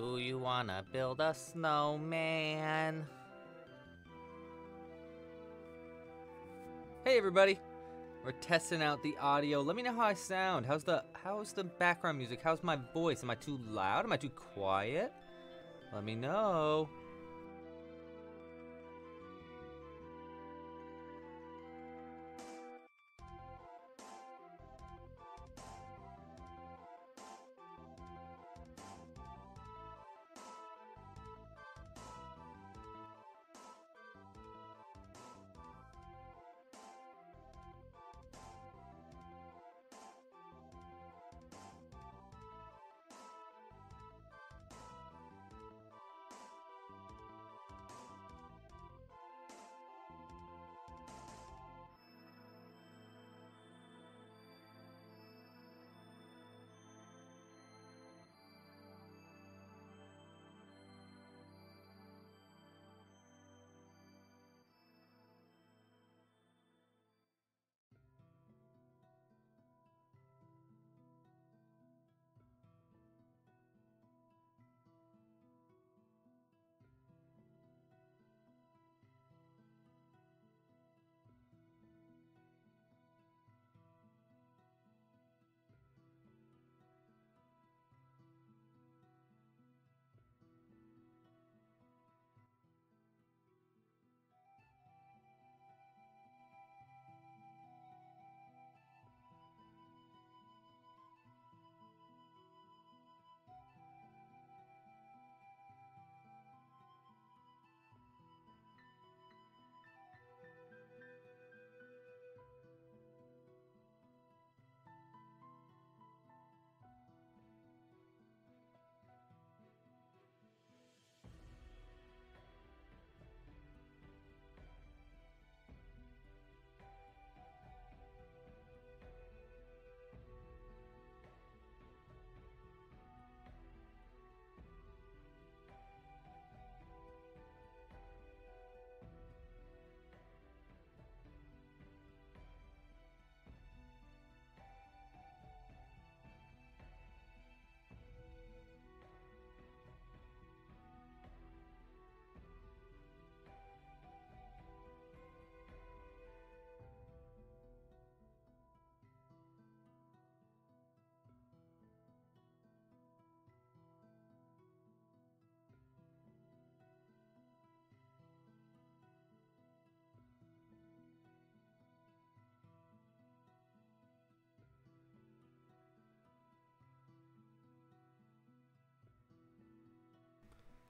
Do you wanna build a snowman? Hey everybody, we're testing out the audio. Let me know how I sound. How's the background music? How's my voice? Am I too loud? Am I too quiet? Let me know.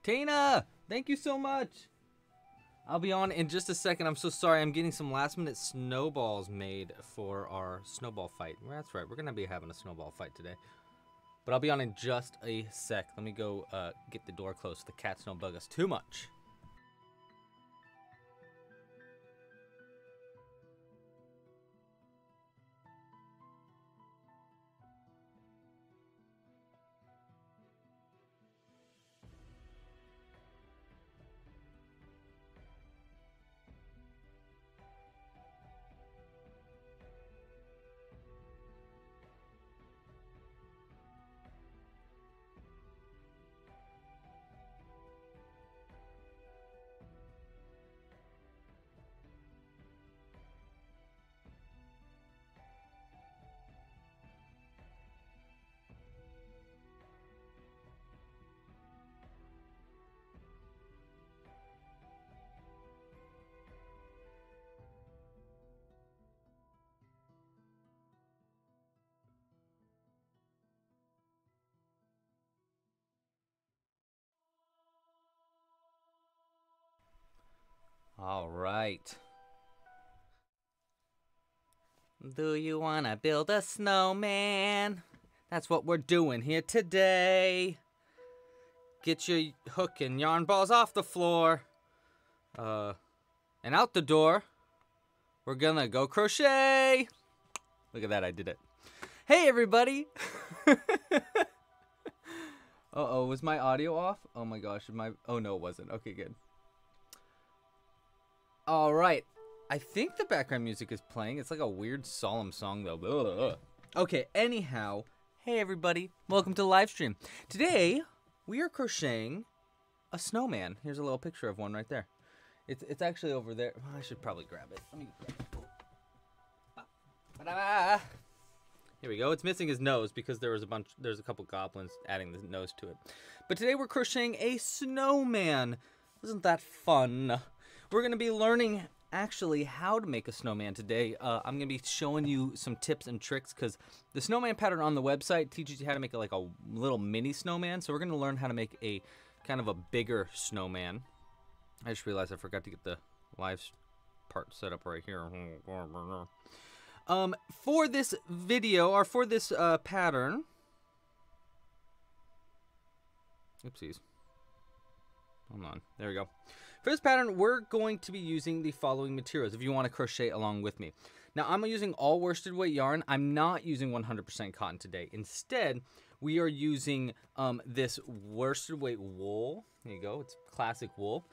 Tina, thank you so much. I'll be on in just a second. I'm so sorry. I'm getting some last minute snowballs made for our snowball fight. That's right. We're going to be having a snowball fight today. But I'll be on in just a sec. Let me go get the door closed so the cats don't bug us too much. All right. Do you want to build a snowman? That's what we're doing here today. Get your hook and yarn balls off the floor. And out the door. We're gonna go crochet. Look at that, I did it. Hey, everybody. Uh-oh, was my audio off? Oh my gosh, oh no, it wasn't. Okay, good. All right, I think the background music is playing. It's like a weird solemn song though. Ugh. Okay, anyhow, hey everybody, welcome to the live stream. Today, we are crocheting a snowman. Here's a little picture of one right there. It's actually over there. Well, I should probably grab it. Let me grab it. Here we go. It's missing his nose because there's a couple goblins adding the nose to it. But today we're crocheting a snowman. Isn't that fun? We're going to be learning actually how to make a snowman today. I'm going to be showing you some tips and tricks because the snowman pattern on the website teaches you how to make like a little mini snowman. So we're going to learn how to make a kind of a bigger snowman. I just realized I forgot to get the live part set up right here. For this video, or for this pattern, oopsies, hold on, there we go. For this pattern, we're going to be using the following materials if you want to crochet along with me. Now, I'm using all worsted weight yarn. I'm not using 100% cotton today. Instead, we are using this worsted weight wool. There you go, it's classic wool.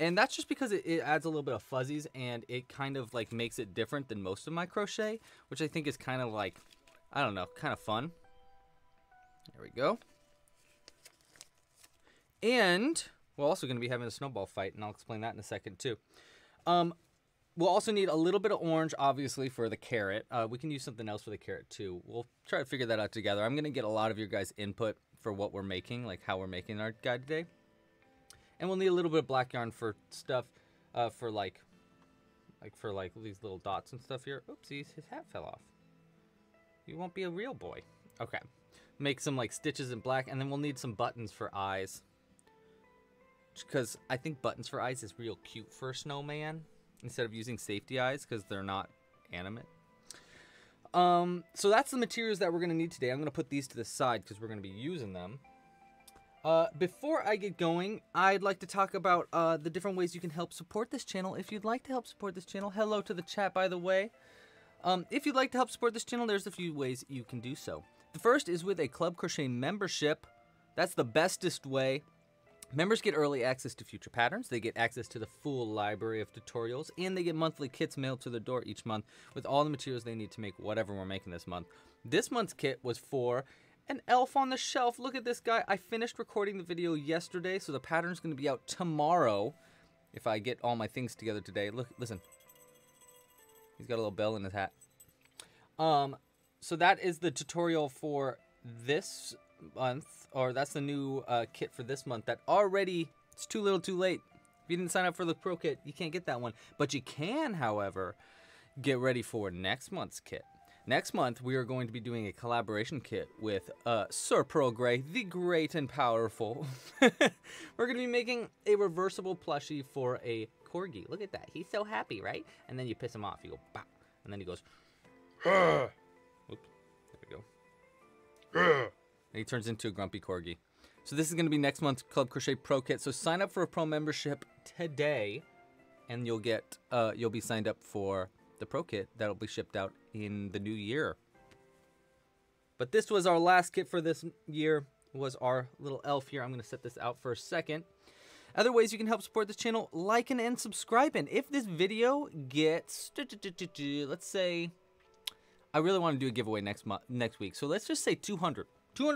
And that's just because it adds a little bit of fuzzies and it kind of like makes it different than most of my crochet, which I think is kind of like, I don't know, kind of fun. There we go. And we're also going to be having a snowball fight, and I'll explain that in a second too. We'll also need a little bit of orange, obviously, for the carrot. We can use something else for the carrot too. We'll try to figure that out together. I'm going to get a lot of your guys' input for what we're making, like how we're making our guide today. And we'll need a little bit of black yarn for stuff, for like these little dots and stuff here. Oopsies, his hat fell off. You won't be a real boy. Okay, make some like stitches in black, and then we'll need some buttons for eyes. Because I think buttons for eyes is real cute for a snowman instead of using safety eyes because they're not animate. So that's the materials that we're gonna need today. I'm gonna put these to the side because we're gonna be using them. Before I get going, I'd like to talk about the different ways you can help support this channel. If you'd like to help support this channel, hello to the chat, by the way. If you'd like to help support this channel, there's a few ways you can do so. The first is with a Club Crochet membership. That's the bestest way. Members get early access to future patterns, they get access to the full library of tutorials, and they get monthly kits mailed to their door each month with all the materials they need to make whatever we're making this month. This month's kit was for an elf on the shelf. Look at this guy. I finished recording the video yesterday, so the pattern's going to be out tomorrow if I get all my things together today. Look, listen. He's got a little bell in his hat. So that is the tutorial for this month, or that's the new kit for this month that already, it's too little too late. If you didn't sign up for the pro kit, you can't get that one. But you can, however, get ready for next month's kit. Next month, we are going to be doing a collaboration kit with Sir Pearl Gray, the great and powerful. We're going to be making a reversible plushie for a corgi. Look at that. He's so happy, right? And then you piss him off. You go, bah. And then he goes, ah. Oops. There we go. Ah. And he turns into a grumpy corgi. So this is going to be next month's Club Crochet Pro Kit. So sign up for a pro membership today, and you'll get you'll be signed up for the pro kit that'll be shipped out in the new year. But this was our last kit for this year, was our little elf here. I'm going to set this out for a second. Other ways you can help support this channel, liking and subscribing. If this video gets, let's say, I really want to do a giveaway next week. So let's just say 200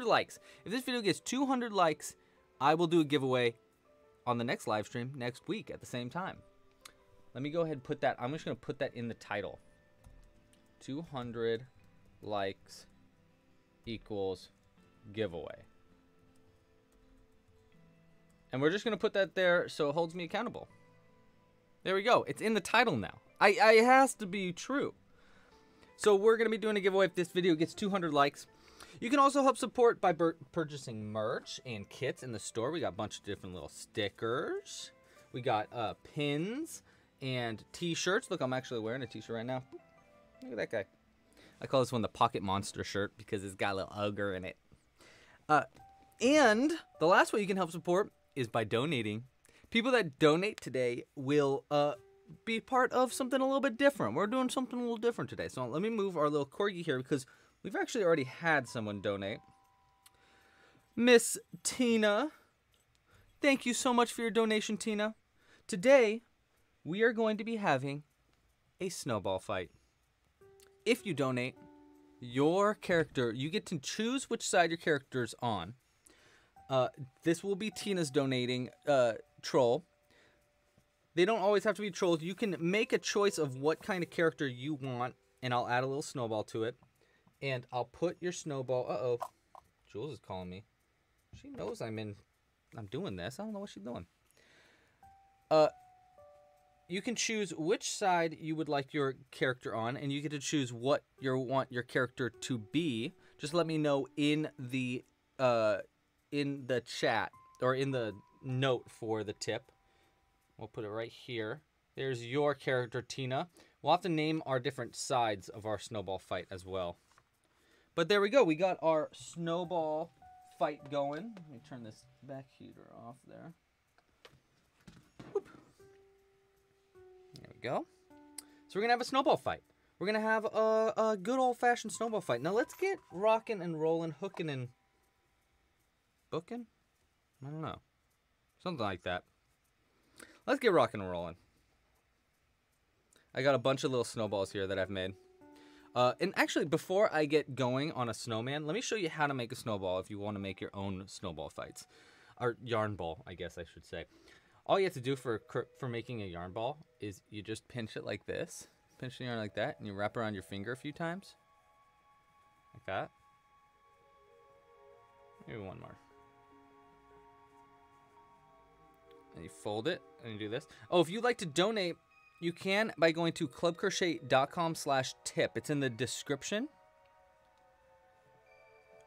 likes. If this video gets 200 likes, I will do a giveaway on the next live stream next week at the same time. Let me go ahead and put that, I'm just going to put that in the title. 200 likes equals giveaway. And we're just going to put that there so it holds me accountable. There we go. It's in the title now. It has to be true. So we're going to be doing a giveaway if this video gets 200 likes. You can also help support by purchasing merch and kits in the store. We got a bunch of different little stickers. We got pins and t-shirts. Look, I'm actually wearing a t-shirt right now. Look at that guy. I call this one the Pocket Monster shirt because it's got a little ogre in it. And the last way you can help support is by donating. People that donate today will be part of something a little bit different. We're doing something a little different today. So let me move our little corgi here because we've actually already had someone donate. Miss Tina. Thank you so much for your donation, Tina. Today, we are going to be having a snowball fight. If you donate, your character, you get to choose which side your character's on. This will be Tina's donating troll. They don't always have to be trolls. You can make a choice of what kind of character you want, and I'll add a little snowball to it. And I'll put your snowball... Uh-oh. Jules is calling me. She knows I'm doing this. I don't know what she's doing. You can choose which side you would like your character on, and you get to choose what you want your character to be. Just let me know in the chat, or in the note for the tip. We'll put it right here. There's your character, Tina. We'll have to name our different sides of our snowball fight as well. But there we go. We got our snowball fight going. Let me turn this back heater off there. Whoop. There we go. So we're going to have a snowball fight. We're going to have a good old-fashioned snowball fight. Now let's get rocking and rolling, hooking and booking? I don't know. Something like that. Let's get rocking and rolling. I got a bunch of little snowballs here that I've made. And actually, before I get going on a snowman, let me show you how to make a snowball if you want to make your own snowball fights. Or yarn ball, I guess I should say. All you have to do for making a yarn ball is you just pinch it like this. Pinch the yarn like that, and you wrap around your finger a few times. Like that. Maybe one more. And you fold it, and you do this. Oh, if you'd like to donate... You can by going to clubcrochet.com/tip. It's in the description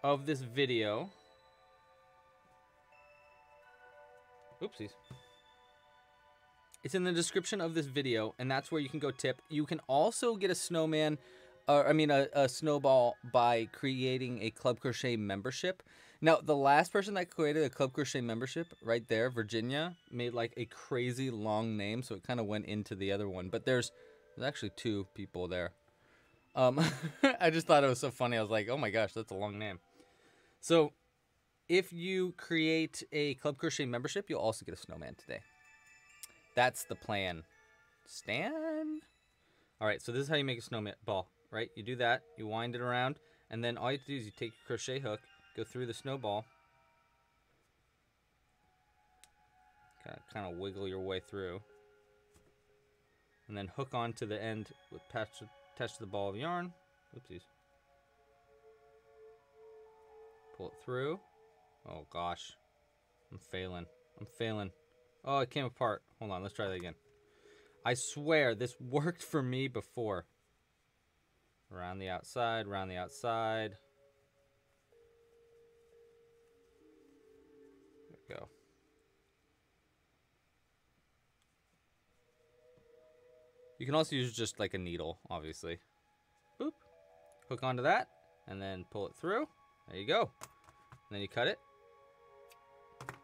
of this video. Oopsies. It's in the description of this video, and that's where you can go tip. You can also get a snowman, or I mean a snowball, by creating a Club Crochet membership. Now, the last person that created a Club Crochet membership right there, Virginia, made like a crazy long name, so it kind of went into the other one. But there's actually two people there. I just thought it was so funny. I was like, oh my gosh, that's a long name. So if you create a Club Crochet membership, you'll also get a snowman today. That's the plan. Stan? All right, so this is how you make a snowman ball, right? You do that, you wind it around, and then all you have to do is you take your crochet hook, go through the snowball, kind of wiggle your way through, and then hook onto the end with attached to the ball of yarn. Oopsies. Pull it through. Oh gosh, I'm failing. Oh, it came apart. Hold on, let's try that again. I swear this worked for me before. Around the outside, round the outside. Go. You can also use just like a needle, obviously. Boop. Hook onto that and then pull it through. There you go. And then you cut it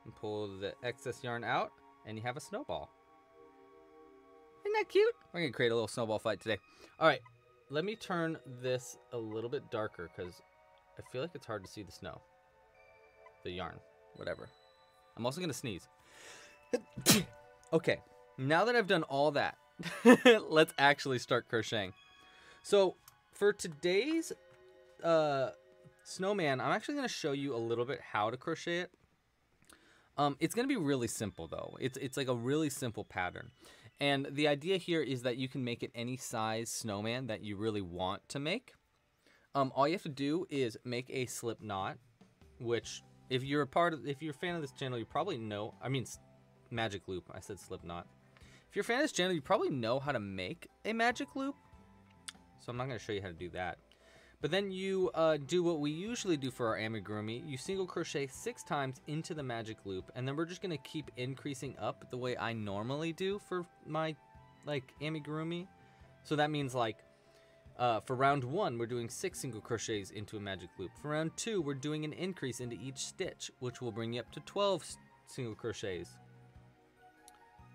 and pull the excess yarn out, and you have a snowball. Isn't that cute? We're gonna create a little snowball fight today. All right, let me turn this a little bit darker because I feel like it's hard to see the snow, the yarn, whatever. I'm also going to sneeze. Okay, now that I've done all that, let's actually start crocheting. So for today's snowman, I'm actually going to show you a little bit how to crochet it. It's going to be really simple, though. It's like a really simple pattern. And the idea here is that you can make it any size snowman that you really want to make. All you have to do is make a slip knot, which... if you're a fan of this channel, you probably know, I mean, magic loop, I said slip knot. If you're a fan of this channel, you probably know how to make a magic loop. So I'm not going to show you how to do that. But then you do what we usually do for our amigurumi. You single crochet 6 times into the magic loop, and then we're just going to keep increasing up the way I normally do for my, like, amigurumi. So that means, like, for round 1, we're doing 6 single crochets into a magic loop. For round 2, we're doing an increase into each stitch, which will bring you up to 12 single crochets.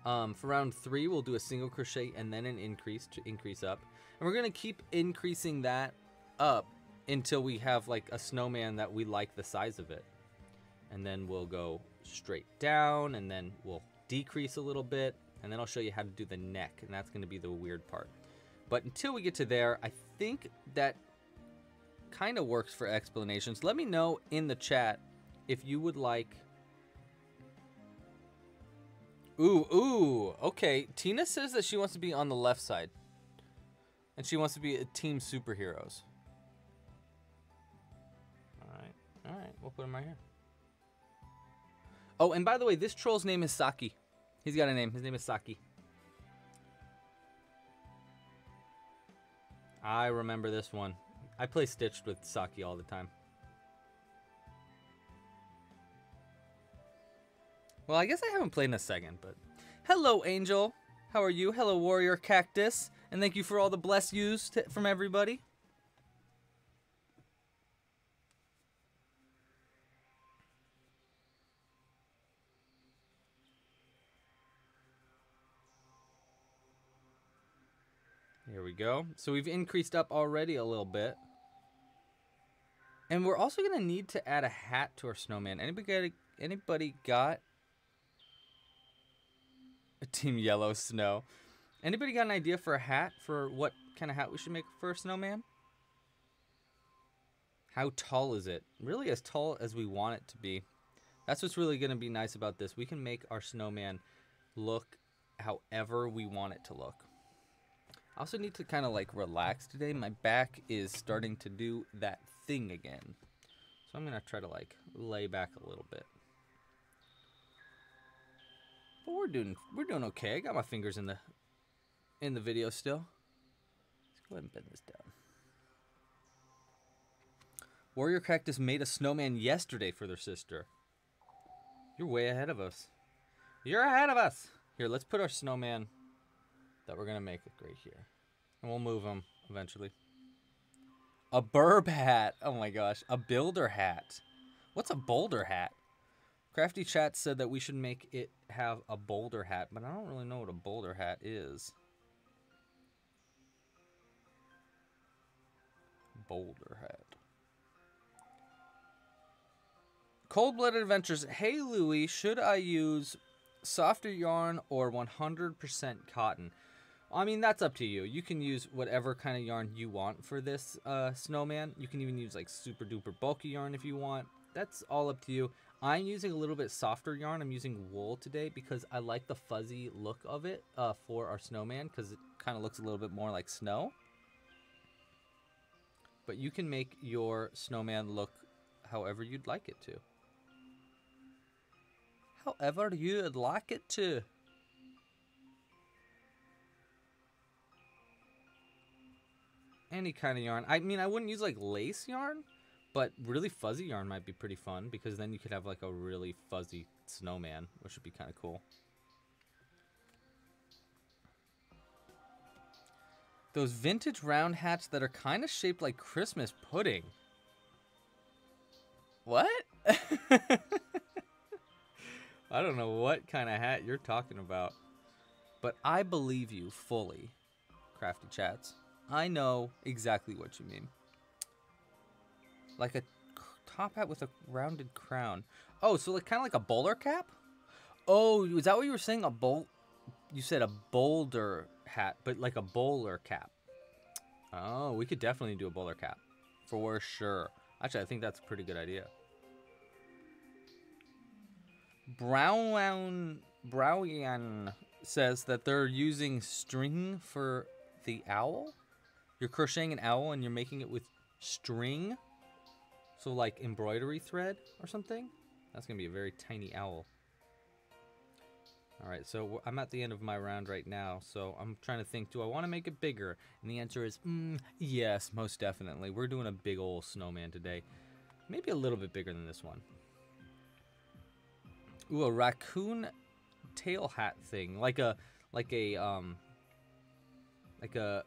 For round 3, we'll do a single crochet and then an increase to increase up. And we're going to keep increasing that up until we have like a snowman that we like the size of it. And then we'll go straight down, and then we'll decrease a little bit. And then I'll show you how to do the neck, and that's going to be the weird part. But until we get to there, I think that kind of works for explanations. Let me know in the chat if you would like Ooh. Okay. Tina says that she wants to be on the left side. And she wants to be a team superheroes. All right. We'll put him right here. Oh, and by the way, this troll's name is Saki. He's got a name. His name is Saki. I remember this one. I play Stitched with Saki all the time. Well, I guess I haven't played in a second, but... Hello, Angel. How are you? Hello, Warrior Cactus. And thank you for all the bless yous from everybody. Here we go. So we've increased up already a little bit. And we're also going to need to add a hat to our snowman. Anybody got a Team Yellow Snow? Anybody got an idea for a hat? For what kind of hat we should make for a snowman? How tall is it? Really as tall as we want it to be. That's what's really going to be nice about this. We can make our snowman look however we want it to look. I also need to kind of like relax today. My back is starting to do that thing again. So I'm going to try to like lay back a little bit. But we're doing okay. I got my fingers in the video still. Let's go ahead and bend this down. Warrior Cactus made a snowman yesterday for their sister. You're way ahead of us. You're ahead of us. Here, let's put our snowman that we're going to make it right here. And we'll move them eventually. A burb hat. Oh my gosh. A builder hat. What's a boulder hat? Crafty Chat said that we should make it have a boulder hat, but I don't really know what a boulder hat is. Boulder hat. Cold-Blooded Adventures. Hey, Louie, should I use softer yarn or 100% cotton? I mean, that's up to you. You can use whatever kind of yarn you want for this snowman. You can even use like super duper bulky yarn if you want. That's all up to you. I'm using a little bit softer yarn. I'm using wool today because I like the fuzzy look of it for our snowman because it kind of looks a little bit more like snow. But you can make your snowman look however you'd like it to. However you'd like it to. Any kind of yarn. I mean, I wouldn't use like lace yarn. But really fuzzy yarn might be pretty fun because then you could have like a really fuzzy snowman, which would be kind of cool. Those vintage round hats that are kind of shaped like Christmas pudding. What? I don't know what kind of hat you're talking about. But I believe you fully, Crafty Chats. I know exactly what you mean. Like a top hat with a rounded crown. Oh, so like kind of like a bowler cap? Oh, is that what you were saying? You said a boulder hat, but like a bowler cap. Oh, we could definitely do a bowler cap. For sure. Actually, I think that's a pretty good idea. Browian says that they're using string for the owl. You're crocheting an owl and you're making it with string. So like embroidery thread or something? That's going to be a very tiny owl. Alright, so I'm at the end of my round right now. So I'm trying to think, do I want to make it bigger? And the answer is, yes, most definitely. We're doing a big old snowman today. Maybe a little bit bigger than this one. Ooh, a raccoon tail hat thing. Like a, I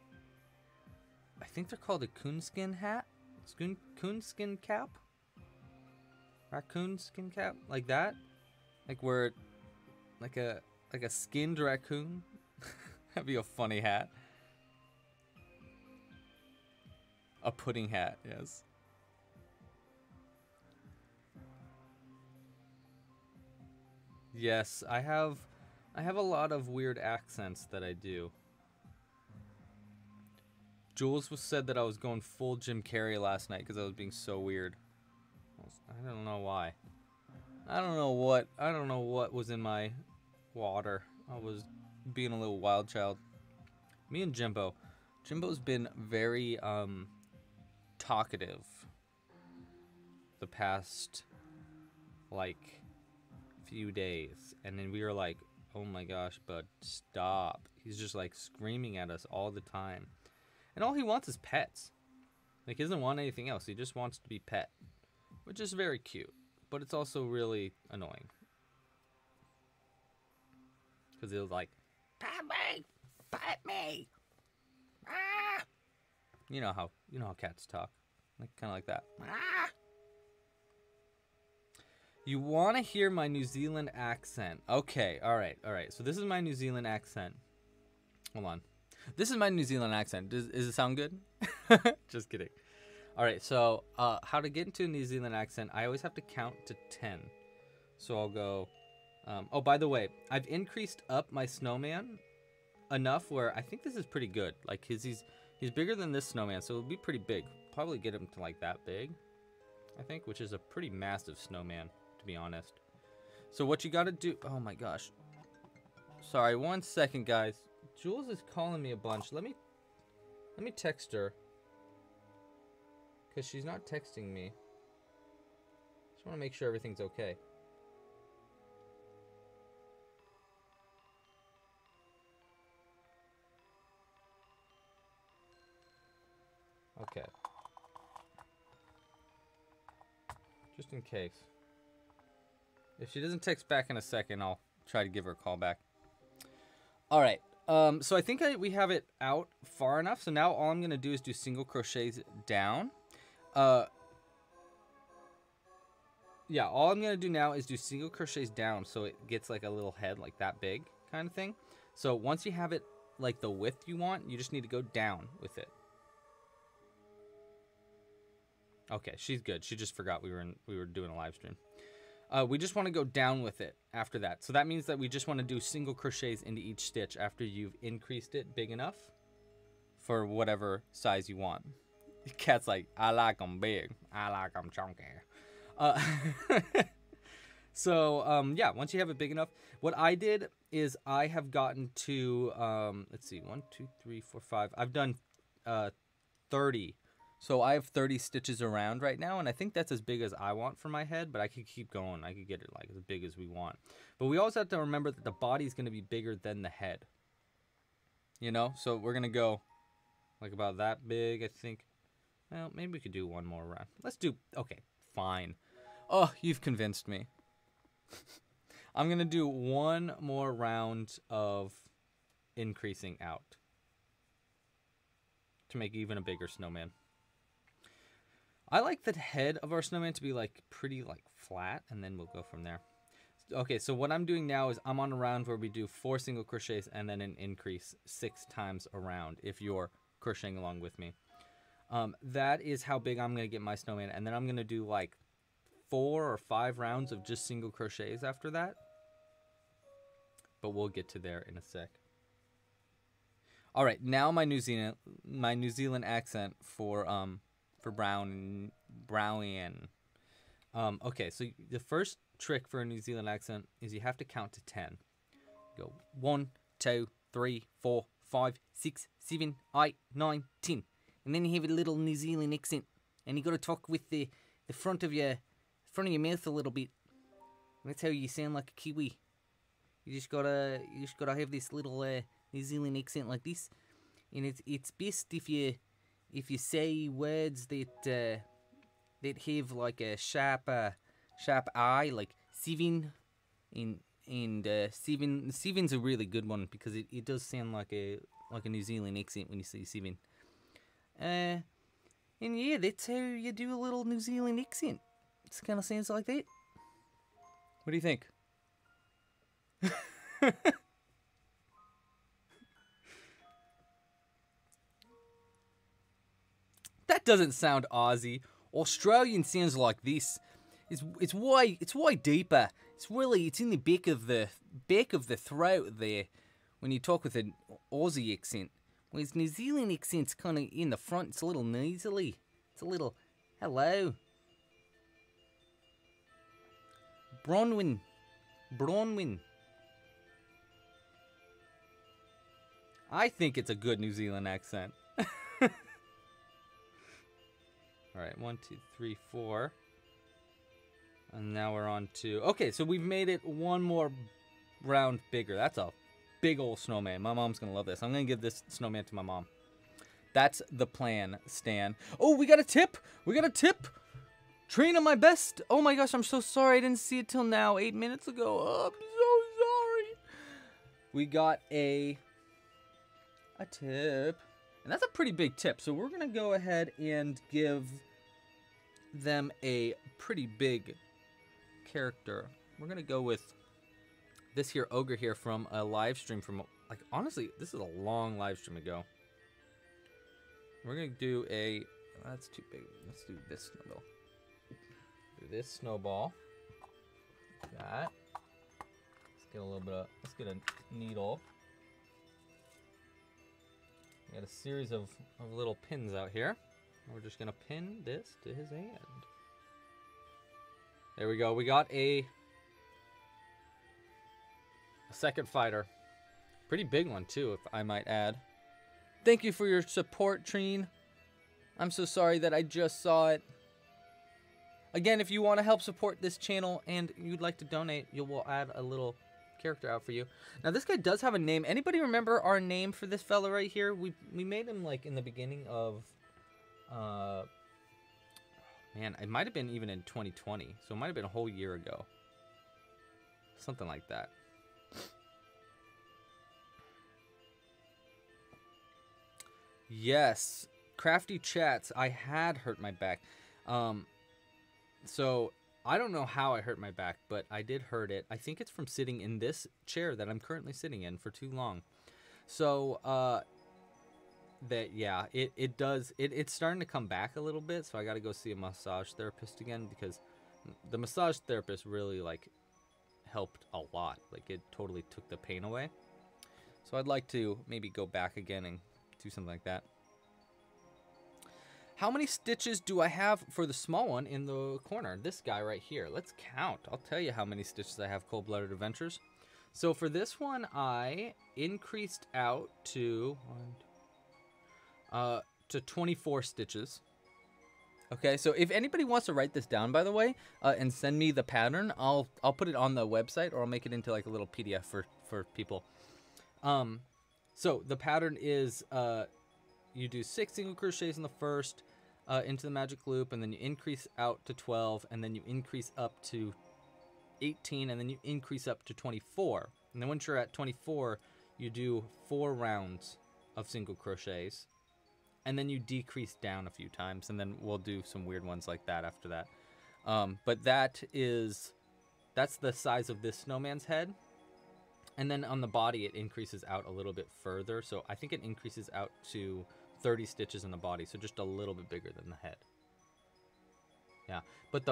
think they're called a coonskin hat. Coonskin cap? Raccoon skin cap? Like that? Like where like a skinned raccoon? That'd be a funny hat. A pudding hat, yes. Yes, I have a lot of weird accents that I do. Jules said that I was going full Jim Carrey last night because I was being so weird. I don't know why. I don't know what was in my water. I was being a little wild child. Me and Jimbo. Jimbo's been very talkative the past, like, few days. And then we were like, oh my gosh, bud, stop. He's just, like, screaming at us all the time. And all he wants is pets. Like, he doesn't want anything else. He just wants to be pet. Which is very cute. But it's also really annoying. Because he was like, pet me! Pet me! Ah! You know how cats talk. Like, kind of like that. Ah! You want to hear my New Zealand accent. Okay, alright. So this is my New Zealand accent. Hold on. This is my New Zealand accent. Does it sound good? Just kidding. Alright, so how to get into a New Zealand accent, I always have to count to 10. So I'll go... oh, by the way, I've increased up my snowman enough where I think this is pretty good. Like, he's bigger than this snowman, so it'll be pretty big. Probably get him to, like, that big, I think, which is a pretty massive snowman, to be honest. So what you gotta do... Oh my gosh. Sorry, one second, guys. Jules is calling me a bunch. Let me text her. Because she's not texting me. Just want to make sure everything's okay. Okay. Just in case. If she doesn't text back in a second, I'll try to give her a call back. Alright. So I think we have it out far enough. So now all I'm going to do is do single crochets down. Yeah, all I'm going to do now is do single crochets down so it gets like a little head like that big kind of thing. So once you have it like the width you want, you just need to go down with it. Okay, she's good. She just forgot we were doing a live stream. We just want to go down with it after that. So that means that we just want to do single crochets into each stitch after you've increased it big enough for whatever size you want. The cat's like, I like them big. I like them chunky. So, yeah, once you have it big enough, what I did is I have gotten to, let's see, 1, 2, 3, 4, 5. I've done 30. So I have 30 stitches around right now, and I think that's as big as I want for my head, but I could keep going. I could get it like as big as we want. But we always have to remember that the body's going to be bigger than the head. You know? So we're going to go like about that big, I think. Well, maybe we could do one more round. Let's do... Okay, fine. Oh, you've convinced me. I'm going to do one more round of increasing out to make even a bigger snowman. I like the head of our snowman to be like pretty like flat, and then we'll go from there. Okay, so what I'm doing now is I'm on a round where we do 4 single crochets and then an increase 6 times around if you're crocheting along with me. That is how big I'm going to get my snowman, and then I'm going to do like 4 or 5 rounds of just single crochets after that. But we'll get to there in a sec. All right, now my New Zealand accent for Brownian. Okay, so the first trick for a New Zealand accent is you have to count to 10. Go 1, 2, 3, 4, 5, 6, 7, 8, 9, 10. And then you have a little New Zealand accent. And you gotta talk with the front of your mouth a little bit. And that's how you sound like a Kiwi. You just gotta have this little New Zealand accent like this. And it's best if you say words that have like a sharp I, like seven, and seven. Seven's a really good one because it does sound like a New Zealand accent when you say seven. And yeah, that's how you do a little New Zealand accent. It kind of sounds like that. What do you think? That doesn't sound Aussie. Australian sounds like this. It's way deeper. It's in the back of the throat there when you talk with an Aussie accent. Whereas New Zealand accent's kind of in the front. It's a little nasally. It's a little hello. Bronwyn. I think it's a good New Zealand accent. Alright, 1, 2, 3, 4. And now we're on to... Okay, so we've made it one more round bigger. That's a big old snowman. My mom's going to love this. I'm going to give this snowman to my mom. That's the plan, Stan. Oh, we got a tip. We got a tip. Trina, my best. Oh, my gosh. I'm so sorry. I didn't see it till now, 8 minutes ago. Oh, I'm so sorry. We got a tip. And that's a pretty big tip. So we're going to go ahead and give them a pretty big tip. Character. We're gonna go with this here ogre here from a live stream from, like, honestly, this is a long live stream ago. We're gonna do a... Oh, that's too big. Let's do this snowball. Do this snowball. That. Let's get a little bit of... Let's get a needle. We got a series of little pins out here. We're just gonna pin this to his hand. There we go. We got a second fighter. Pretty big one, too, if I might add. Thank you for your support, Treen. I'm so sorry that I just saw it. Again, if you want to help support this channel and you'd like to donate, you will add a little character out for you. Now, this guy does have a name. Anybody remember our name for this fella right here? We made him, like, in the beginning of... Man, it might have been even in 2020, so it might have been a whole year ago. Something like that. Yes, Crafty Chats, I had hurt my back. So, I don't know how I hurt my back, but I did hurt it. I think it's from sitting in this chair that I'm currently sitting in for too long. So, yeah, it does. It's starting to come back a little bit, so I got to go see a massage therapist again, because the massage therapist really, like, helped a lot. Like, it totally took the pain away. So I'd like to maybe go back again and do something like that. How many stitches do I have for the small one in the corner? This guy right here. Let's count. I'll tell you how many stitches I have, Cold-Blooded Adventures. So for this one, I increased out to... to 24 stitches. Okay, so if anybody wants to write this down, by the way, and send me the pattern, I'll put it on the website, or I'll make it into like a little PDF for people. So the pattern is you do 6 single crochets in the first into the magic loop, and then you increase out to 12, and then you increase up to 18, and then you increase up to 24. And then once you're at 24, you do 4 rounds of single crochets. And then you decrease down a few times, and then we'll do some weird ones like that after that. But that's the size of this snowman's head. And then on the body, it increases out a little bit further. So I think it increases out to 30 stitches in the body, so just a little bit bigger than the head. Yeah, but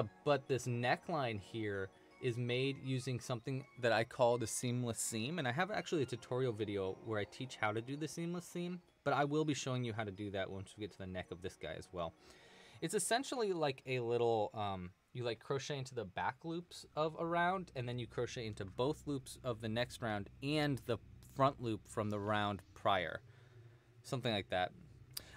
this neckline here is made using something that I call the seamless seam. And I have actually a tutorial video where I teach how to do the seamless seam, but I will be showing you how to do that once we get to the neck of this guy as well. It's essentially like a little, you like crochet into the back loops of a round, and then you crochet into both loops of the next round and the front loop from the round prior. Something like that.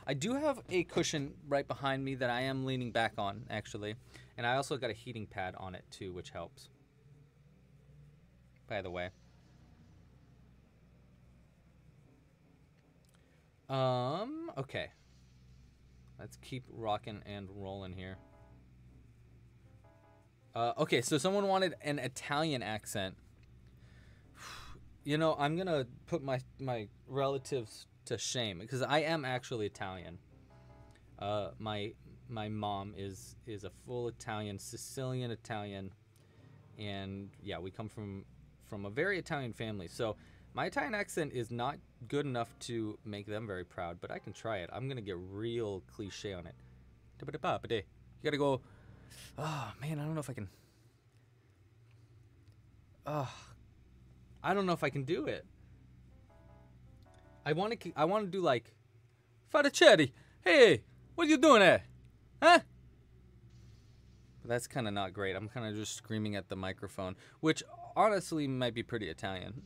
I do have a cushion right behind me that I am leaning back on, actually. And I also got a heating pad on it too, which helps. By the way. Okay. Let's keep rocking and rolling here. Okay, so someone wanted an Italian accent. You know, I'm going to put my relatives to shame, because I am actually Italian. My mom is a full Italian, Sicilian Italian. And yeah, we come from a very Italian family. So my Italian accent is not good enough to make them very proud, but I can try it. I'm going to get real cliche on it. You got to go. Oh, man, I don't know if I can. Oh, I don't know if I can do it. I want to do like, Faraceri, hey, what are you doing there? Huh? But that's kind of not great. I'm kind of just screaming at the microphone, which honestly might be pretty Italian.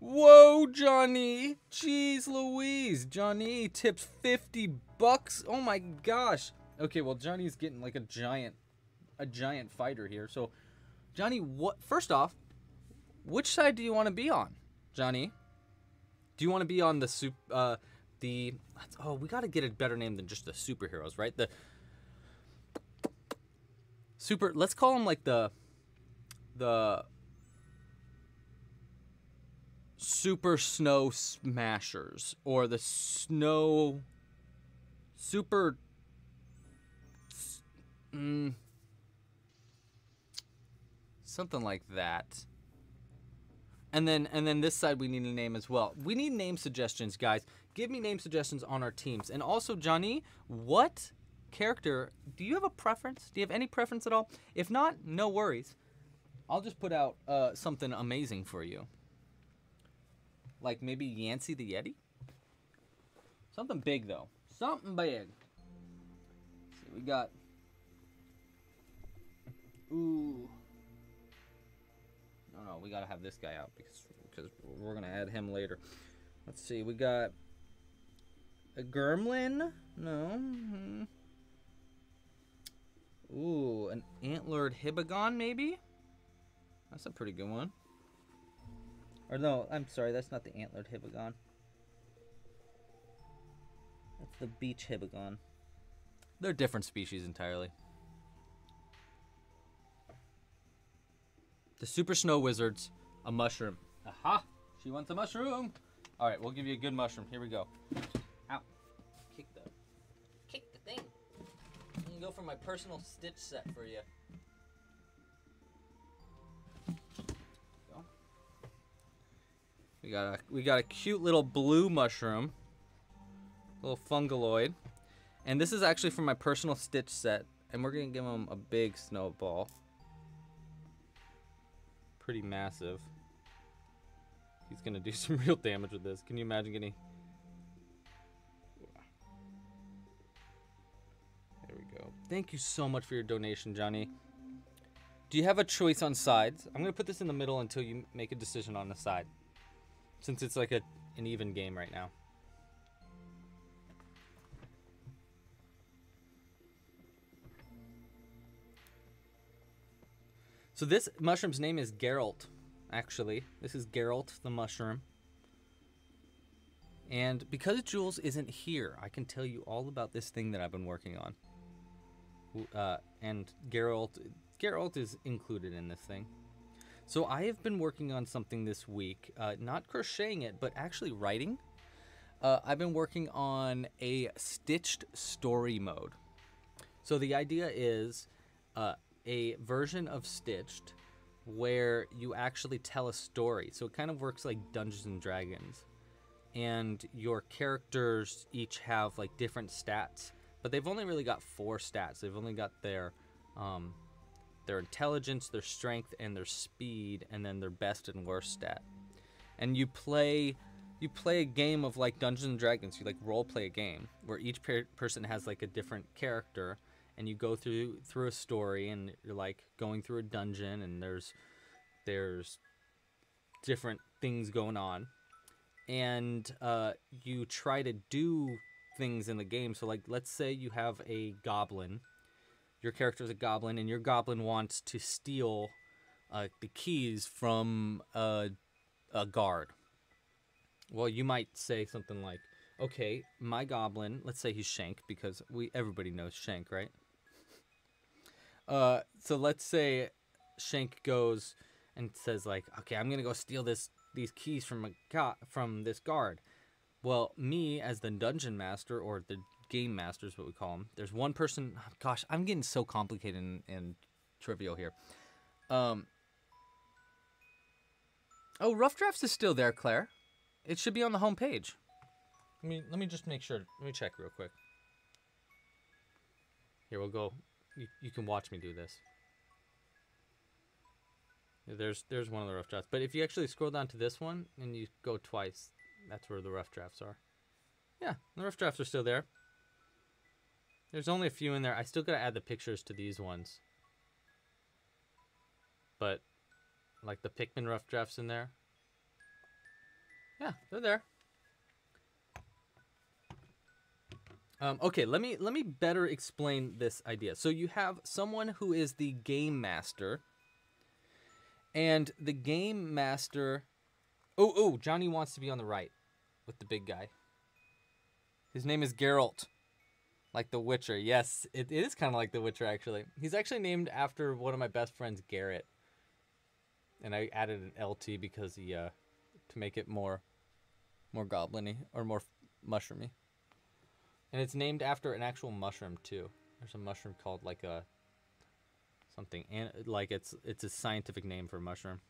Whoa, Johnny. Jeez Louise. Johnny tips 50 bucks. Oh my gosh. Okay, well, Johnny's getting like a giant fighter here. So, Johnny, what? First off, which side do you want to be on, Johnny? Do you want to be on the oh, we got to get a better name than just the superheroes, right? The super, let's call them like the super snow smashers, or the snow super something like that. And then this side we need a name as well. We need name suggestions, guys. Give me name suggestions on our teams. And also, Johnny, what character, do you have a preference? Do you have any preference at all? If not, no worries. I'll just put out something amazing for you. Like maybe Yancey the Yeti? Something big, though. Something big. So we got... Ooh... No, we gotta have this guy out because we're gonna add him later. Let's see, we got a Germlin. No. Ooh, an antlered Hibagon maybe. That's a pretty good one. Or no, I'm sorry, that's not the antlered Hibagon. That's the beach Hibagon. They're different species entirely. The Super Snow Wizards, a mushroom. Aha! She wants a mushroom! Alright, we'll give you a good mushroom. Here we go. Ow. Kick the thing. I'm gonna go for my personal Stitch set for you. Go. We got a cute little blue mushroom. Little fungaloid. And this is actually from my personal Stitch set. And we're gonna give him a big snowball. Pretty massive. He's gonna do some real damage with this. Can you imagine getting? There we go. Thank you so much for your donation, Johnny. Do you have a choice on sides? I'm gonna put this in the middle until you make a decision on the side, since it's like an even game right now. So this mushroom's name is Geralt, actually. This is Geralt the mushroom. And because Jules isn't here, I can tell you all about this thing that I've been working on. And Geralt is included in this thing. So I have been working on something this week, not crocheting it, but actually writing. I've been working on a stitched story mode. So the idea is... a version of Stitched where you actually tell a story. So it kind of works like Dungeons and Dragons, and your characters each have like different stats, but they've only really got 4 stats. They've only got their intelligence, their strength, and their speed, and then their best and worst stat. And you play a game of like Dungeons and Dragons. You like role play a game where each person has like a different character. And you go through a story, and you're like going through a dungeon, and there's different things going on, and you try to do things in the game. So like, let's say you have a goblin, your character is a goblin, and your goblin wants to steal the keys from a guard. Well, you might say something like, "Okay, my goblin," let's say he's Shank, because everybody knows Shank, right? So let's say Shank goes and says like, "Okay, I'm gonna go steal these keys from this guard." Well, me as the dungeon master, or the game master is what we call him. There's one person. Gosh, I'm getting so complicated and trivial here. Oh, Rough Drafts is still there, Claire. It should be on the home page. Let me just make sure. Let me check real quick. Here, we'll go. You can watch me do this. There's one of the rough drafts. But if you actually scroll down to this one and you go twice, that's where the rough drafts are. Yeah, the rough drafts are still there. There's only a few in there. I still got to add the pictures to these ones. But, like the Pikmin rough drafts in there. Yeah, they're there. Okay, let me better explain this idea. So you have someone who is the game master, and the game master. Oh, Johnny wants to be on the right with the big guy. His name is Geralt, like the Witcher. Yes, it is kind of like the Witcher, actually. He's actually named after one of my best friends, Garrett. And I added an LT because he, to make it more goblin-y, or more mushroomy. And it's named after an actual mushroom, too. There's a mushroom called, like, a... something. And, like, it's a scientific name for a mushroom.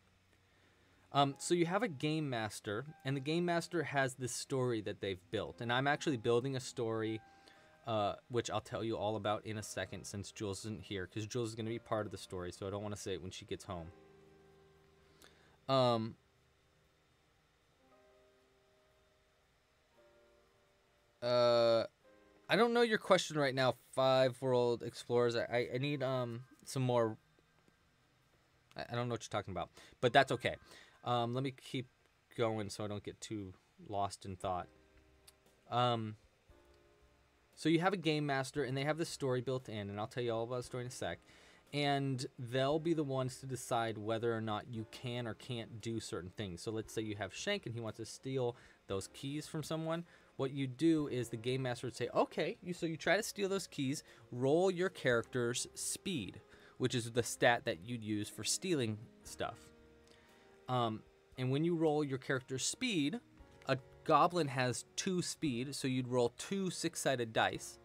So you have a game master, and the game master has this story that they've built. And I'm actually building a story, which I'll tell you all about in a second, since Jules isn't here. Because Jules is going to be part of the story, so I don't want to say it when she gets home. I don't know your question right now, 5 World Explorers. I need some more. I don't know what you're talking about, but that's okay. Let me keep going so I don't get too lost in thought. So you have a game master, and they have this story built in, and I'll tell you all about the story in a sec. And they'll be the ones to decide whether or not you can or can't do certain things. So let's say you have Shank, and he wants to steal those keys from someone. What you do is the game master would say, okay, so you try to steal those keys, roll your character's speed, which is the stat that you'd use for stealing stuff. And when you roll your character's speed, a goblin has 2 speed, so you'd roll 2 6-sided dice.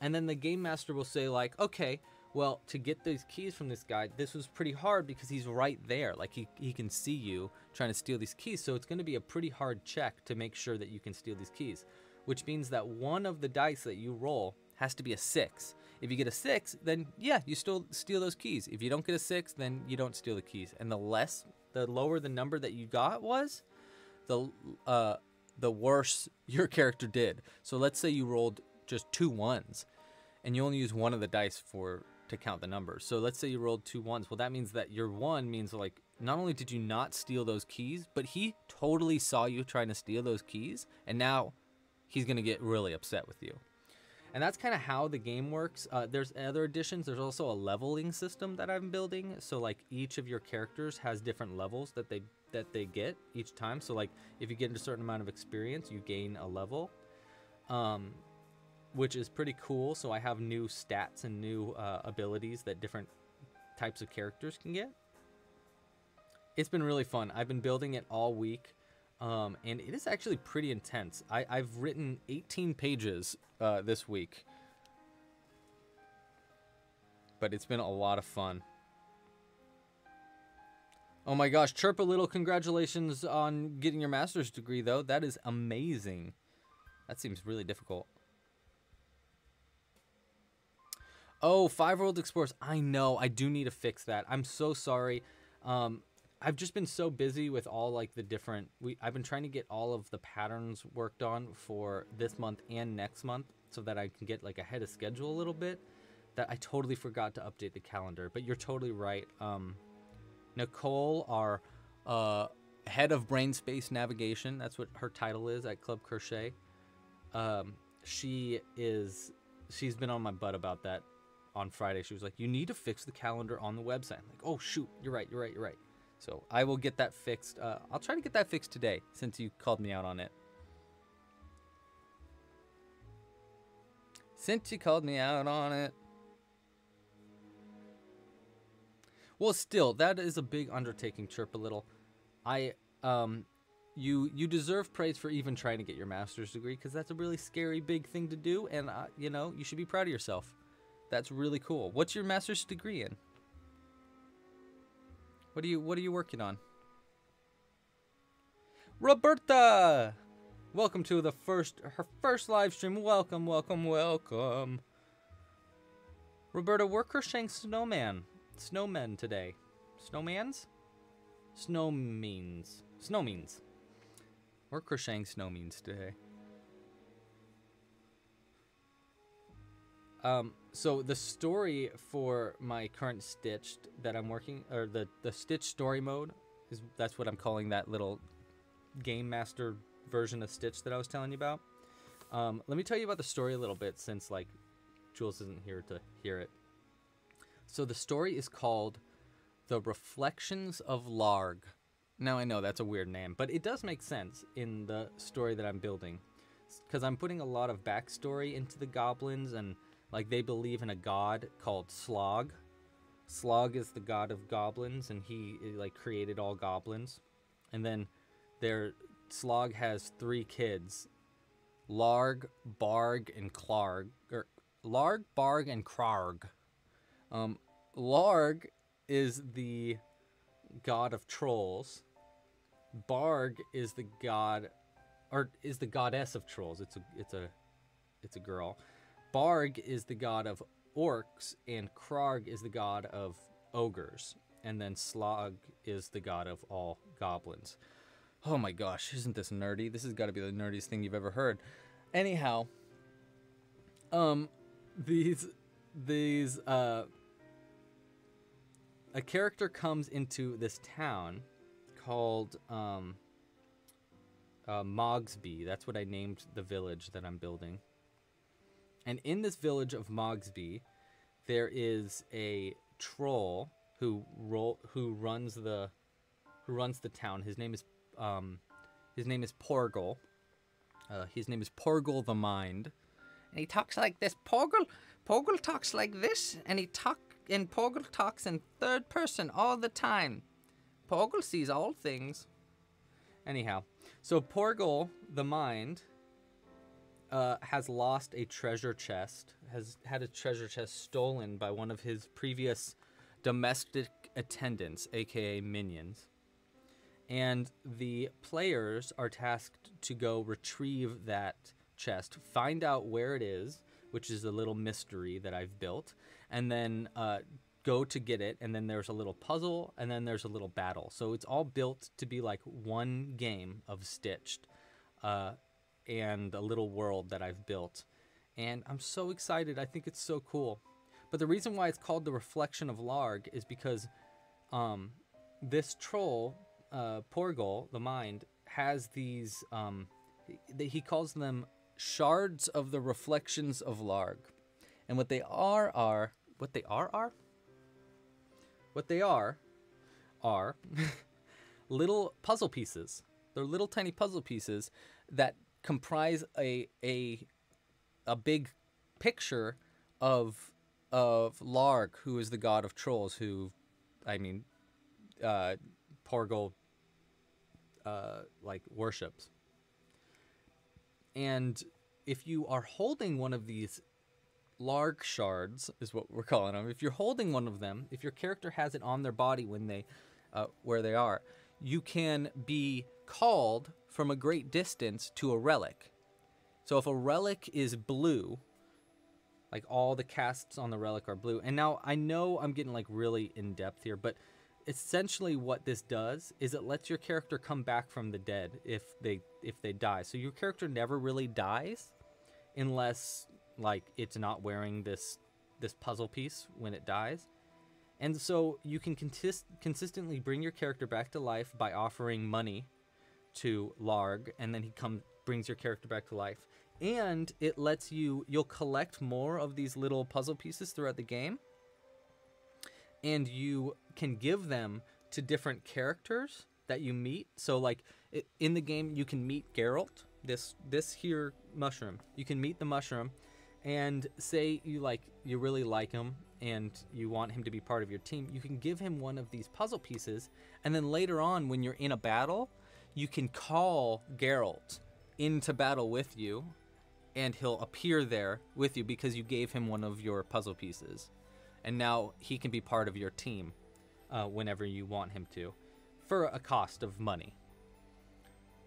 And then the game master will say, like, okay, well, to get these keys from this guy, this was pretty hard because he's right there. Like, he can see you trying to steal these keys, so it's going to be a pretty hard check to make sure that you can steal these keys, which means that one of the dice that you roll has to be a 6. If you get a 6, then yeah, you still steal those keys. If you don't get a 6, then you don't steal the keys. And the lower the number that you got was, the worse your character did. So let's say you rolled just 2 1s, and you only use one of the dice to count the numbers. So let's say you rolled 2 1s. Well, that means that your 1 means, like, not only did you not steal those keys, but he totally saw you trying to steal those keys, and now he's gonna get really upset with you. And that's kind of how the game works. There's other additions. There's also a leveling system that I'm building. So, like, each of your characters has different levels that they get each time. So, like, if you get a certain amount of experience, you gain a level, which is pretty cool. So I have new stats and new abilities that different types of characters can get. It's been really fun. I've been building it all week. And it is actually pretty intense. I've written 18 pages this week, but it's been a lot of fun. Oh my gosh, Chirp a Little, congratulations on getting your master's degree, though. That is amazing. That seems really difficult. Oh, 5 World Explorers. I know, I do need to fix that. I'm so sorry. I've just been so busy with all, like, the different... I've been trying to get all of the patterns worked on for this month and next month so that I can get, like, ahead of schedule a little bit, that I totally forgot to update the calendar. But you're totally right. Nicole, our head of Brainspace Navigation, that's what her title is at Club Crochet, she's been on my butt about that on Friday. She was like, you need to fix the calendar on the website. I'm like, oh, shoot, you're right. So I will get that fixed. I'll try to get that fixed today since you called me out on it. Well, still, that is a big undertaking, Chirp a Little. You deserve praise for even trying to get your master's degree, because that's a really scary big thing to do, and you know, you should be proud of yourself. That's really cool. What's your master's degree in? What are you working on? Roberta! Welcome to her first live stream. Welcome. Roberta, we're crocheting snowmen today. Snowmeans. We're crocheting snowmeans today. So the story for my current Stitched that I'm working, or the Stitch story mode, that's what I'm calling that little Game Master version of Stitch that I was telling you about. Let me tell you about the story a little bit, since like Jules isn't here to hear it. So the story is called The Reflections of Larg. Now I know that's a weird name, but it does make sense in the story that I'm building, because I'm putting a lot of backstory into the goblins, and like they believe in a god called Slog. Slog is the god of goblins, and he like created all goblins. And then their Slog has 3 kids: Larg, Barg, and Krarg. Or Larg, Barg, and Krarg. Larg is the god of trolls. Barg is the god, or is the goddess of trolls. It's a girl. Barg is the god of orcs, and Krarg is the god of ogres. And then Slog is the god of all goblins. Oh my gosh, isn't this nerdy? This has got to be the nerdiest thing you've ever heard. Anyhow, a character comes into this town called Mogsby. That's what I named the village that I'm building. And in this village of Mogsby, there is a troll who runs the town. His name is Porgel. His name is Porgel the Mind, and he talks like this. Porgel talks like this, and Porgel talks in third person all the time. Porgel sees all things. Anyhow, so Porgel the Mind has lost a treasure chest. Has had a treasure chest stolen by one of his previous domestic attendants, aka minions. And the players are tasked to go retrieve that chest, find out where it is, which is a little mystery that I've built, and then go to get it, and then there's a little puzzle, and then there's a little battle. So it's all built to be like one game of Stitched, and a little world that I've built. And I'm so excited. I think it's so cool. But the reason why it's called The Reflection of Larg is because this troll... Porgel, the Mind, has these, he calls them shards of the reflections of Larg. And what they are, what they are, little puzzle pieces. They're little tiny puzzle pieces that comprise a big picture of Larg, who is the god of trolls, who, I mean, Porgel like worships. And if you are holding one of these Larg shards, is what we're calling them, if you're holding one of them, if your character has it on their body when they where they are, you can be called from a great distance to a relic. So if a relic is blue, like all the casts on the relic are blue. And now I know I'm getting like really in depth here, but essentially what this does is it lets your character come back from the dead if they die. So your character never really dies unless like it's not wearing this puzzle piece when it dies. And so you can consistently bring your character back to life by offering money to Larg, and then he brings your character back to life. And it lets you'll collect more of these little puzzle pieces throughout the game, and you can give them to different characters that you meet. So like in the game, you can meet Geralt, this here mushroom. You can meet the mushroom, and say you really like him and you want him to be part of your team, you can give him one of these puzzle pieces, and then later on when you're in a battle, you can call Geralt into battle with you, and he'll appear there with you because you gave him one of your puzzle pieces. And now he can be part of your team whenever you want him to, for a cost of money.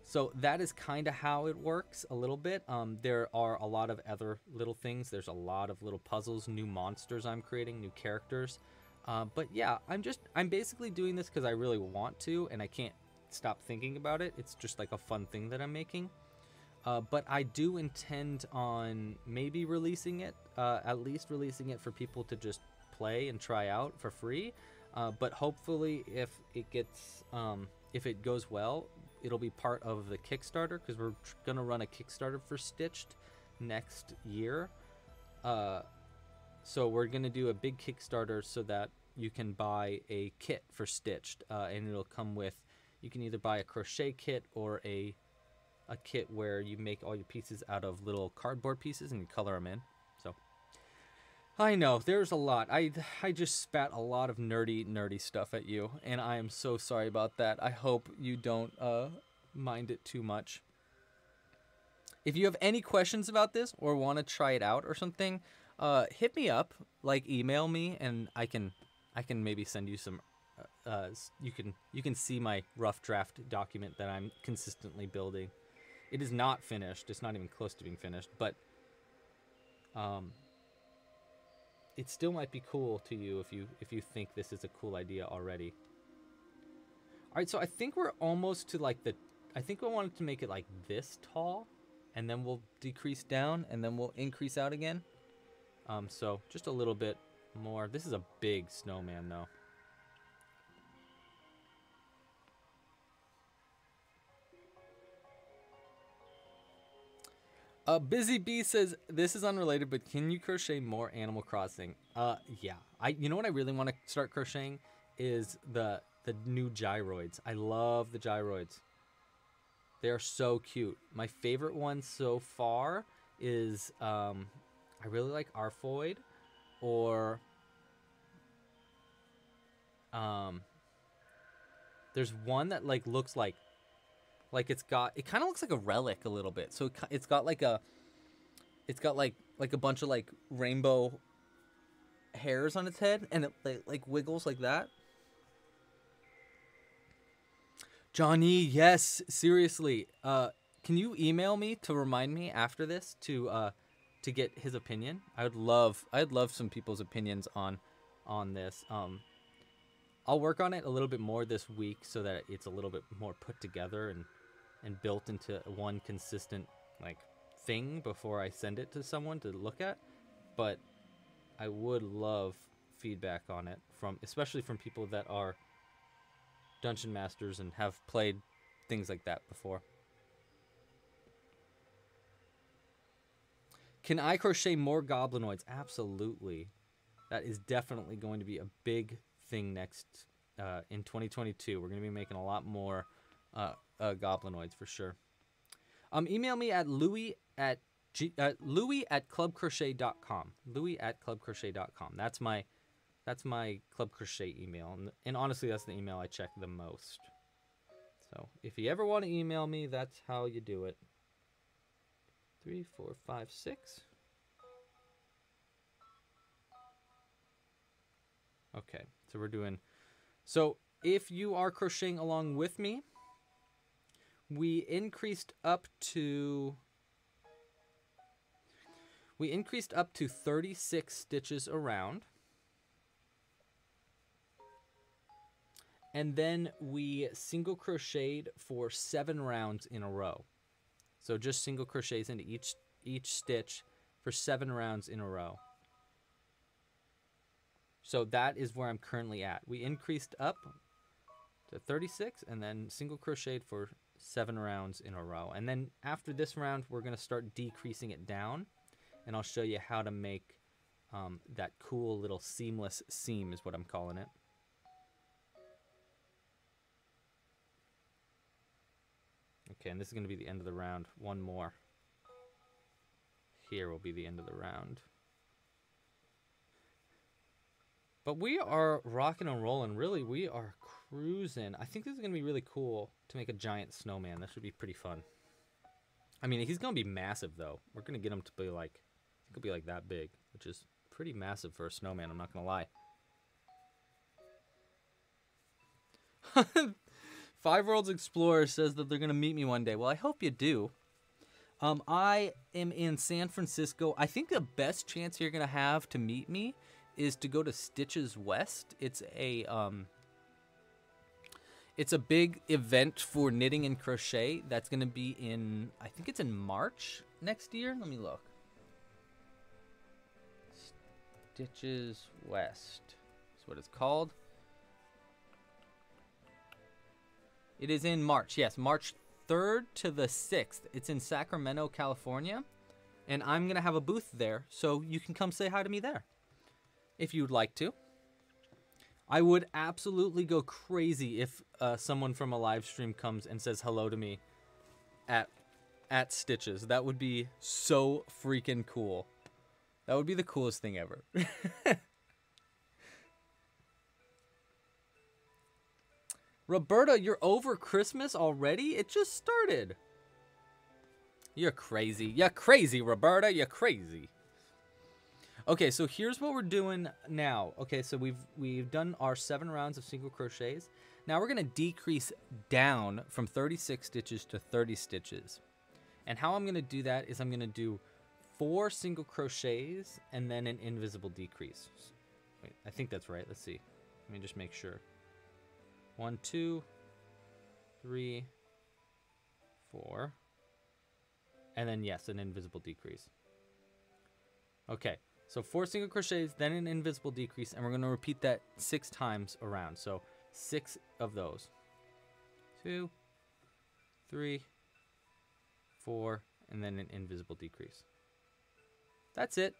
So that is kind of how it works a little bit. There are a lot of other little things. There's a lot of little puzzles, new monsters I'm creating, new characters. But yeah, I'm basically doing this because I really want to, and I can't stop thinking about it. It's just like a fun thing that I'm making. But I do intend on maybe releasing it, at least releasing it for people to just play and try out for free, but hopefully if it goes well, it'll be part of the Kickstarter, because we're going to run a Kickstarter for Stitched next year. So we're going to do a big Kickstarter so that you can buy a kit for Stitched, and it'll come with, you can either buy a crochet kit or a kit where you make all your pieces out of little cardboard pieces and you color them in. So I know there's a lot. I just spat a lot of nerdy stuff at you, and I am so sorry about that. I hope you don't mind it too much. If you have any questions about this or want to try it out or something, hit me up, like email me, and I can maybe send you some. You can see my rough draft document that I'm consistently building. It is not finished. It's not even close to being finished, but it still might be cool to you if you think this is a cool idea already. All right, so I think we're almost to like the. I think we wanted to make it like this tall, and then we'll decrease down, and then we'll increase out again. So just a little bit more. This is a big snowman though. Busy Bee says, this is unrelated, but can you crochet more Animal Crossing? Yeah. You know what I really want to start crocheting is the new gyroids. I love the gyroids. They are so cute. My favorite one so far is, I really like Arfoid, or, there's one that like looks like, it's got, it kind of looks like a relic a little bit. So it's got like a, it's got like a bunch of like rainbow hairs on its head, and it like wiggles like that. Johnny, yes, seriously. Can you email me to remind me after this to get his opinion? I'd love some people's opinions on this. I'll work on it a little bit more this week so that it's a little bit more put together and built into one consistent like thing before I send it to someone to look at. But I would love feedback on it especially from people that are dungeon masters and have played things like that before. Can I crochet more goblinoids? Absolutely. That is definitely going to be a big thing next in 2022. We're going to be making a lot more goblinoids for sure. Email me at louis@clubcrochet.com. louis@clubcrochet.com. That's my Club Crochet email, and honestly, that's the email I check the most. So if you ever want to email me, that's how you do it. 3, 4, 5, 6. Okay, so we're doing. So if you are crocheting along with me, we increased up to 36 stitches around. And then we single crocheted for 7 rounds in a row. So just single crochets into each stitch for 7 rounds in a row. So that is where I'm currently at. We increased up to 36 and then single crocheted for 7 rounds in a row. And then after this round, we're going to start decreasing it down, and I'll show you how to make that cool little seamless seam is what I'm calling it. Okay, and this is going to be the end of the round. One more. Here will be the end of the round. But we are rocking and rolling. Really, we are cruising. I think this is going to be really cool to make a giant snowman. This would be pretty fun. I mean, he's going to be massive, though. We're going to get him to be like, I think he'll be like that big, which is pretty massive for a snowman, I'm not going to lie. Five Worlds Explorer says that they're going to meet me one day. Well, I hope you do. I am in San Francisco. I think the best chance you're going to have to meet me is to go to Stitches West. It's a big event for knitting and crochet that's going to be in, I think it's in March next year. Let me look. Stitches West is what it's called. It is in March. Yes, March 3rd to the 6th. It's in Sacramento, California. And I'm going to have a booth there, so you can come say hi to me there if you'd like to. I would absolutely go crazy if someone from a live stream comes and says hello to me at Stitches. That would be so freaking cool. That would be the coolest thing ever. Roberta, you're over Christmas already? It just started. You're crazy. You're crazy, Roberta. You're crazy. Okay, so here's what we're doing now. Okay, so we've done our 7 rounds of single crochets. Now we're going to decrease down from 36 stitches to 30 stitches. And how I'm going to do that is I'm going to do 4 single crochets and then an invisible decrease. Wait, I think that's right. Let's see. Let me just make sure. 1, 2, 3, 4. And then, yes, an invisible decrease. Okay. So 4 single crochets, then an invisible decrease, and we're going to repeat that 6 times around. So 6 of those. 2, 3, 4, and then an invisible decrease. That's it.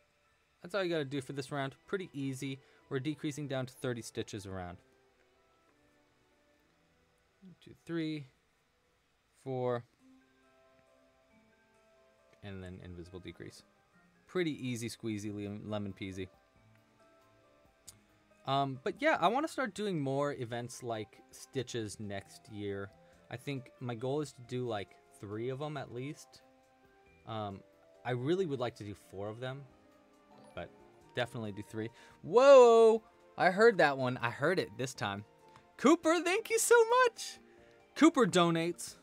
That's all you got to do for this round. Pretty easy. We're decreasing down to 30 stitches around. 1, 2, 3, 4, and then invisible decrease. Pretty easy squeezy, lemon peasy. But yeah, I want to start doing more events like Stitches next year. I think my goal is to do like 3 of them at least. I really would like to do 4 of them, but definitely do 3. Whoa! I heard that one. I heard it this time. Cooper, thank you so much. Cooper donates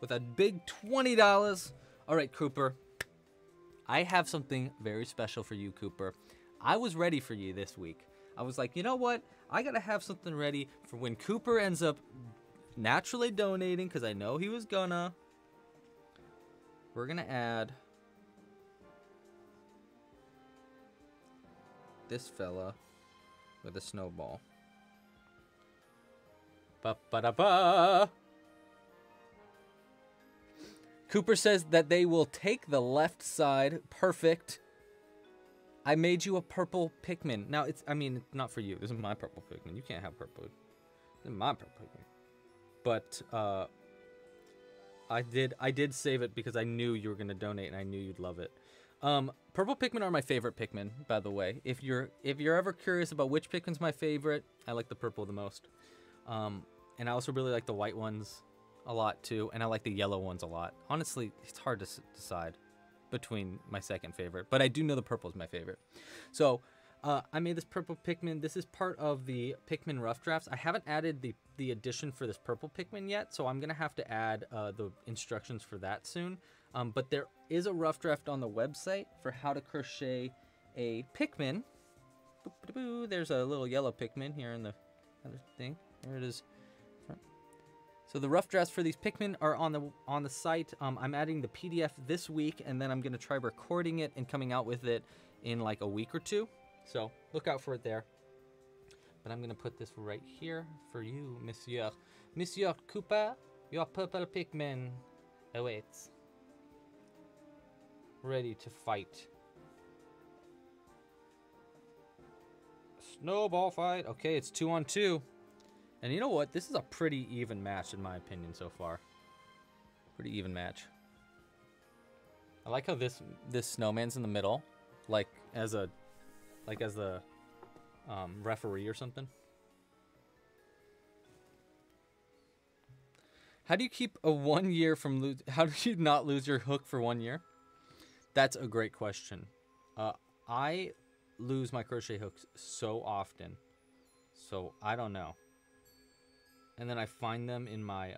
with a big $20. All right, Cooper. I have something very special for you, Cooper. I was ready for you this week. I was like, you know what? I gotta have something ready for when Cooper ends up naturally donating, because I know he was gonna. We're gonna add this fella with a snowball. Ba-ba-da-ba! Cooper says that they will take the left side. Perfect. I made you a purple Pikmin. Now, it's, I mean, not for you. This is my purple Pikmin. You can't have purple. This is my purple Pikmin. But I did save it because I knew you were going to donate and I knew you'd love it. Purple Pikmin are my favorite Pikmin, by the way. If you're ever curious about which Pikmin's my favorite, I like the purple the most. And I also really like the white ones a lot too, and I like the yellow ones a lot. Honestly, it's hard to decide between my second favorite, but I do know the purple is my favorite. So I made this purple Pikmin. This is part of the Pikmin rough drafts. I haven't added the addition for this purple Pikmin yet, so I'm gonna have to add the instructions for that soon. But there is a rough draft on the website for how to crochet a Pikmin. Boop-a-da-boo. There's a little yellow Pikmin here in the other thing. There it is. So the rough drafts for these Pikmin are on the site. I'm adding the PDF this week, and then I'm going to try recording it and coming out with it in like a week or two. So look out for it there. But I'm going to put this right here for you, Monsieur. Monsieur Cooper, your purple Pikmin awaits. Ready to fight. Snowball fight. Okay, it's 2 on 2. And you know what? This is a pretty even match in my opinion so far. Pretty even match. I like how this snowman's in the middle, like as a referee or something. How do you keep a 1 year from lose? How do you not lose your hook for 1 year? That's a great question. I lose my crochet hooks so often, so I don't know. And then I find them in my,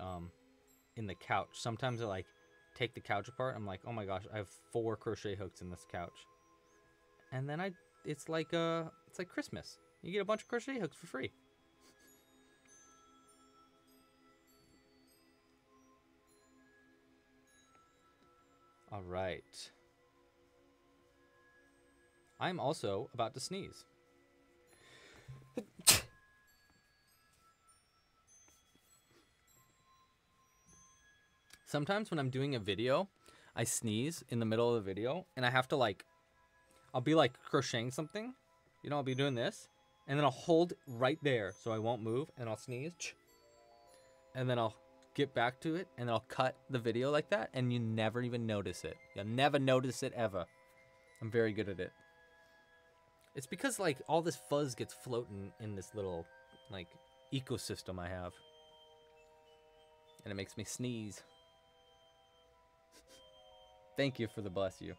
in the couch. Sometimes I like take the couch apart. I'm like, oh my gosh, I have 4 crochet hooks in this couch. And then it's like Christmas. You get a bunch of crochet hooks for free. All right. I'm also about to sneeze. Sometimes when I'm doing a video, I sneeze in the middle of the video, and I have to, like, I'll be, like, crocheting something. You know, I'll be doing this, and then I'll hold right there so I won't move, and I'll sneeze. And then I'll get back to it, and then I'll cut the video like that, and you never even notice it. You'll never notice it ever. I'm very good at it. It's because, like, all this fuzz gets floating in this little, like, ecosystem I have. And it makes me sneeze. Thank you for the bless you.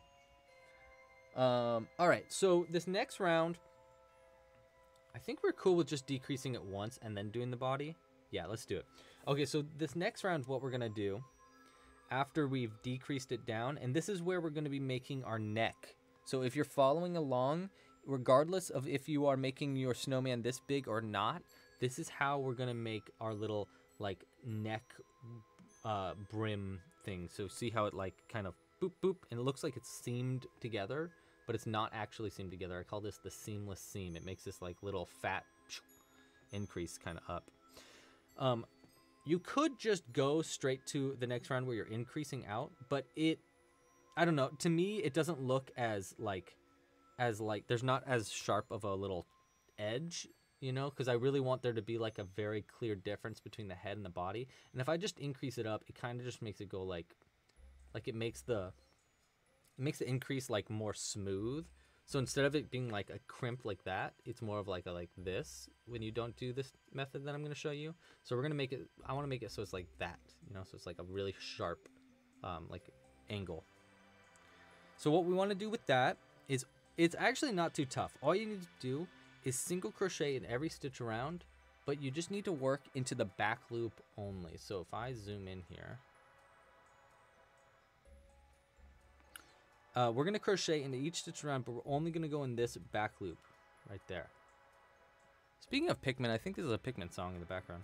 All right, so this next round, I think we're cool with just decreasing it once and then doing the body. Yeah, let's do it. Okay, so this next round, what we're going to do after we've decreased it down, and this is where we're going to be making our neck. So if you're following along, regardless of if you are making your snowman this big or not, this is how we're going to make our little, like, neck brim thing. So see how it, like, kind of boop, boop, and it looks like it's seamed together, but it's not actually seamed together. I call this the seamless seam. It makes this, like, little fat increase kind of up. You could just go straight to the next round where you're increasing out, but it, I don't know, to me, it doesn't look as there's not as sharp of a little edge, you know, because I really want there to be, like, a very clear difference between the head and the body. And if I just increase it up, it kind of just makes it go, like it makes the increase, like, more smooth. So instead of it being like a crimp like that, it's more of like a, like this, when you don't do this method that I'm going to show you. So we're going to make it, I want to make it so it's like that, you know, so it's like a really sharp, like, angle. So what we want to do with that is, it's actually not too tough. All you need to do is single crochet in every stitch around, but you just need to work into the back loop only. So if I zoom in here, we're going to crochet into each stitch around, but we're only going to go in this back loop right there. Speaking of Pikmin, I think this is a Pikmin song in the background.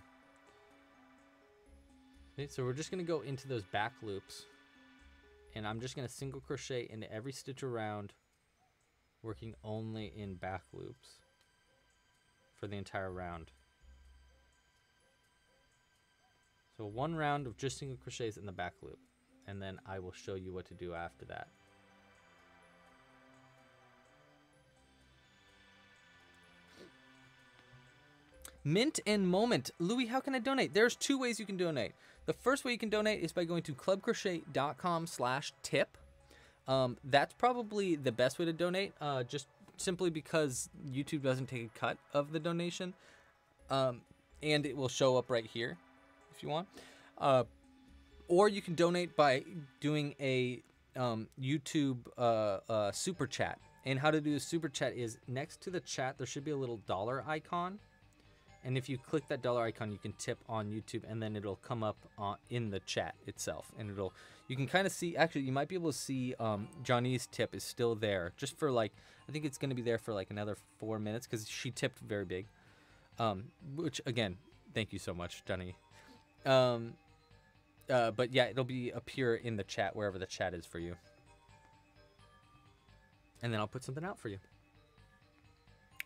Okay, so we're just going to go into those back loops, and I'm just going to single crochet into every stitch around, working only in back loops for the entire round. So one round of just single crochets in the back loop, and then I will show you what to do after that. Mint and Moment. Louis, how can I donate? There's two ways you can donate. The first way you can donate is by going to clubcrochet.com/tip. That's probably the best way to donate, just simply because YouTube doesn't take a cut of the donation. And it will show up right here if you want. Or you can donate by doing a YouTube super chat. And how to do a super chat is, next to the chat, there should be a little dollar icon. And if you click that dollar icon, you can tip on YouTube, and then it'll come up in the chat itself. And it'll, you can kind of see, actually, you might be able to see Johnny's tip is still there, just for, like, I think it's going to be there for, like, another 4 minutes, because she tipped very big. Which, again, thank you so much, Johnny. But yeah, it'll be appear in the chat, wherever the chat is for you. And then I'll put something out for you.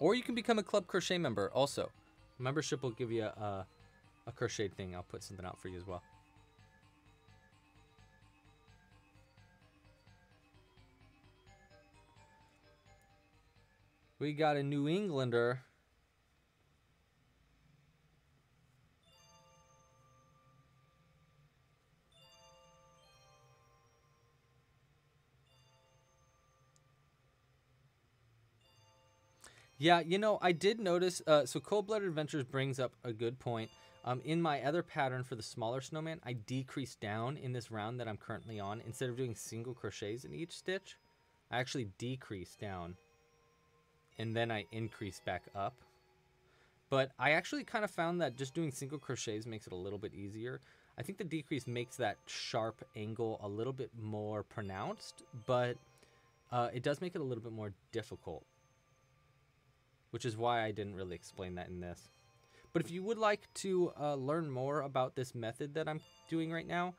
Or you can become a Club Crochet member also. Membership will give you a crocheted thing. I'll put something out for you as well. We got a New Englander. Yeah, you know, I did notice, so Cold-Blooded Adventures brings up a good point. In my other pattern for the smaller snowman, I decreased down in this round that I'm currently on. Instead of doing single crochets in each stitch, I actually decreased down, and then I increased back up. But I actually kind of found that just doing single crochets makes it a little bit easier. I think the decrease makes that sharp angle a little bit more pronounced, but it does make it a little bit more difficult, which is why I didn't really explain that in this. But if you would like to learn more about this method that I'm doing right now,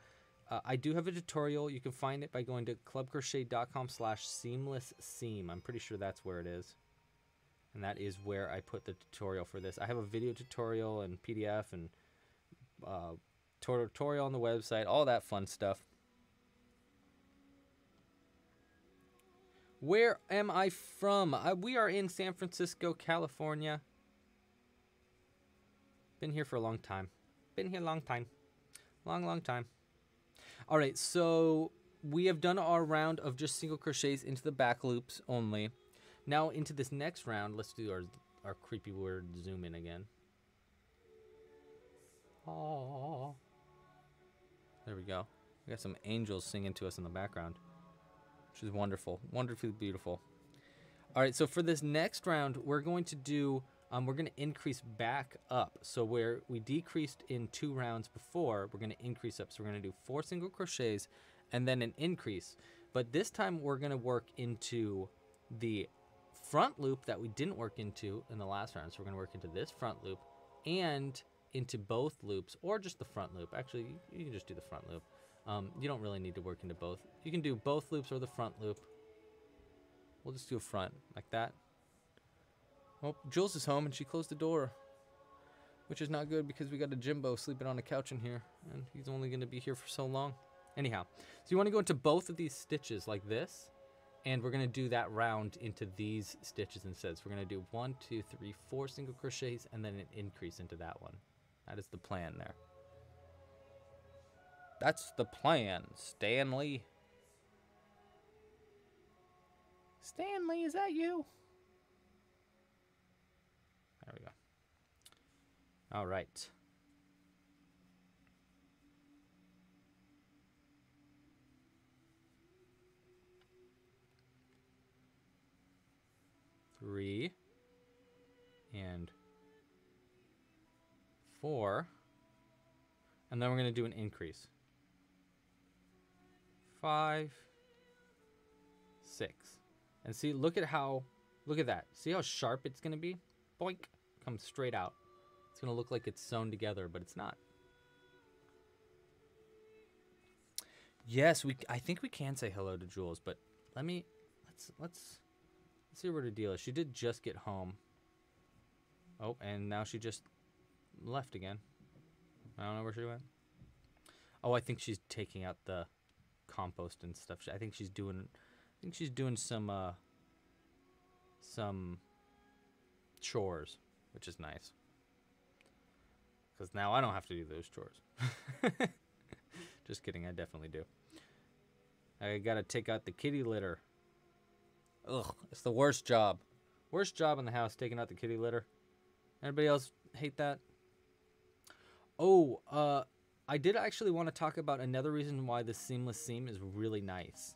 I do have a tutorial. You can find it by going to clubcrochet.com/seamless seam. I'm pretty sure that's where it is. And that is where I put the tutorial for this. I have a video tutorial and PDF and tutorial on the website, all that fun stuff. Where am I from? We are in San Francisco, California. Been here for a long time. Been here a long time. Long, long time. All right, so we have done our round of just single crochets into the back loops only. Now into this next round, let's do our creepy word zoom in again. Oh, there we go. We got some angels singing to us in the background, which is wonderful, wonderfully beautiful. All right, so for this next round, we're going to do, we're going to increase back up. So where we decreased in 2 rounds before, we're going to increase up. So we're going to do 4 single crochets and then an increase. But this time we're going to work into the front loop that we didn't work into in the last round. So we're going to work into this front loop and into both loops, or just the front loop. Actually, you can just do the front loop. You don't really need to work into both. You can do both loops or the front loop. We'll just do a front like that. Oh, Jules is home and she closed the door, which is not good because we got a Jimbo sleeping on the couch in here and he's only going to be here for so long. Anyhow, so you want to go into both of these stitches like this, and we're going to do that round into these stitches instead. So we're going to do 1, 2, 3, 4 single crochets and then an increase into that one. That is the plan there. That's the plan, Stanley. Stanley, is that you? There we go. All right. Three and four. And then we're going to do an increase. 5, 6. And see, look at that. See how sharp it's going to be? Boink, comes straight out. It's going to look like it's sewn together, but it's not. Yes, I think we can say hello to Jules, but let's see what her deal is. She did just get home. Oh, and now she just left again. I don't know where she went. Oh, I think she's taking out the compost and stuff. I think she's doing some chores, which is nice, because now I don't have to do those chores. Just kidding, I definitely do. I gotta take out the kitty litter. Ugh, it's the worst job. Worst job in the house, taking out the kitty litter. Everybody else hate that? Oh, I did actually want to talk about another reason why the seamless seam is really nice,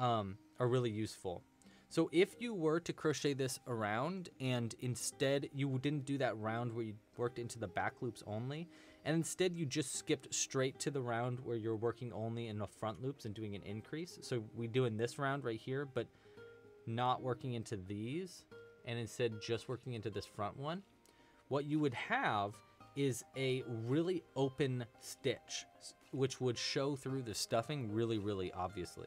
or really useful. So if you were to crochet this around and instead you didn't do that round where you worked into the back loops only, and instead you just skipped straight to the round where you're working only in the front loops and doing an increase. So we do in this round right here, but not working into these, and instead just working into this front one, what you would have is a really open stitch, which would show through the stuffing really, really obviously,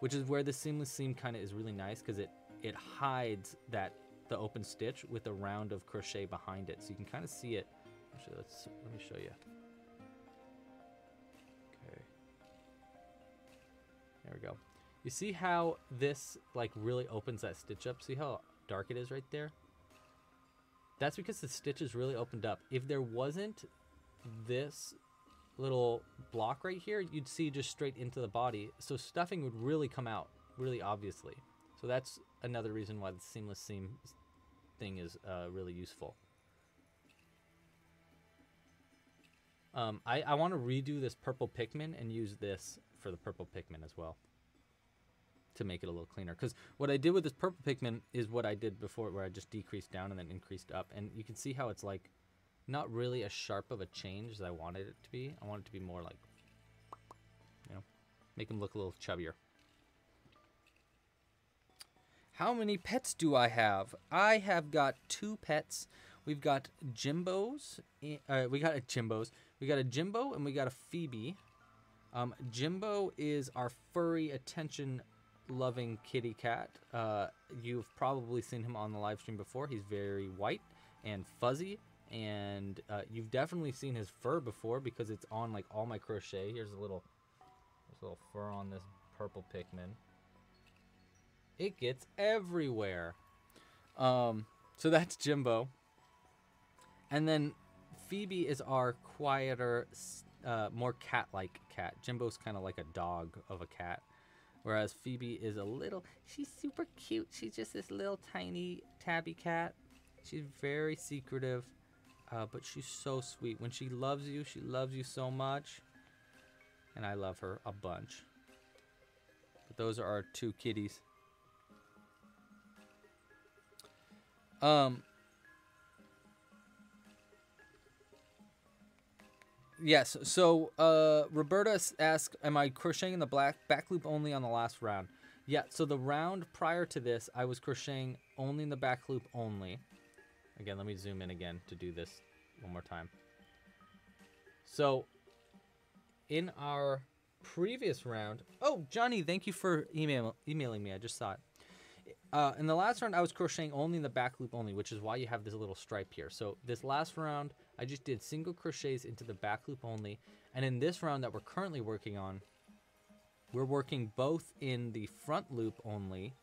which is where the seamless seam kind of is really nice, because it hides that the open stitch with a round of crochet behind it, so you can kind of see it. Actually, let me show you. Okay, there we go. You see how this like really opens that stitch up? See how dark it is right there? That's because the stitch is really opened up. If there wasn't this little block right here, you'd see just straight into the body. So stuffing would really come out, really obviously. So that's another reason why the seamless seam thing is really useful. I want to redo this purple Pikmin and use this for the purple Pikmin as well, to make it a little cleaner, because what I did with this purple Pikmin is what I did before, where I just decreased down and then increased up, and you can see how it's like not really as sharp of a change as I wanted it to be. I want it to be more like, you know, make them look a little chubbier. How many pets do I have? I have got 2 pets. We've got Jimbos. We got a Jimbo and we got a Phoebe. Jimbo is our furry attention loving kitty cat. You've probably seen him on the live stream before. He's very white and fuzzy and you've definitely seen his fur before because it's on like all my crochet. Here's a little, there's a little fur on this purple Pikmin. It gets everywhere. So that's Jimbo. And then Phoebe is our quieter, more cat-like cat. Jimbo's kind of like a dog of a cat. Whereas Phoebe is a little, she's super cute. She's just this little tiny tabby cat. She's very secretive, but she's so sweet. When she loves you so much. And I love her a bunch. But those are our two kitties. Yes, so Roberta asks, am I crocheting in the back loop only on the last round? Yeah, so the round prior to this, I was crocheting only in the back loop only. Again, let me zoom in again to do this one more time. So in our previous round, oh, Johnny, thank you for emailing me. I just saw it. In the last round, I was crocheting only in the back loop only, which is why you have this little stripe here. So this last round, I just did single crochets into the back loop only. And in this round that we're currently working on, we're working both in the front loop only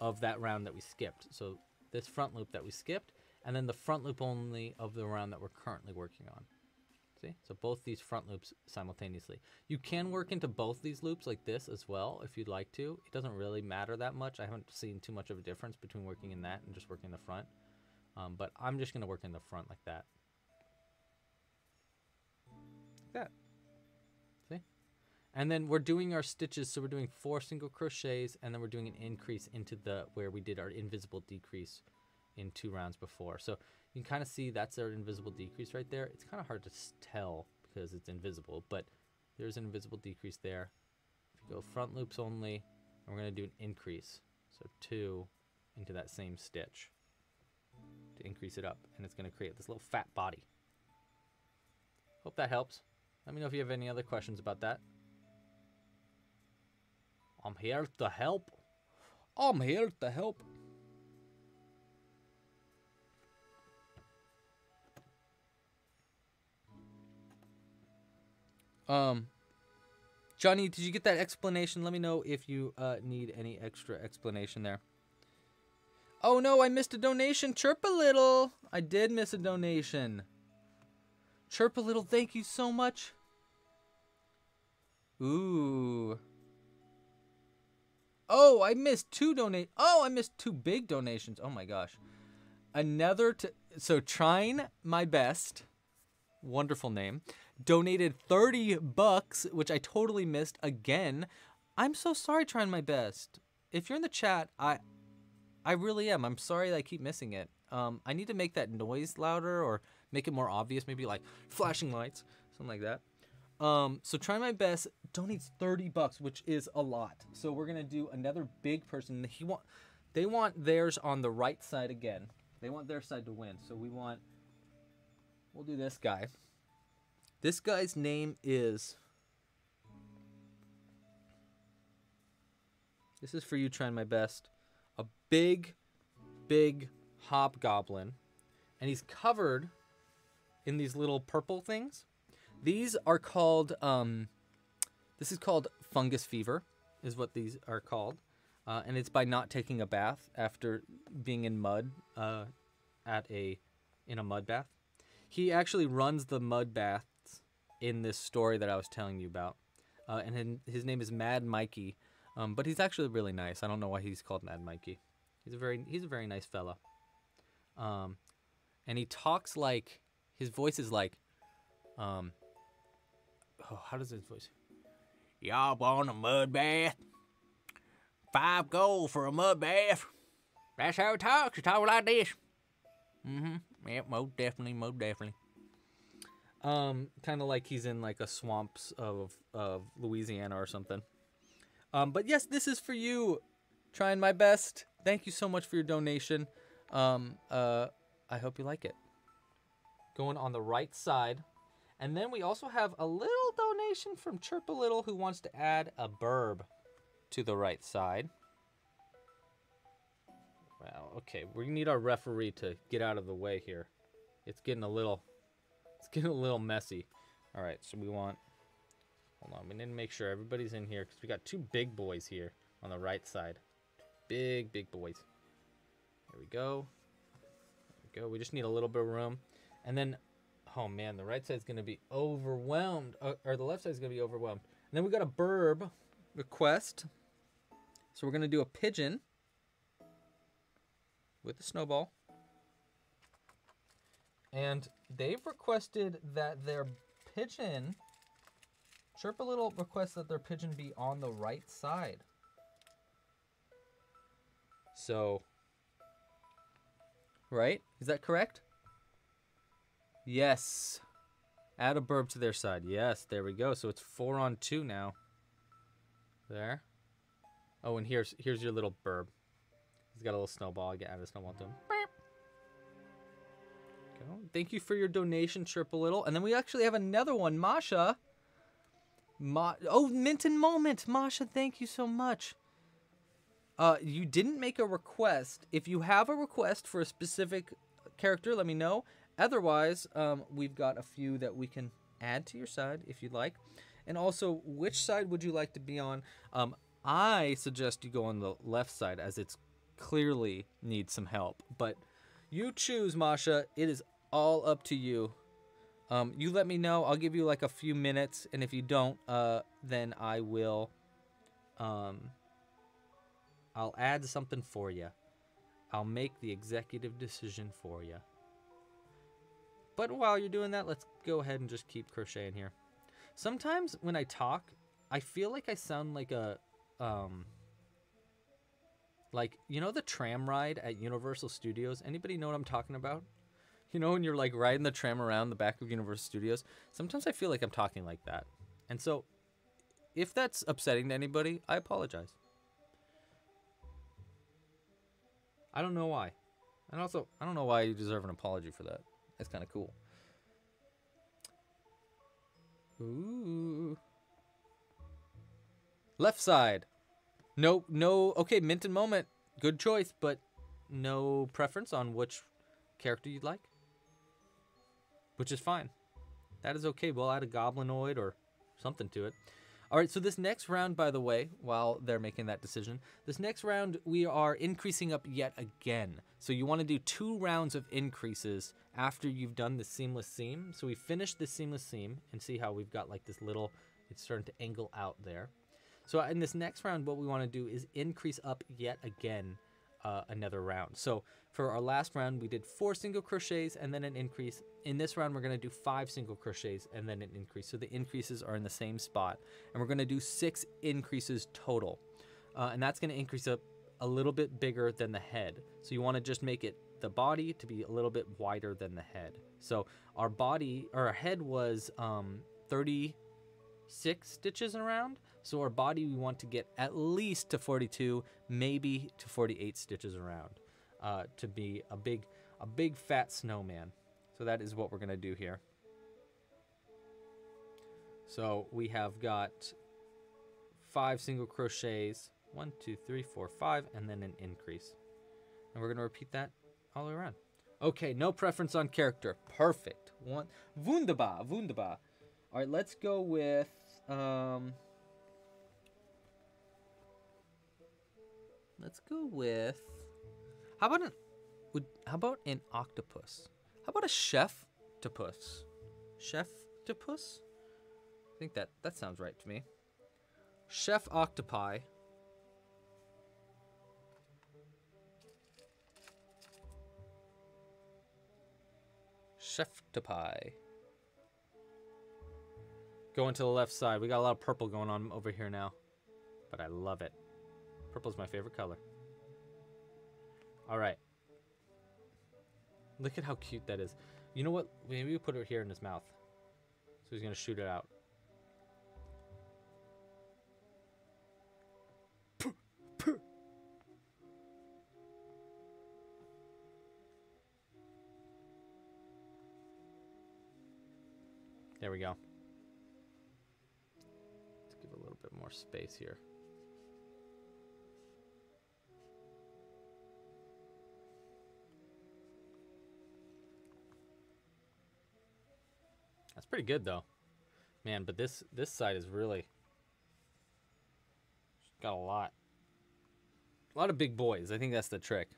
of that round that we skipped. So this front loop that we skipped, and then the front loop only of the round that we're currently working on. See? So both these front loops simultaneously. You can work into both these loops like this as well if you'd like to. It doesn't really matter that much. I haven't seen too much of a difference between working in that and just working in the front. But I'm just going to work in the front like that. Like that. See? And then we're doing our stitches. So we're doing 4 single crochets, and then we're doing an increase into the where we did our invisible decrease in 2 rounds before. So you can kind of see that's our invisible decrease right there. It's kind of hard to tell because it's invisible, but there's an invisible decrease there. If you go front loops only, and we're going to do an increase. So 2 into that same stitch to increase it up, and it's going to create this little fat body. Hope that helps. Let me know if you have any other questions about that. I'm here to help. I'm here to help. Johnny, did you get that explanation? Let me know if you need any extra explanation there. Oh no, I missed a donation. Chirp a little. I did miss a donation. Chirp a little. Thank you so much. Ooh. Oh, I missed 2 donations. Oh, I missed 2 big donations. Oh my gosh. Another. So trying my best. Wonderful name. Donated $30, which I totally missed again. I'm so sorry, trying my best. If you're in the chat, I really am. I'm sorry that I keep missing it. I need to make that noise louder or make it more obvious, maybe like flashing lights, something like that. So trying my best donates $30, which is a lot. So we're gonna do another big person. They want theirs on the right side again. They want their side to win. So we'll do this guy. This guy's name is... This is for you, trying my best. A big, big hobgoblin. And he's covered in these little purple things. These are called... this is called fungus fever, is what these are called. And it's by not taking a bath after being in mud in a mud bath. He actually runs the mud baths in this story that I was telling you about. And his name is Mad Mikey, but he's actually really nice. I don't know why he's called Mad Mikey. He's a very nice fella. And he talks like, his voice is like, oh, how does his voice? Y'all want a mud bath? $5 for a mud bath. That's how he talks. He talks like this. Mm-hmm. Yeah, most definitely, most definitely. Kind of like he's in like a swamps of Louisiana or something. But yes, this is for you, trying my best. Thank you so much for your donation. I hope you like it. Going on the right side. And then we also have a little donation from Chirp a Little, who wants to add a burb to the right side. Wow, okay, we need our referee to get out of the way here. It's getting a little messy. All right, so we want, hold on, we need to make sure everybody's in here because we got two big boys here on the right side. Big boys. There we go. There we go. We just need a little bit of room. And then, oh man, the right side's going to be overwhelmed, or the left side's going to be overwhelmed. And then we got a burb request. So we're going to do a pigeon with a snowball. And they've requested that their pigeon, Chirp a Little requests that their pigeon be on the right side. So, right? Is that correct? Yes. Add a burb to their side. Yes, there we go. So it's 4 on 2 now. There. Oh, and here's your little burb. He's got a little snowball. I get out of snowball to him. Go. Thank you for your donation, Chirp a Little. And then we actually have another one, Masha. Oh, Mint and Moment, Masha. Thank you so much. You didn't make a request. If you have a request for a specific character, let me know. Otherwise, we've got a few that we can add to your side if you'd like. And also, which side would you like to be on? I suggest you go on the left side as it's clearly needs some help. But you choose, Masha. It is all up to you. You let me know. I'll give you like a few minutes. And if you don't, then I will... I'll add something for you. I'll make the executive decision for you. But while you're doing that, let's go ahead and just keep crocheting here. Sometimes when I talk, I feel like I sound like a, like, you know the tram ride at Universal Studios? Anybody know what I'm talking about? You know when you're like riding the tram around the back of Universal Studios? Sometimes I feel like I'm talking like that. And so, if that's upsetting to anybody, I apologize. I don't know why. And also, I don't know why you deserve an apology for that. That's kind of cool. Ooh. Left side. No. Okay, Mint and Moment. Good choice, but no preference on which character you'd like. Which is fine. That is okay. We'll add a goblinoid or something to it. All right, so this next round, by the way, while they're making that decision, this next round we are increasing up yet again. So you want to do 2 rounds of increases after you've done the seamless seam. So we finished the seamless seam and see how we've got like this little, it's starting to angle out there. So in this next round, what we want to do is increase up yet again another round. So for our last round, we did 4 single crochets and then an increase. In this round, we're going to do 5 single crochets and then an increase. So the increases are in the same spot, and we're going to do 6 increases total. And that's going to increase up a little bit bigger than the head. So you want to just make it the body to be a little bit wider than the head. So our body or our head was 36 stitches around. So our body, we want to get at least to 42, maybe to 48 stitches around to be a big fat snowman. So that is what we're gonna do here. So we have got 5 single crochets, 1, 2, 3, 4, 5, and then an increase. And we're gonna repeat that all around. Okay, no preference on character, perfect. One, wunderbar, wunderbar. All right, let's go with, how about an octopus? How about a chef-topus? Chef-topus? I think that sounds right to me. Chef octopi. Chef-topi. Going to the left side. We got a lot of purple going on over here now, but I love it. Purple's my favorite color. All right. Look at how cute that is. You know what? Maybe we put it here in his mouth. So he's going to shoot it out. There we go. Let's give it a little bit more space here. That's pretty good though. Man, but this side is really got a lot of big boys. I think that's the trick.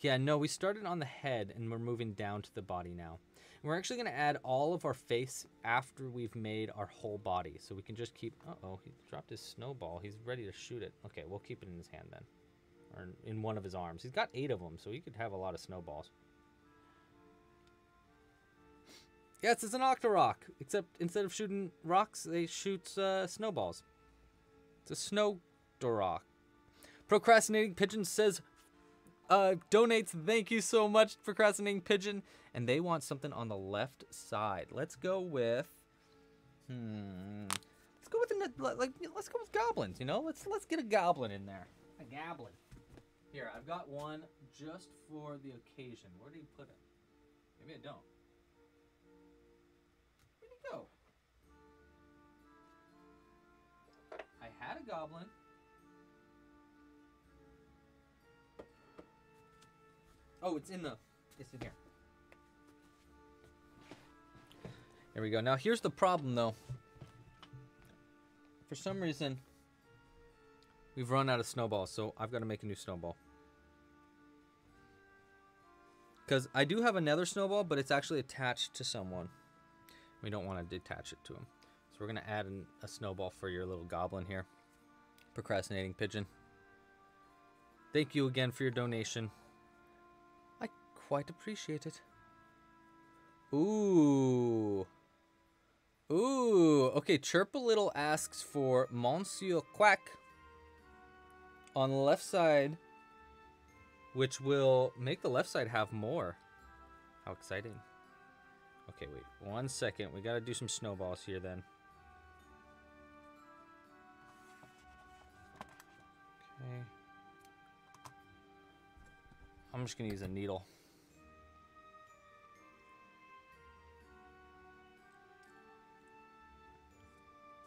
Yeah, no, we started on the head and we're moving down to the body now. And we're actually going to add all of our face after we've made our whole body. So we can just keep... Uh-oh, he dropped his snowball. He's ready to shoot it. Okay, we'll keep it in his hand then. Or in one of his arms. He's got 8 of them, so he could have a lot of snowballs. Yes, it's an Octorok. Except instead of shooting rocks, they shoot snowballs. It's a Snowdorok. Procrastinating Pigeon says... donates. Thank you so much, Procrastinating Pigeon. And they want something on the left side. Let's go with let's go with let's go with goblins, you know? Let's get a goblin in there. A goblin. Here, I've got one just for the occasion. Where do you put it? Maybe I don't. Where'd he go? I had a goblin. Oh, it's in here. There we go. Now, here's the problem, though. For some reason, we've run out of snowballs, so I've got to make a new snowball. Because I do have another snowball, but it's actually attached to someone. We don't want to detach it to him. So we're going to add a snowball for your little goblin here. Procrastinating Pigeon. Thank you again for your donation. Quite appreciate it. Ooh. Ooh. Okay, Chirp a Little asks for Monsieur Quack on the left side, which will make the left side have more. How exciting. Okay, wait. One second. We got to do some snowballs here then. Okay. I'm just going to use a needle.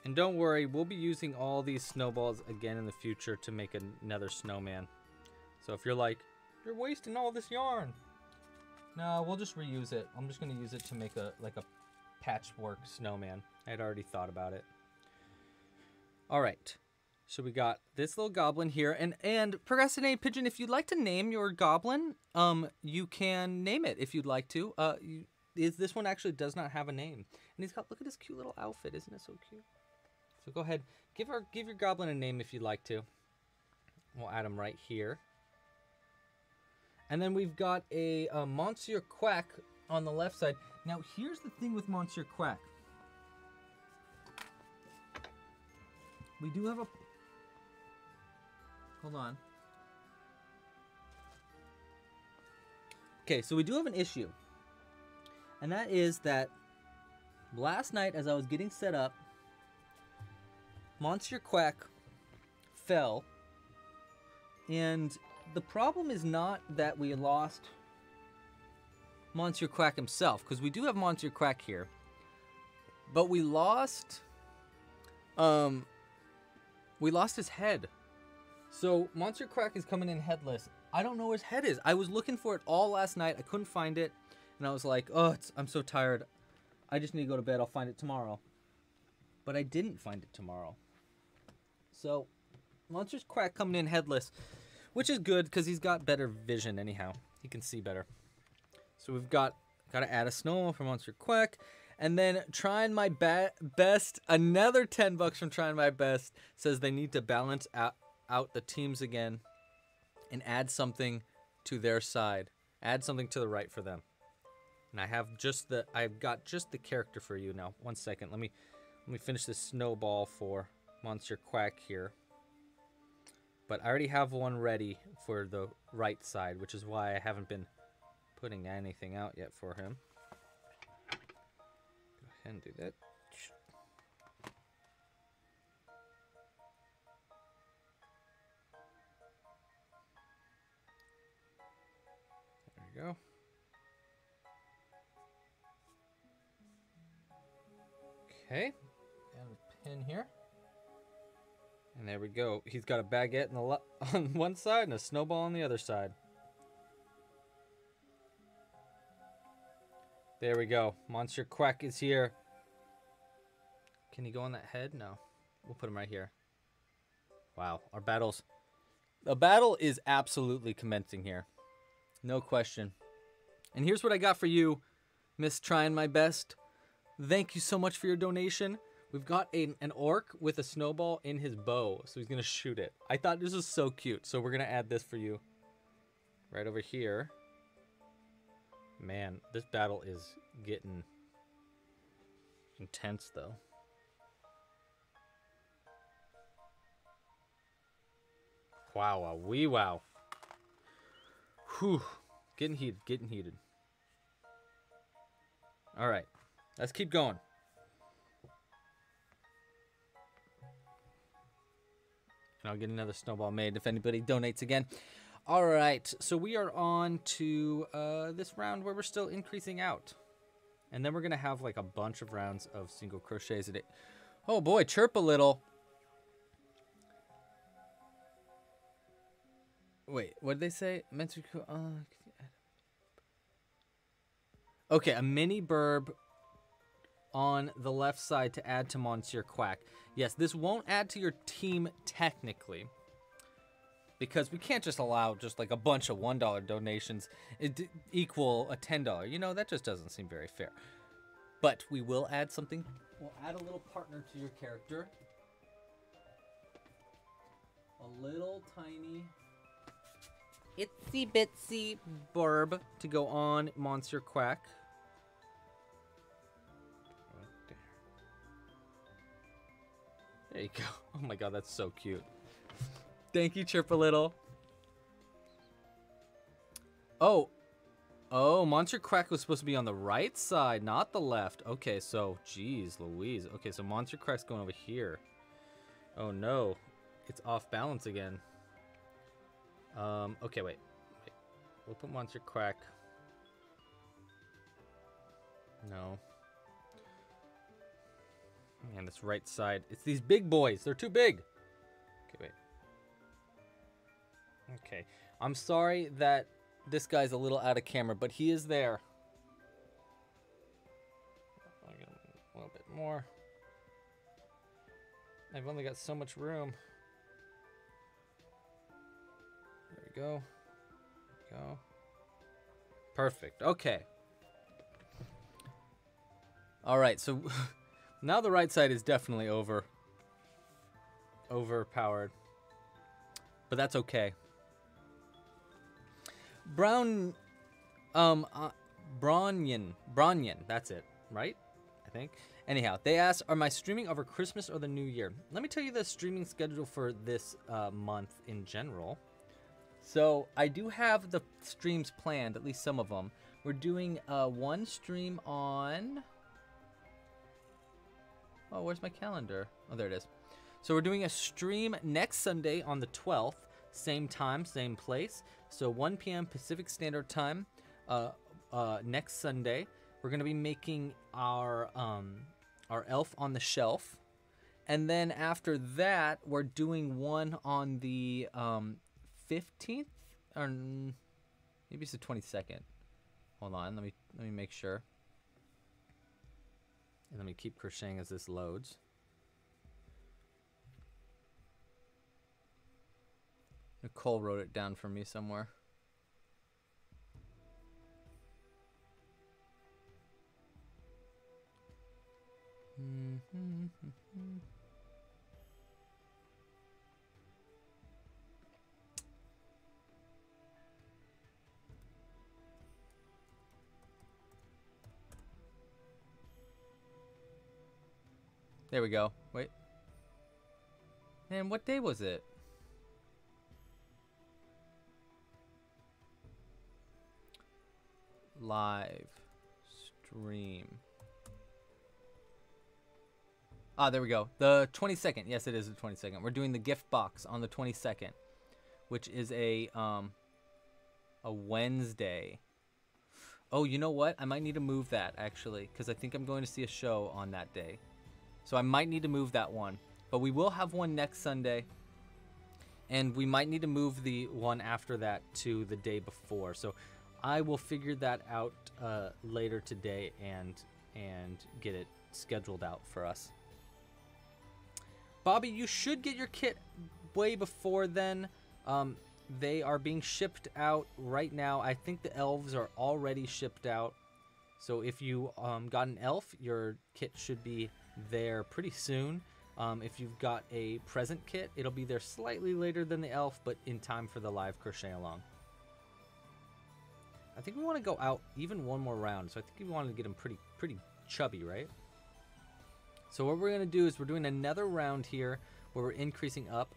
And don't worry, we'll be using all these snowballs again in the future to make another snowman. So if you're like, you're wasting all this yarn. No, we'll just reuse it. I'm just going to use it to make a patchwork snowman. I had already thought about it. All right. So we got this little goblin here. And Procrastinating Pigeon, if you'd like to name your goblin, you can name it if you'd like to. This one actually does not have a name. And he's got, look at his cute little outfit. Isn't it so cute? So go ahead, give your goblin a name if you'd like to. We'll add him right here. And then we've got a Monsieur Quack on the left side. Now here's the thing with Monsieur Quack. We do have a... Hold on. Okay, so we do have an issue. And that is that last night as I was getting set up, Monsieur Quack fell, and the problem is not that we lost Monsieur Quack himself, because we do have Monsieur Quack here, but we lost his head. So Monsieur Quack is coming in headless. I don't know where his head is. I was looking for it all last night. I couldn't find it, and I was like, oh, I'm so tired. I just need to go to bed. I'll find it tomorrow. But I didn't find it tomorrow. So, Monster's Quack coming in headless, which is good because he's got better vision anyhow. He can see better. So we've got to add a snowball for Monsieur Quack, and then trying my best. Another $10 from trying my best says they need to balance out the teams again, and add something to their side. Add something to the right for them. And I've got just the character for you now. One second, let me finish this snowball for Monsieur Quack here. But I already have one ready for the right side, which is why I haven't been putting anything out yet for him. Go ahead and do that. There we go. Okay, and a pin here. And there we go. He's got a baguette on one side and a snowball on the other side. There we go. Monster Quack is here. Can he go on that head? No. We'll put him right here. Wow. Our battles. The battle is absolutely commencing here. No question. And here's what I got for you, Miss Trying My Best. Thank you so much for your donation. We've got an orc with a snowball in his bow, so he's going to shoot it. I thought this was so cute, so we're going to add this for you right over here. Man, this battle is getting intense, though. Wow. Whew. Getting heated. All right, let's keep going. I'll get another snowball made if anybody donates again. All right, so we are on to this round where we're still increasing out, and then we're gonna have like a bunch of rounds of single crochets in it. Oh boy, chirp a little. Wait, what did they say? Okay, a mini burb on the left side to add to Monsieur Quack. Yes, this won't add to your team technically, because we can't just allow just like a bunch of $1 donations equal a $10. You know, that just doesn't seem very fair. But we will add something. We'll add a little partner to your character. A little tiny itsy bitsy burb to go on Monsieur Quack. There you go. Oh my god, that's so cute. Thank you, Chirp a Little. Oh, Monsieur Quack was supposed to be on the right side, not the left. Okay, so, geez, Louise. Okay, so Monsieur Quack's going over here. Oh no, it's off balance again. Okay, wait. We'll put Monsieur Quack. No. Man, this right side. It's these big boys. They're too big. Okay, wait. Okay. I'm sorry that this guy's a little out of camera, but he is there. I'll get a little bit more. I've only got so much room. There we go. There we go. Perfect. Okay. All right, so... Now the right side is definitely overpowered, but that's okay. Bronyan, that's it, right? I think. Anyhow, they asked, "Are my streaming over Christmas or the New Year?" Let me tell you the streaming schedule for this month in general. So I do have the streams planned, at least some of them. We're doing one stream on. Oh, where's my calendar? Oh, there it is. So we're doing a stream next Sunday on the 12th. Same time, same place. So 1 p.m. Pacific Standard Time next Sunday. We're going to be making our Elf on the Shelf. And then after that, we're doing one on the 15th? Or maybe it's the 22nd. Hold on. Let me make sure. And let me keep crocheting as this loads. Nicole wrote it down for me somewhere. There we go. Wait. Man, what day was it? Live stream. Ah, there we go. The 22nd. Yes, it is the 22nd. We're doing the gift box on the 22nd, which is a Wednesday. Oh, you know what? I might need to move that actually, because I think I'm going to see a show on that day. So I might need to move that one. But we will have one next Sunday. And we might need to move the one after that to the day before. So I will figure that out later today and get it scheduled out for us. Bobby, you should get your kit way before then. They are being shipped out right now. I think the elves are already shipped out. So if you got an elf, your kit should be there pretty soon. If you've got a present kit, it'll be there slightly later than the elf, but in time for the live crochet along. I think we want to go out even one more round, so I think we wanted to get them pretty chubby, right? So what we're going to do is we're doing another round here where we're increasing up.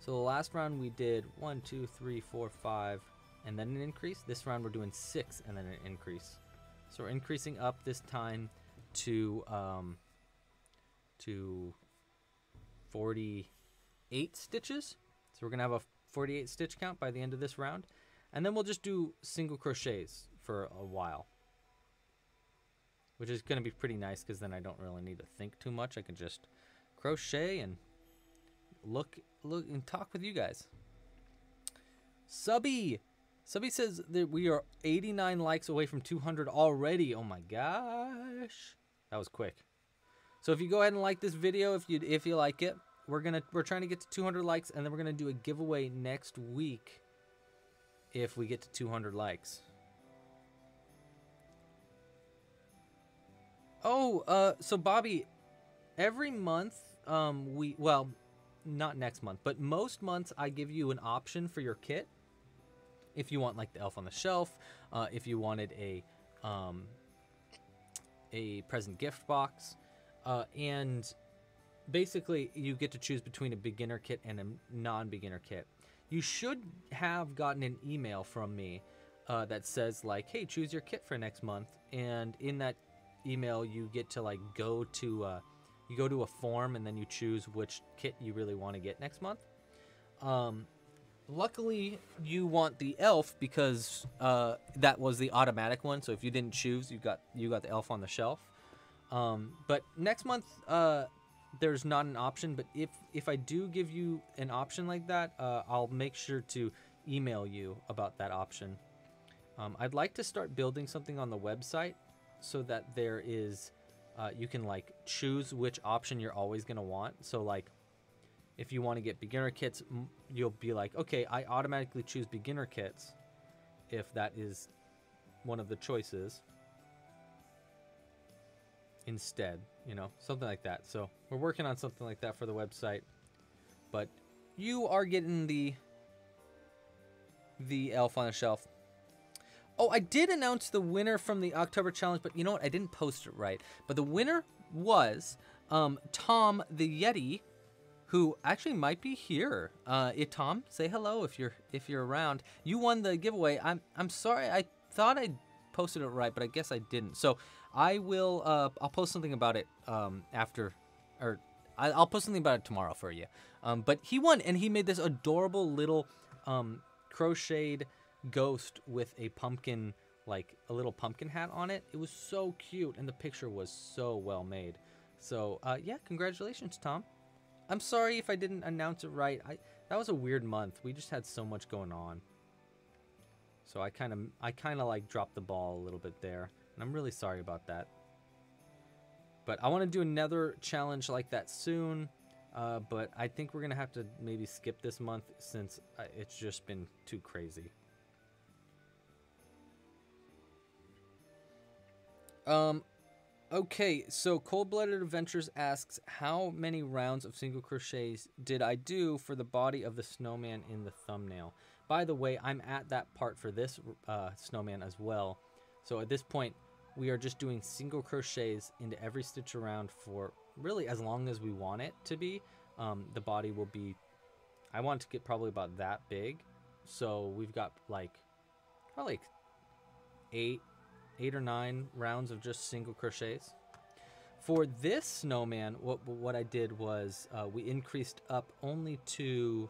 So the last round we did 1, 2, 3, 4, 5, and then an increase. This round we're doing 6 and then an increase. So we're increasing up this time to 48 stitches. So we're going to have a 48 stitch count by the end of this round. And then we'll just do single crochets for a while, which is going to be pretty nice because then I don't really need to think too much. I can just crochet and look and talk with you guys. Subby says that we are 89 likes away from 200 already. Oh my gosh, that was quick. So if you go ahead and like this video, if you like it, we're trying to get to 200 likes, and then we're gonna do a giveaway next week if we get to 200 likes. Oh, so Bobby, every month not next month, but most months I give you an option for your kit. If you want like the elf on the shelf, if you wanted a present gift box, and basically you get to choose between a beginner kit and a non-beginner kit. You should have gotten an email from me that says like, hey, choose your kit for next month, and in that email you get to like go to you go to a form and then you choose which kit you really want to get next month. Luckily, you want the elf because that was the automatic one. So if you didn't choose, you got the elf on the shelf. But next month, there's not an option. But if I do give you an option like that, I'll make sure to email you about that option. I'd like to start building something on the website so that there is... you can like choose which option you're always going to want. So like if you want to get beginner kits, you'll be like, okay, I automatically choose beginner kits if that is one of the choices instead, you know, something like that. So we're working on something like that for the website, but you are getting the elf on the shelf. Oh, I did announce the winner from the October challenge, but you know what? I didn't post it right. But the winner was Tom the Yeti, who actually might be here. Tom, say hello if you're around. You won the giveaway. I'm sorry. I thought I posted it right, but I guess I didn't. So I will. I'll post something about it I'll post something about it tomorrow for you. But he won, and he made this adorable little crocheted ghost with a pumpkin, like a little pumpkin hat on it. It was so cute, and the picture was so well made. So yeah, congratulations, Tom. I'm sorry if I didn't announce it right. That was a weird month. We just had so much going on, so I kind of like dropped the ball a little bit there, and I'm really sorry about that. But I want to do another challenge like that soon. But I think we're gonna have to maybe skip this month since it's just been too crazy. Okay, so Cold-Blooded Adventures asks, how many rounds of single crochets did I do for the body of the snowman in the thumbnail? By the way, I'm at that part for this snowman as well. So at this point, we are just doing single crochets into every stitch around for really as long as we want it to be. The body will be, I want to get probably about that big. So we've got like probably 8 or 9 rounds of just single crochets. For this snowman, what I did was we increased up only to...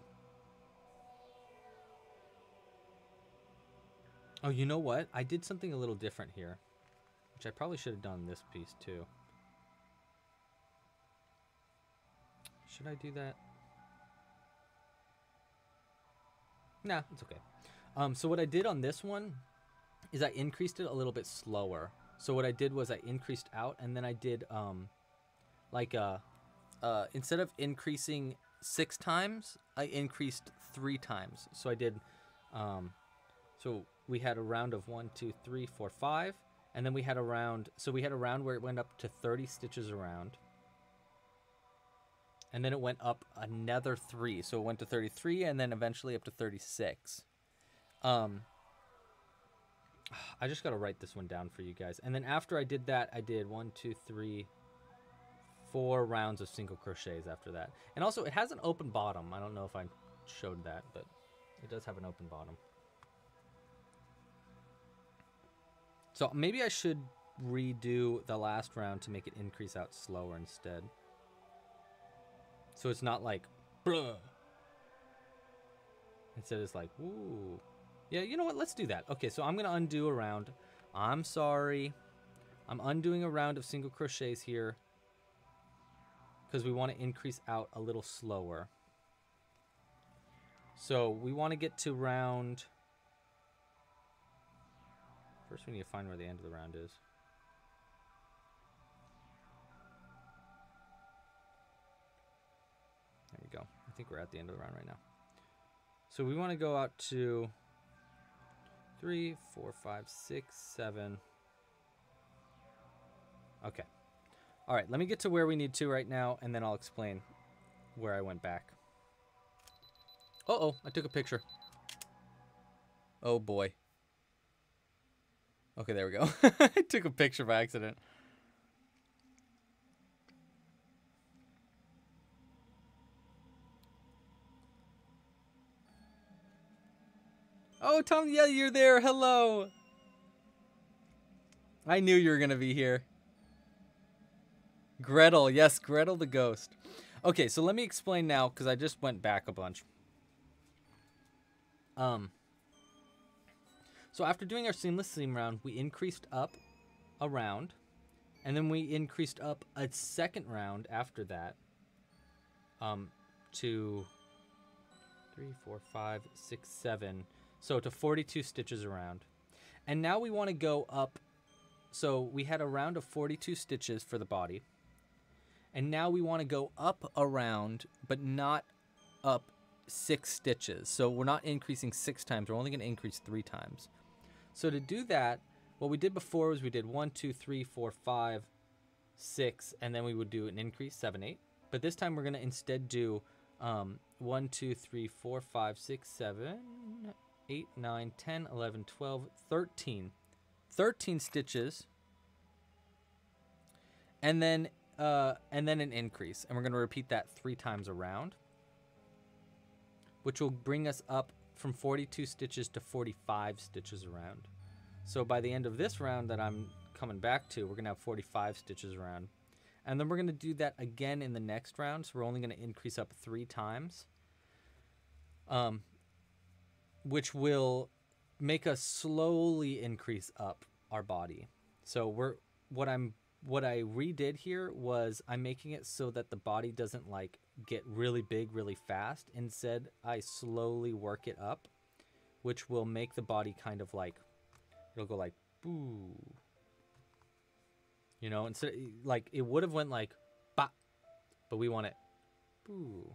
Oh, you know what? I did something a little different here, which I probably should have done this piece too. Should I do that? Nah, it's okay. So what I did on this one is I increased it a little bit slower. So what I did was I increased out, and then I did instead of increasing 6 times, I increased 3 times. So I did, so we had a round of 1, 2, 3, 4, 5, and then we had a round. So we had a round where it went up to 30 stitches around, and then it went up another 3. So it went to 33, and then eventually up to 36. I just got to write this one down for you guys. And then after I did that, I did 1, 2, 3, 4 rounds of single crochets after that. And also, it has an open bottom. I don't know if I showed that, but it does have an open bottom. So maybe I should redo the last round to make it increase out slower instead. So it's not like, bruh. Instead it's like, ooh. Yeah, you know what? Let's do that. Okay, so I'm going to undo a round. I'm sorry. I'm undoing a round of single crochets here because we want to increase out a little slower. So we want to get to round... First, we need to find where the end of the round is. There we go. I think we're at the end of the round right now. So we want to go out to 3, 4, 5, 6, 7. Okay. All right, let me get to where we need to right now, and then I'll explain where I went back. Uh-oh, I took a picture. Oh, boy. Okay, there we go. I took a picture by accident. Oh, Tom, yeah, you're there. Hello. I knew you were going to be here. Gretel. Yes, Gretel the ghost. Okay, so let me explain now because I just went back a bunch. So after doing our seamless seam round, we increased up a round, and then we increased up a second round after that to 3, 4, 5, 6, 7, so to 42 stitches around. And now we want to go up, so we had a round of 42 stitches for the body, and now we want to go up a round, but not up 6 stitches. So we're not increasing 6 times, we're only going to increase 3 times. So to do that, what we did before was we did 1, 2, 3, 4, 5, 6, and then we would do an increase, 7, 8. But this time we're going to instead do 1, 2, 3, 4, 5, 6, 7, 8, 9, 10, 11, 12, 13. 13 stitches, and then an increase. And we're going to repeat that 3 times around, which will bring us up from 42 stitches to 45 stitches around. So by the end of this round that I'm coming back to, we're gonna have 45 stitches around. And then we're gonna do that again in the next round. So we're only gonna increase up 3 times, which will make us slowly increase up our body. So what I redid here was I'm making it so that the body doesn't like get really big really fast. Instead, I slowly work it up, which will make the body kind of like, it'll go like, boo. You know, instead, like it would have went like, ba, but we want it, boo.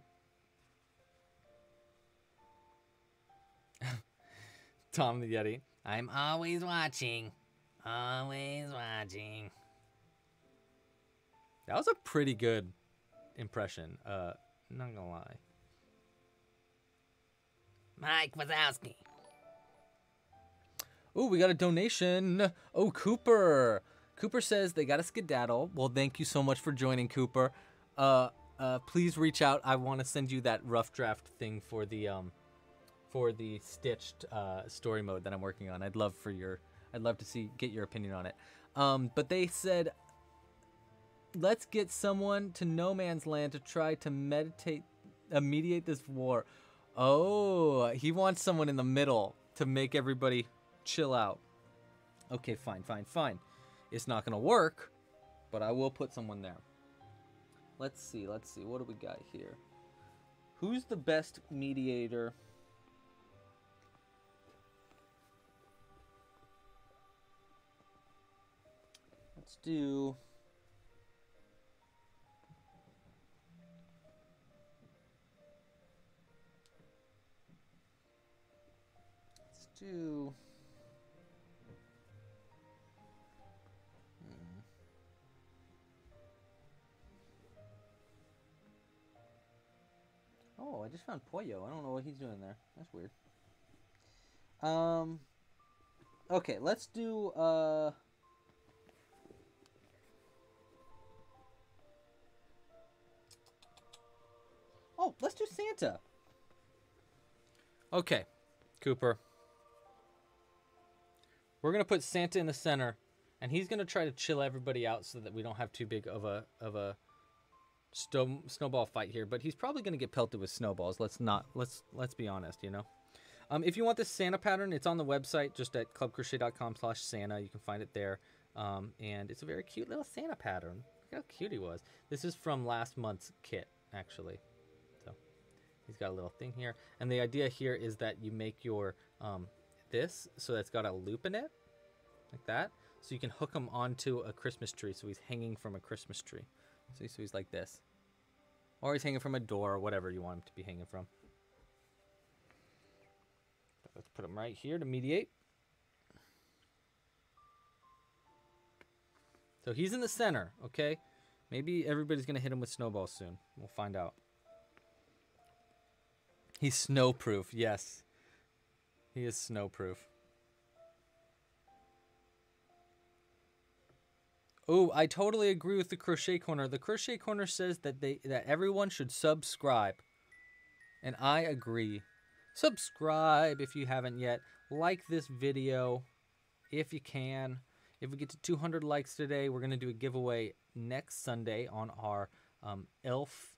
Tom the Yeti, I'm always watching, always watching. That was a pretty good impression, not gonna lie. Mike Wazowski. Ooh, we got a donation. Oh, Cooper. Cooper says they got a skedaddle. Well, thank you so much for joining, Cooper. Please reach out. I want to send you that rough draft thing for the Stitched story mode that I'm working on. I'd love to get your opinion on it. But they said, let's get someone to no man's land to try to mediate this war. Oh, he wants someone in the middle to make everybody chill out. Okay, fine, fine, fine. It's not going to work, but I will put someone there. Let's see. What do we got here? Who's the best mediator? let's do... Oh, I just found Pollo. I don't know what he's doing there. That's weird. Okay, let's do oh, let's do Santa. Okay, Cooper. We're going to put Santa in the center, and he's going to try to chill everybody out so that we don't have too big of a snowball fight here. But he's probably going to get pelted with snowballs. Let's be honest, you know. If you want this Santa pattern, it's on the website, just at clubcrochet.com/Santa. You can find it there. And it's a very cute little Santa pattern. Look how cute he was. This is from last month's kit, actually. So he's got a little thing here. And the idea here is that you make your... this, so that's got a loop in it like that, so you can hook him onto a Christmas tree, so he's hanging from a Christmas tree, so he's like this, or he's hanging from a door, or whatever you want him to be hanging from. Let's put him right here to mediate, so he's in the center. Okay, maybe everybody's gonna hit him with snowballs soon. We'll find out. He's snowproof. Yes, he is snowproof. Oh, I totally agree with the Crochet Corner. The Crochet Corner says that everyone should subscribe. And I agree. Subscribe if you haven't yet. Like this video if you can. If we get to 200 likes today, we're going to do a giveaway next Sunday on our Elf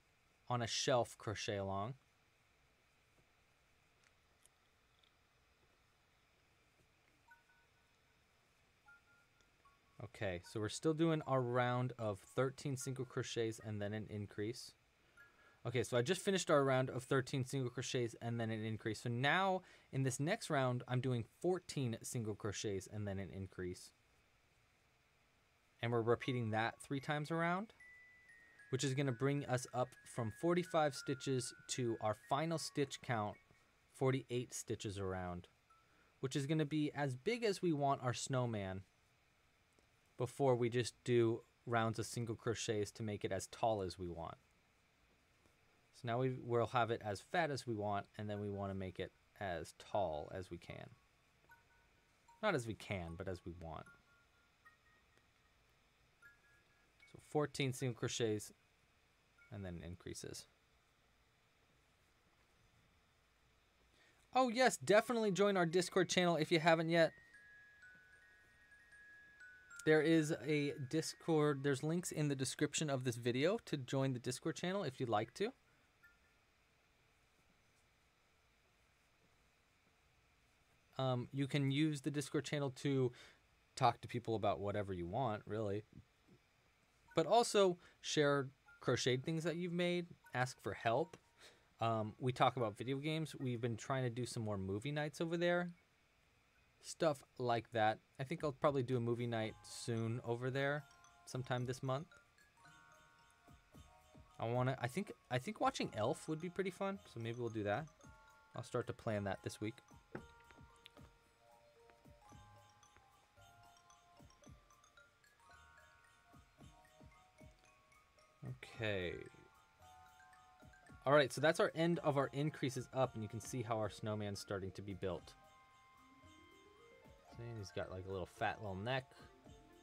on a Shelf crochet along. Okay, so we're still doing our round of 13 single crochets and then an increase. Okay, so I just finished our round of 13 single crochets and then an increase. So now in this next round, I'm doing 14 single crochets and then an increase. And we're repeating that 3 times around, which is going to bring us up from 45 stitches to our final stitch count, 48 stitches around, which is going to be as big as we want our snowman. Before we just do rounds of single crochets to make it as tall as we want. So now we'll have it as fat as we want, and then we want to make it as tall as we can. Not as we can, but as we want. So 14 single crochets, and then increases. Oh yes, definitely join our Discord channel if you haven't yet. There is a Discord, there's links in the description of this video to join the Discord channel if you'd like to. You can use the Discord channel to talk to people about whatever you want, really. But also share crocheted things that you've made, ask for help. We talk about video games. We've been trying to do some more movie nights over there. Stuff like that. I think I'll probably do a movie night soon over there, sometime this month. I think watching Elf would be pretty fun, so maybe we'll do that. I'll start to plan that this week. Okay. All right, so that's our end of our increases up, and you can see how our snowman's starting to be built. And he's got like a little fat little neck.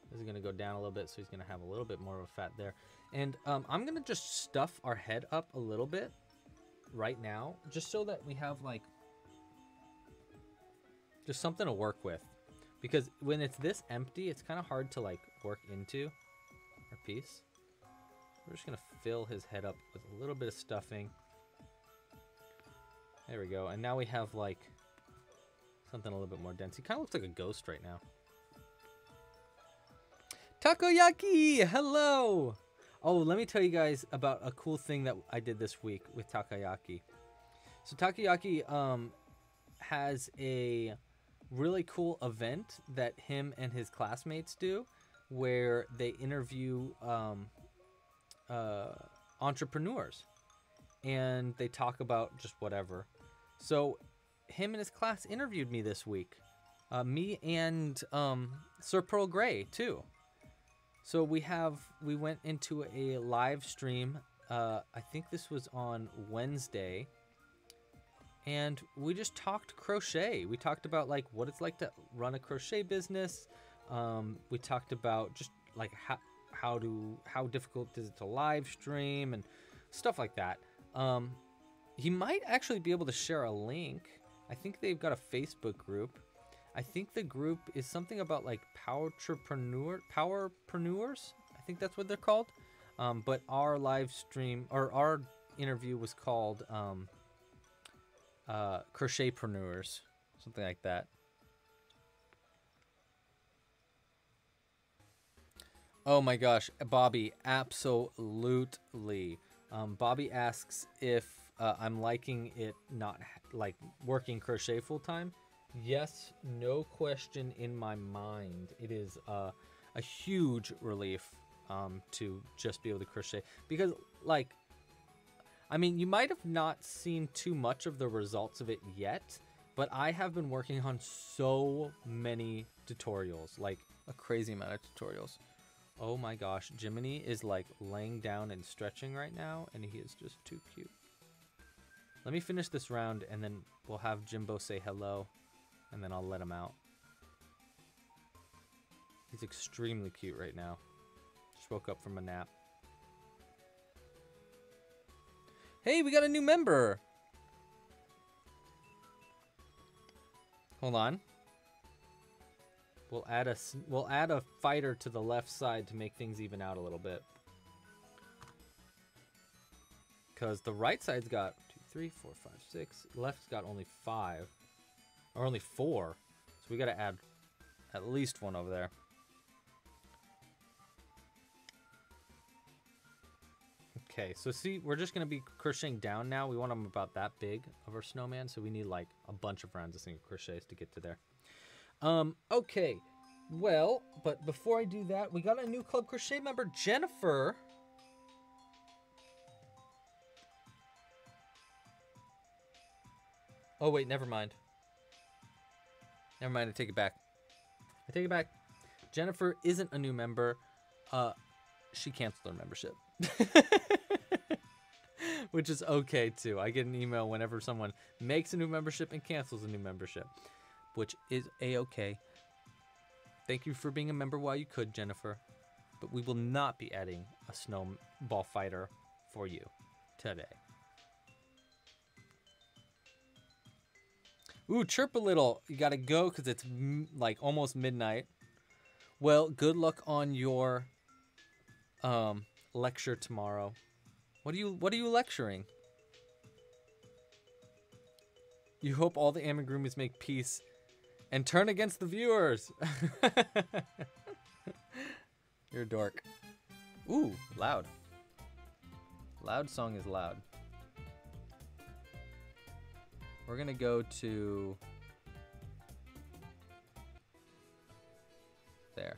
This is going to go down a little bit, so he's going to have a little bit more of a fat there. And I'm going to just stuff our head up a little bit right now, just so that we have like just something to work with. Because when it's this empty, it's kind of hard to like work into our piece. We're just going to fill his head up with a little bit of stuffing. There we go. And now we have like something a little bit more dense. He kind of looks like a ghost right now. Takoyaki! Hello! Oh, let me tell you guys about a cool thing that I did this week with Takoyaki. So Takoyaki has a really cool event that him and his classmates do where they interview entrepreneurs and they talk about just whatever. So him and his class interviewed me this week, me and Sir Pearl Gray too. So we went into a live stream. I think this was on Wednesday, and we just talked crochet. We talked about like what it's like to run a crochet business. We talked about just like how difficult is it to live stream and stuff like that. He might actually be able to share a link. I think they've got a Facebook group. I think the group is something about like powerpreneurs. I think that's what they're called. But our live stream or our interview was called crochetpreneurs, something like that. Oh my gosh, Bobby, absolutely. Bobby asks if I'm liking it not like working crochet full time. Yes, no question in my mind. It is a huge relief to just be able to crochet, because like, I mean, you might have not seen too much of the results of it yet, but I have been working on so many tutorials, like a crazy amount of tutorials. Oh my gosh, Jiminy is like laying down and stretching right now, and he is just too cute. Let me finish this round, and then we'll have Jimbo say hello, and then I'll let him out. He's extremely cute right now. Just woke up from a nap. Hey, we got a new member! Hold on. We'll add a fighter to the left side to make things even out a little bit. Because the right side's got 2, 3, 4, 5, 6. Left's got only 5. Or only 4. So we gotta add at least one over there. Okay, so see, we're just gonna be crocheting down now. We want them about that big of our snowman, so we need like a bunch of rounds of single crochets to get to there. Okay, well, but before I do that, we got a new Club Crochet member, Jennifer. Oh wait, never mind. Never mind, I take it back. I take it back. Jennifer isn't a new member. She canceled her membership. Which is okay too. I get an email whenever someone makes a new membership and cancels a new membership, which is a-okay. Thank you for being a member while you could, Jennifer. But we will not be adding a snowball fighter for you today. Ooh, chirp a little. You gotta go because it's like almost midnight. Well, good luck on your lecture tomorrow. What are you lecturing? You hope all the amigurumis make peace and turn against the viewers. You're a dork. Ooh, loud. Loud song is loud. We're gonna go to there.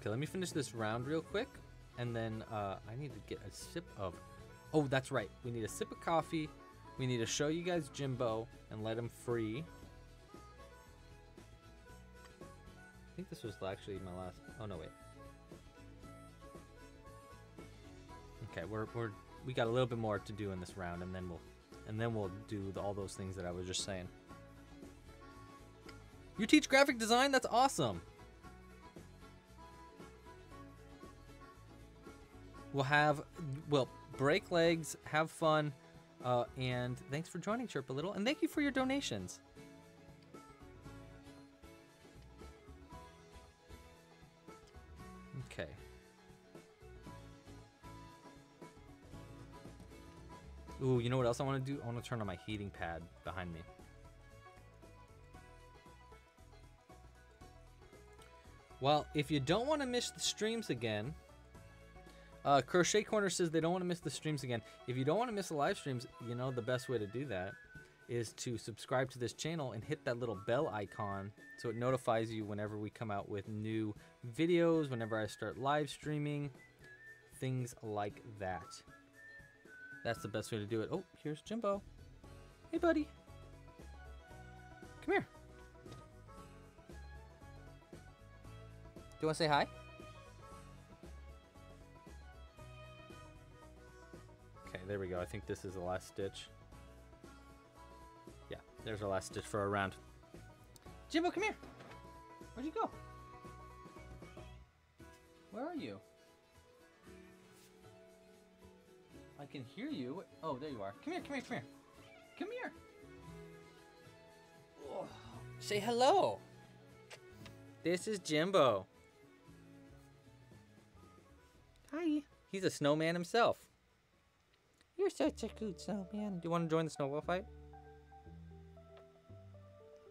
Okay, let me finish this round real quick, and then I need to get a sip of... Oh, that's right. We need a sip of coffee. We need to show you guys Jimbo and let him free. I think this was actually my last... Oh, no, wait. Okay, we got a little bit more to do in this round, and then we'll do all those things that I was just saying. You teach graphic design? That's awesome! We'll break legs, have fun, and thanks for joining, Chirp a Little, and thank you for your donations. Okay. Ooh, you know what else I want to do? I want to turn on my heating pad behind me. Well, if you don't want to miss the streams again, Crochet Corner says they don't want to miss the streams again. If you don't want to miss the live streams, you know the best way to do that is to subscribe to this channel and hit that little bell icon so it notifies you whenever we come out with new videos, whenever I start live streaming, things like that. That's the best way to do it. Oh, here's Jimbo. Hey, buddy. Come here. Do you want to say hi? Okay, there we go. I think this is the last stitch. Yeah, there's our last stitch for our round. Jimbo, come here. Where'd you go? Where are you? I can hear you. Oh, there you are. Come here, come here, come here. Come here. Oh, say hello. This is Jimbo. Hi. He's a snowman himself. You're such a good snowman. Do you want to join the snowball fight?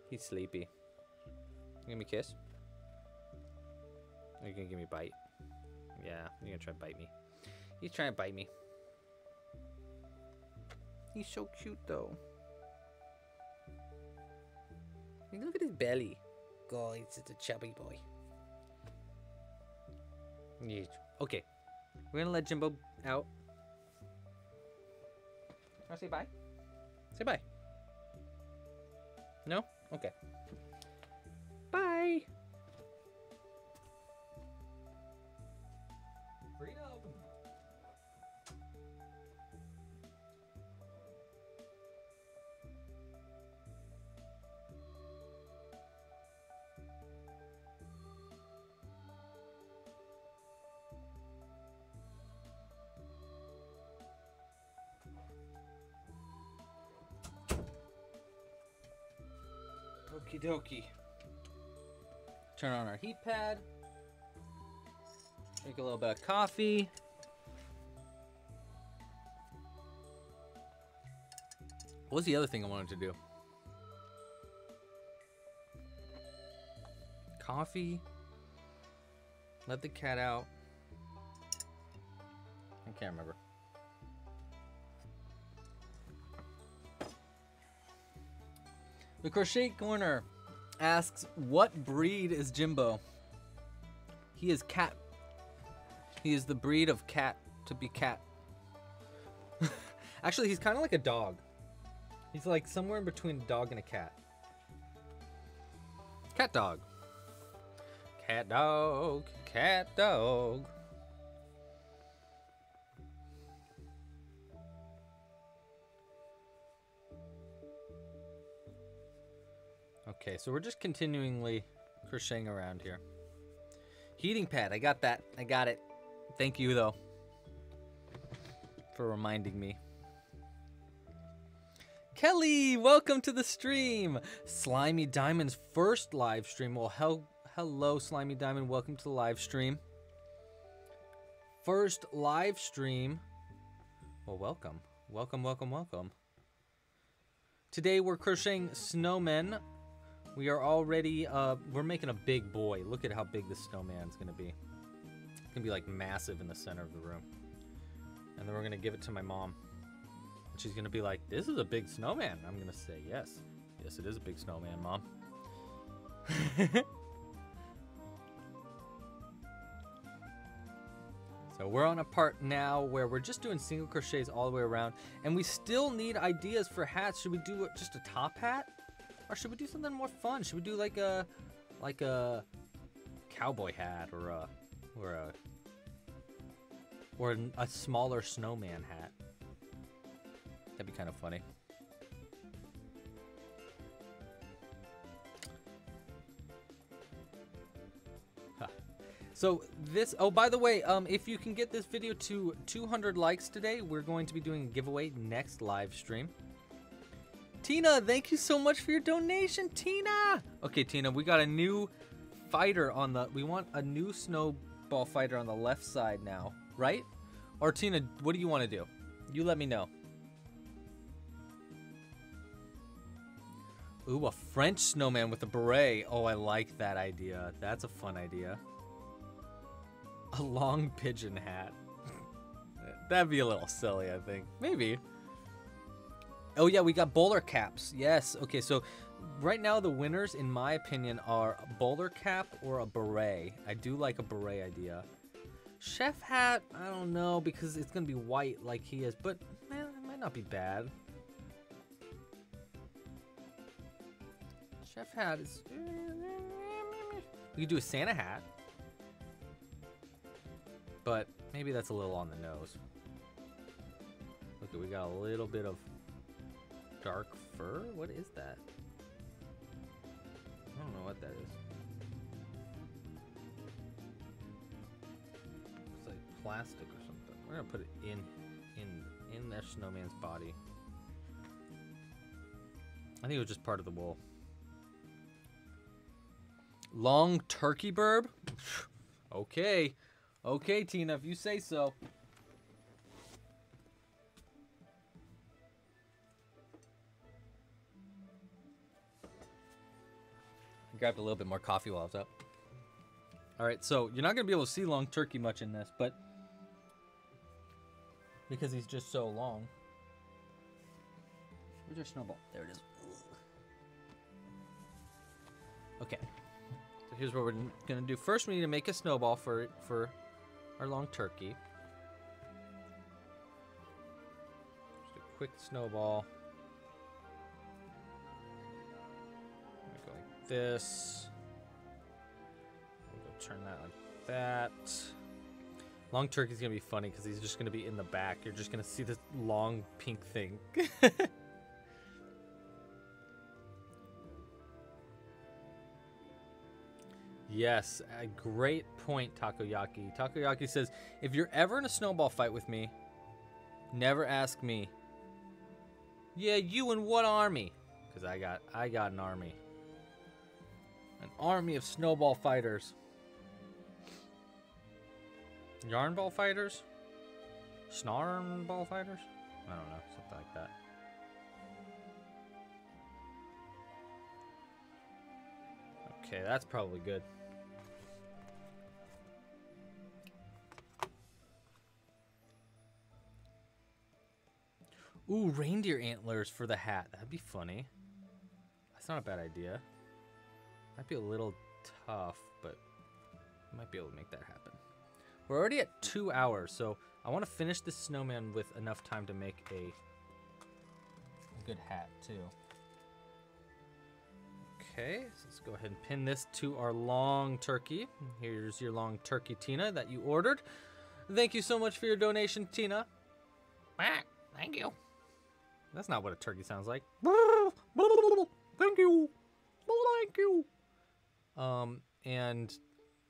He's sleepy. You give me a kiss? Or are you going to give me a bite? Yeah, you're going to try to bite me. He's trying to bite me. He's so cute, though. I mean, look at his belly. God, he's such a chubby boy. Yeah. Okay. We're going to let Jimbo out. I'll say bye. Say bye. No? Okay. Bye. Freedom. Okie dokie. Turn on our heat pad. Drink a little bit of coffee. What was the other thing I wanted to do? Coffee. Let the cat out. I can't remember. The Crochet Corner asks, what breed is Jimbo? He is cat. He is the breed of cat to be cat. Actually, he's kind of like a dog. He's like somewhere in between a dog and a cat. Cat dog. Cat dog. Cat dog. Okay, so we're just continually crocheting around here. Heating pad, I got that. I got it. Thank you, though, for reminding me. Kelly, welcome to the stream. Slimy Diamond's first live stream. Well, hello, Slimy Diamond. Welcome to the live stream. First live stream. Well, welcome. Welcome, welcome, welcome. Today, we're crocheting snowmen. We are already, we're making a big boy. Look at how big this snowman's gonna be. It's gonna be like massive in the center of the room. And then we're gonna give it to my mom. And she's gonna be like, this is a big snowman. I'm gonna say, yes. Yes, it is a big snowman, Mom. So we're on a part now where we're just doing single crochets all the way around. And we still need ideas for hats. Should we do just a top hat? Or should we do something more fun? Should we do like a cowboy hat or a smaller snowman hat? That'd be kind of funny. Huh. So this, oh, by the way, if you can get this video to 200 likes today, we're going to be doing a giveaway next live stream. Tina, thank you so much for your donation, Tina. Okay, Tina, we got a new fighter on the... We want a new snowball fighter on the left side now, right? Or, Tina, what do you want to do? You let me know. Ooh, a French snowman with a beret. Oh, I like that idea. That's a fun idea. A long pigeon hat. That'd be a little silly, I think. Maybe. Oh, yeah, we got bowler caps. Yes. Okay, so right now the winners, in my opinion, are a bowler cap or a beret. I do like a beret idea. Chef hat, I don't know, because it's going to be white like he is, but man, it might not be bad. Chef hat is... We could do a Santa hat. But maybe that's a little on the nose. Look, we got a little bit of dark fur. What is that? I don't know what that is. It's like plastic or something. We're gonna put it in that snowman's body. I think it was just part of the wool. Long turkey burb? Okay. Okay, Tina, if you say so. I grabbed a little bit more coffee while I was up. Alright, so you're not going to be able to see long turkey much in this, but because he's just so long. Where's our snowball? There it is. Okay. So here's what we're going to do. First, we need to make a snowball for our long turkey. Just a quick snowball. I'm going to go like this. We'll go turn that like that. Long turkey's going to be funny because he's just going to be in the back. You're just going to see this long pink thing. Yes, a great point, Takoyaki. Takoyaki says, if you're ever in a snowball fight with me, never ask me, yeah, you and what army? Because I got an army. An army of snowball fighters. Yarn ball fighters? Snarn ball fighters? I don't know, something like that. Okay, that's probably good. Ooh, reindeer antlers for the hat. That'd be funny. That's not a bad idea. Might be a little tough, but we might be able to make that happen. We're already at 2 hours, so I want to finish this snowman with enough time to make a good hat, too. Okay, so let's go ahead and pin this to our long turkey. Here's your long turkey, Tina, that you ordered. Thank you so much for your donation, Tina. Thank you. That's not what a turkey sounds like. Thank you. Thank you. And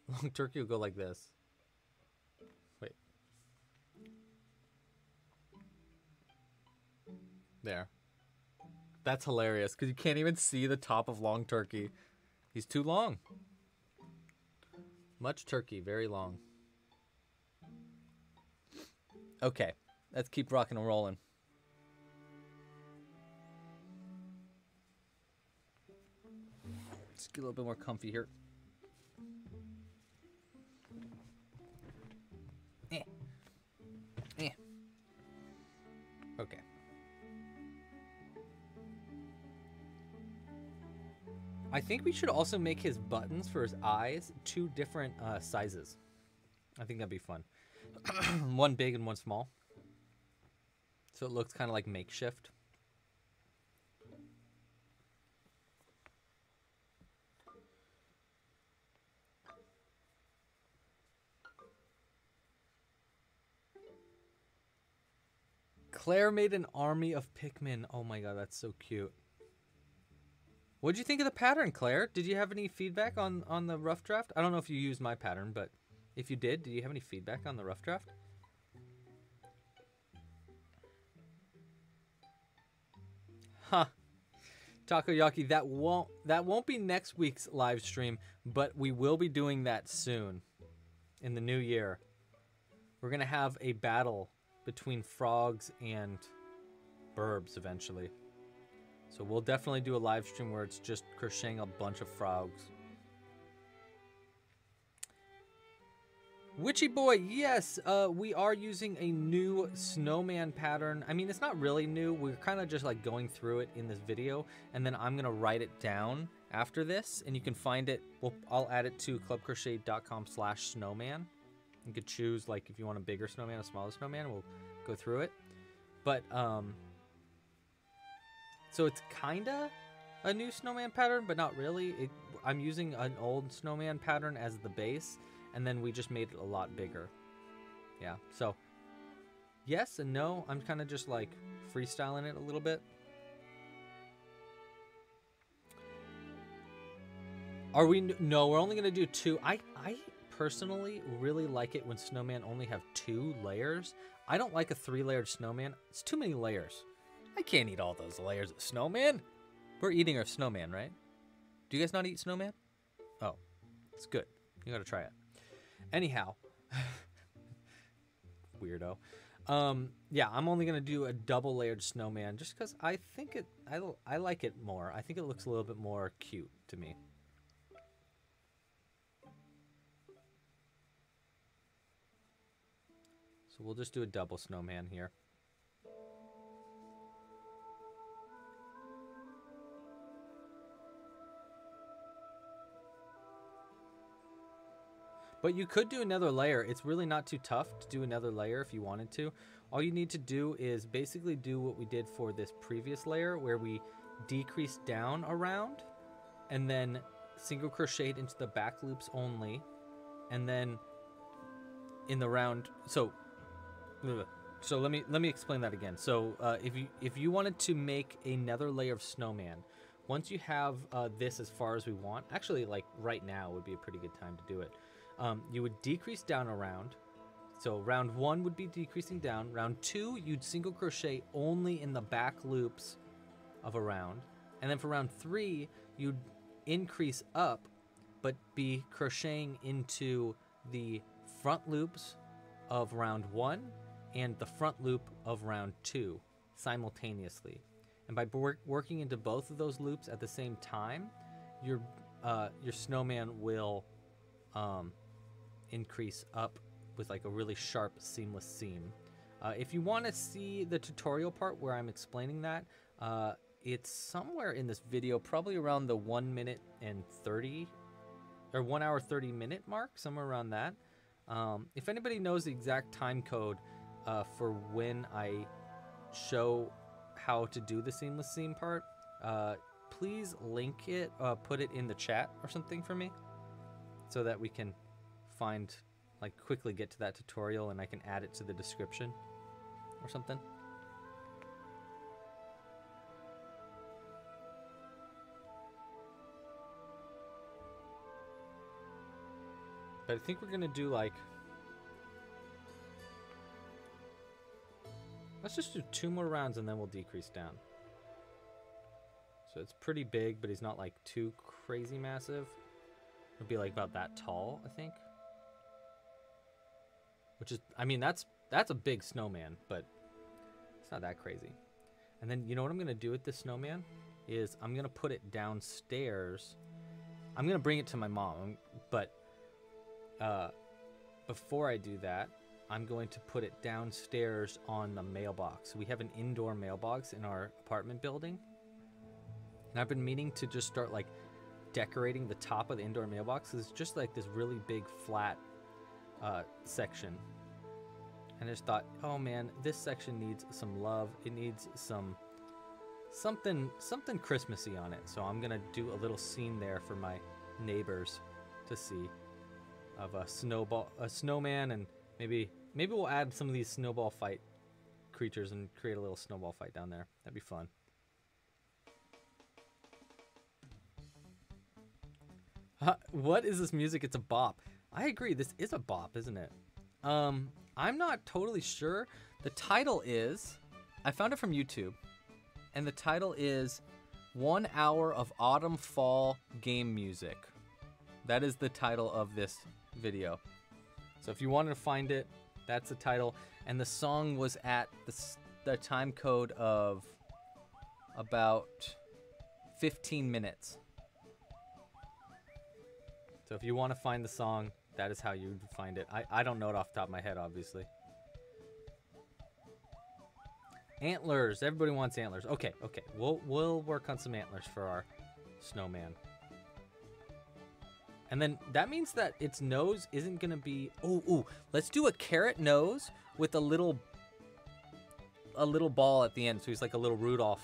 long turkey will go like this. Wait. There. That's hilarious, because you can't even see the top of long turkey. He's too long. Much turkey, very long. Okay, let's keep rocking and rolling. Let's get a little bit more comfy here. Okay. I think we should also make his buttons for his eyes 2 different sizes. I think that'd be fun. One big and one small. So it looks kind of like makeshift. Claire made an army of Pikmin. Oh my god, that's so cute. What'd you think of the pattern, Claire? Did you have any feedback on the rough draft? I don't know if you used my pattern, but if you did you have any feedback on the rough draft? Huh. Takoyaki, that won't be next week's live stream, but we will be doing that soon. In the new year. We're gonna have a battle between frogs and burbs eventually. So we'll definitely do a live stream where it's just crocheting a bunch of frogs. Witchy Boy, yes, we are using a new snowman pattern. I mean, it's not really new. We're kind of just like going through it in this video, and then I'm going to write it down after this, and you can find it. Well, I'll add it to clubcrochet.com/snowman. You could choose, like, if you want a bigger snowman, a smaller snowman. We'll go through it. But, so it's kind of a new snowman pattern, but not really. I'm using an old snowman pattern as the base, and then we just made it a lot bigger. Yeah, so yes and no. I'm kind of just like freestyling it a little bit. Are we? No, we're only going to do two. I personally really like it when snowmen only have 2 layers. I don't like a 3-layered snowman. It's too many layers. I can't eat all those layers of snowman. We're eating our snowman, right? Do you guys not eat snowman? Oh, it's good. You got to try it. Anyhow, weirdo. Yeah, I'm only gonna do a double-layered snowman just because I think it. I like it more. I think it looks a little bit more cute to me. So we'll just do a double snowman here. But you could do another layer. It's really not too tough to do another layer if you wanted to. All you need to do is basically do what we did for this previous layer, where we decreased down around and then single crocheted into the back loops only, and then in the round. So let me explain that again. So if you wanted to make another layer of snowman, once you have this as far as we want, actually, like right now would be a pretty good time to do it. You would decrease down around. So round 1 would be decreasing down. Round 2, you'd single crochet only in the back loops of a round. And then for round 3, you'd increase up, but be crocheting into the front loops of round 1 and the front loop of round 2 simultaneously. And by working into both of those loops at the same time, your snowman will increase up with like a really sharp seamless seam. If you want to see the tutorial part where I'm explaining that, it's somewhere in this video, probably around the 1 minute and 30 or 1 hour 30 minute mark, somewhere around that. If anybody knows the exact time code for when I show how to do the seamless seam part, please link it, put it in the chat or something for me, so that we can find, like, quickly get to that tutorial and I can add it to the description or something. But I think we're gonna do, like, let's just do 2 more rounds and then we'll decrease down. So it's pretty big, but he's not like too crazy massive. It'd be like about that tall, I think. Which is, I mean, that's a big snowman, but it's not that crazy. And then, you know what I'm gonna do with this snowman is I'm gonna put it downstairs. I'm gonna bring it to my mom, but before I do that, I'm going to put it downstairs on the mailbox. We have an indoor mailbox in our apartment building, and I've been meaning to just start like decorating the top of the indoor mailbox. Is just like this really big flat section, and I just thought, oh man, this section needs some love. It needs something Christmassy on it. So I'm gonna do a little scene there for my neighbors to see, of a snowman, and maybe we'll add some of these snowball fight creatures and create a little snowball fight down there. That'd be fun. What is this music? It's a bop. I agree. This is a bop, isn't it? I'm not totally sure. The title is, I found it from YouTube, and the title is 1 Hour of Autumn Fall Game Music. That is the title of this video. So if you wanted to find it, that's the title. And the song was at the time code of about 15 minutes. So if you want to find the song, That is how you find it. I don't know it off the top of my head, obviously. Antlers. Everybody wants antlers. Okay, okay. We'll work on some antlers for our snowman. And then that means that its nose isn't going to be... Oh, ooh. Let's do a carrot nose with a little ball at the end. So he's like a little Rudolph.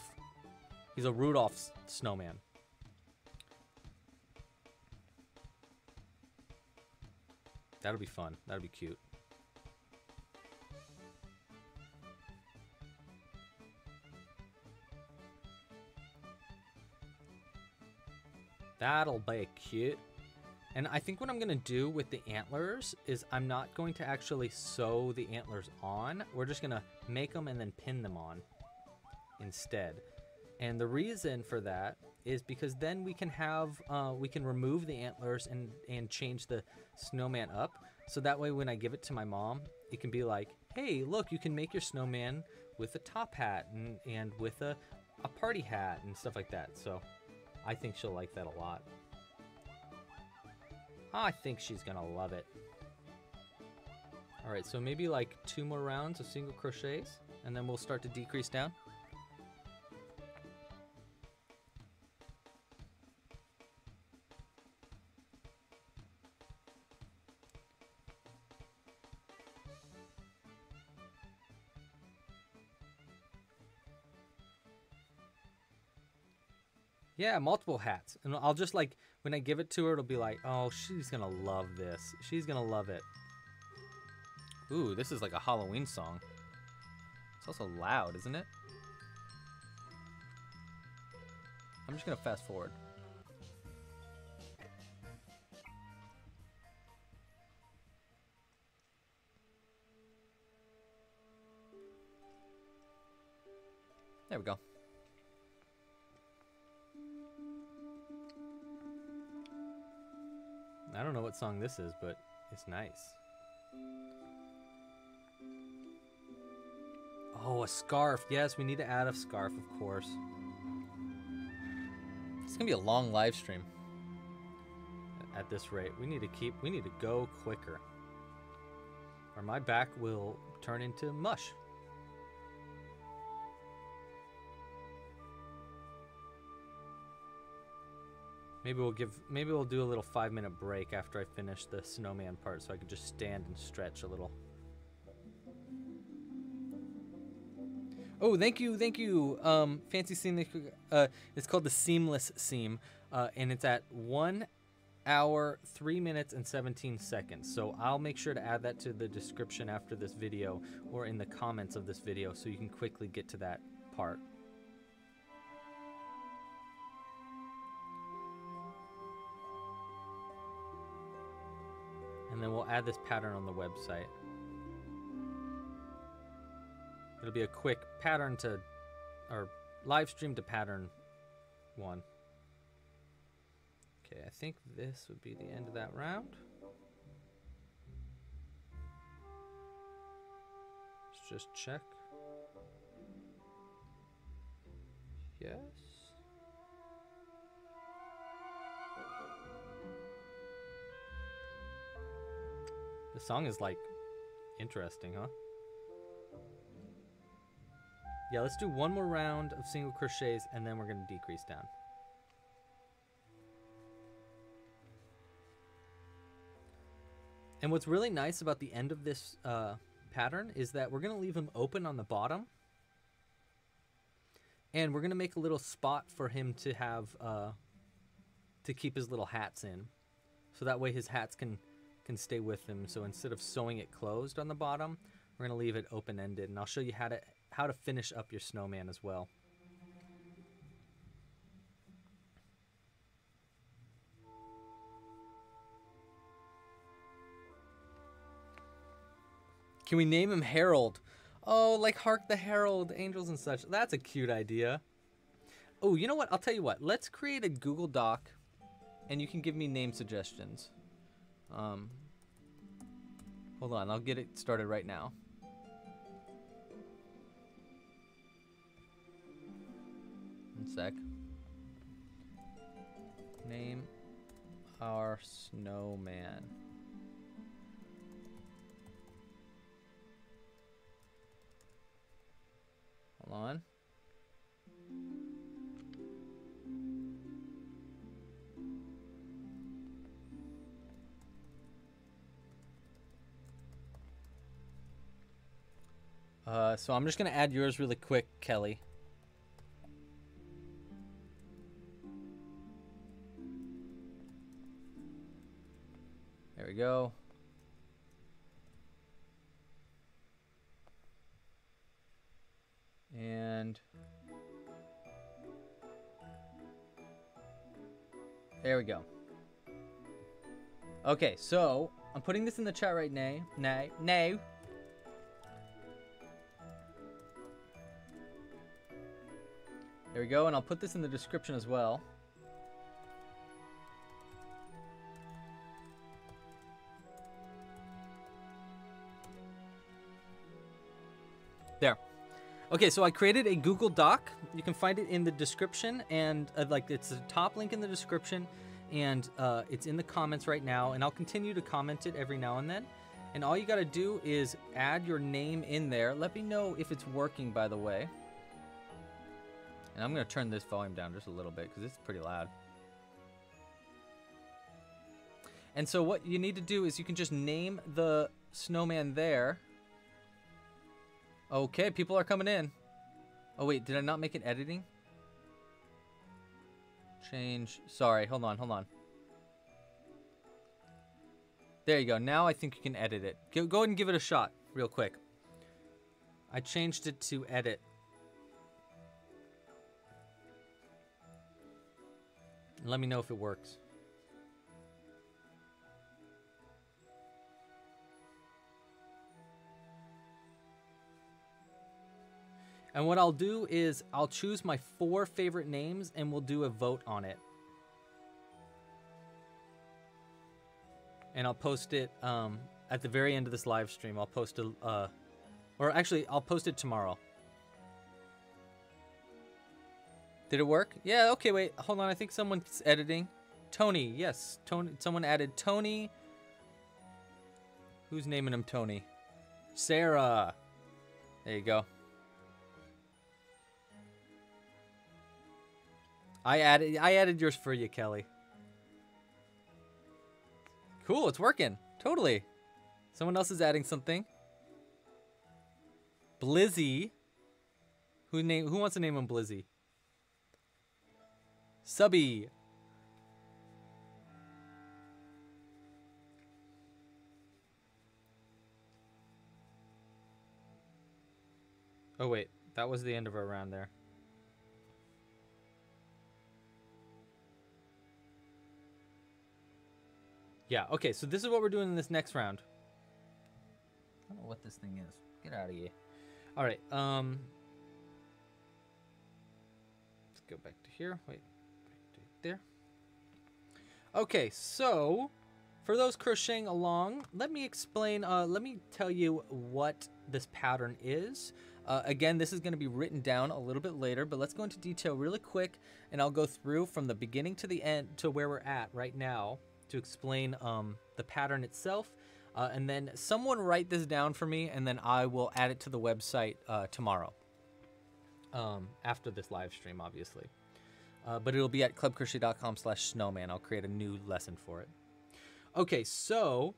He's a Rudolph snowman. That'll be fun. That'll be cute. That'll be cute. And I think what I'm going to do with the antlers is I'm not going to actually sew the antlers on. We're just going to make them and then pin them on instead. And the reason for that is because then we can have, we can remove the antlers and change the snowman up. So that way when I give it to my mom, it can be like, hey, look, you can make your snowman with a top hat and with a party hat and stuff like that. So I think she'll like that a lot. I think she's gonna love it. All right, so maybe like 2 more rounds of single crochets and then we'll start to decrease down. Yeah, multiple hats. And I'll just like, when I give it to her, it'll be like, oh, she's gonna love this. She's gonna love it. Ooh, this is like a Halloween song. It's also loud, isn't it? I'm just gonna fast forward. There we go. I don't know what song this is, but it's nice. Oh, a scarf. Yes, we need to add a scarf, of course. It's gonna be a long live stream. At this rate, we need to go quicker. Or my back will turn into mush. Maybe we'll do a little 5-minute break after I finish the snowman part so I can just stand and stretch a little. Oh, thank you. Fancy seam, it's called the seamless seam, and it's at 1 hour, 3 minutes, and 17 seconds. So I'll make sure to add that to the description after this video or in the comments of this video so you can quickly get to that part. And then we'll add this pattern on the website. It'll be a quick pattern to, or live stream to pattern 1. Okay, I think this would be the end of that round. Let's just check. Yes. The song is like interesting, huh? Yeah, let's do 1 more round of single crochets and then we're gonna decrease down. And what's really nice about the end of this pattern is that we're gonna leave him open on the bottom and we're gonna make a little spot for him to have to keep his little hats in. So that way his hats can stay with them. So instead of sewing it closed on the bottom, we're gonna leave it open-ended, and I'll show you how to finish up your snowman as well. Can we name him Harold? Oh, like Hark the Herald, Angels and Such. That's a cute idea. Oh, you know what? I'll tell you what. Let's create a Google Doc, and you can give me name suggestions. Hold on, I'll get it started right now. One sec. Name our snowman. line. So I'm just going to add yours really quick, Kelly. There we go. And there we go. Okay, so I'm putting this in the chat right now. There we go, and I'll put this in the description as well. There. Okay, so I created a Google Doc. You can find it in the description, and like it's the top link in the description, and it's in the comments right now, and I'll continue to comment it every now and then. And all you gotta do is add your name in there. Let me know if it's working, by the way. And I'm going to turn this volume down just a little bit because it's pretty loud. And so what you need to do is you can just name the snowman there. Okay, people are coming in. Oh, wait, did I not make it editing? Change. Sorry, hold on, hold on. There you go. Now I think you can edit it. Go ahead and give it a shot real quick. I changed it to edit. Let me know if it works. And what I'll do is I'll choose my 4 favorite names and we'll do a vote on it. And I'll post it at the very end of this live stream. I'll post a, or actually I'll post it tomorrow. Did it work? Yeah, okay, wait, hold on, I think someone's editing. Tony, yes, Tony. Someone added Tony. Who's naming him Tony? Sarah. There you go. I added yours for you, Kelly. Cool, it's working, totally. Someone else is adding something. Blizzy. Who wants to name him Blizzy? Subby. Oh wait, that was the end of our round there. Yeah, okay, so this is what we're doing in this next round. I don't know what this thing is. Get out of here. All right, let's go back to here. Wait. There. Okay, so for those crocheting along, let me explain, let me tell you what this pattern is. Again, this is going to be written down a little bit later, but let's go into detail really quick, and I'll go through from the beginning to the end to where we're at right now to explain the pattern itself. And then someone write this down for me, and then I will add it to the website tomorrow after this live stream, obviously. But it'll be at clubcrochet.com/snowman. I'll create a new lesson for it. Okay, so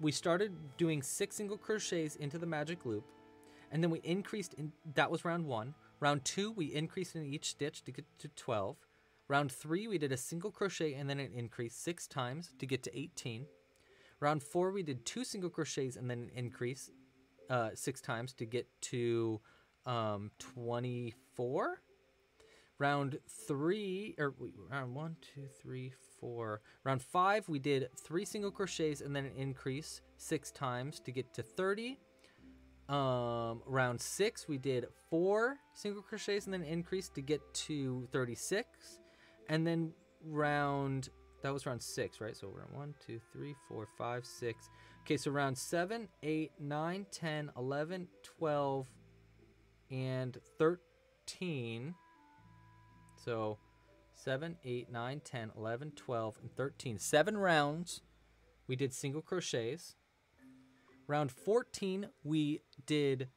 we started doing 6 single crochets into the magic loop, and then we increased in, that was round 1. Round 2, we increased in each stitch to get to 12. Round 3, we did a single crochet and then an increase 6 times to get to 18. Round 4, we did 2 single crochets and then an increase 6 times to get to 24. Round 5, we did 3 single crochets and then an increase 6 times to get to 30. Round 6, we did 4 single crochets and then an increase to get to 36. And then that was round 6, right? So we're at 1, 2, 3, 4, 5, 6. Okay, so round 7, 8, 9, 10, 11, 12, and 13. So 7, 8, 9, 10, 11, 12, and 13. 7 rounds, we did single crochets. Round 14, we did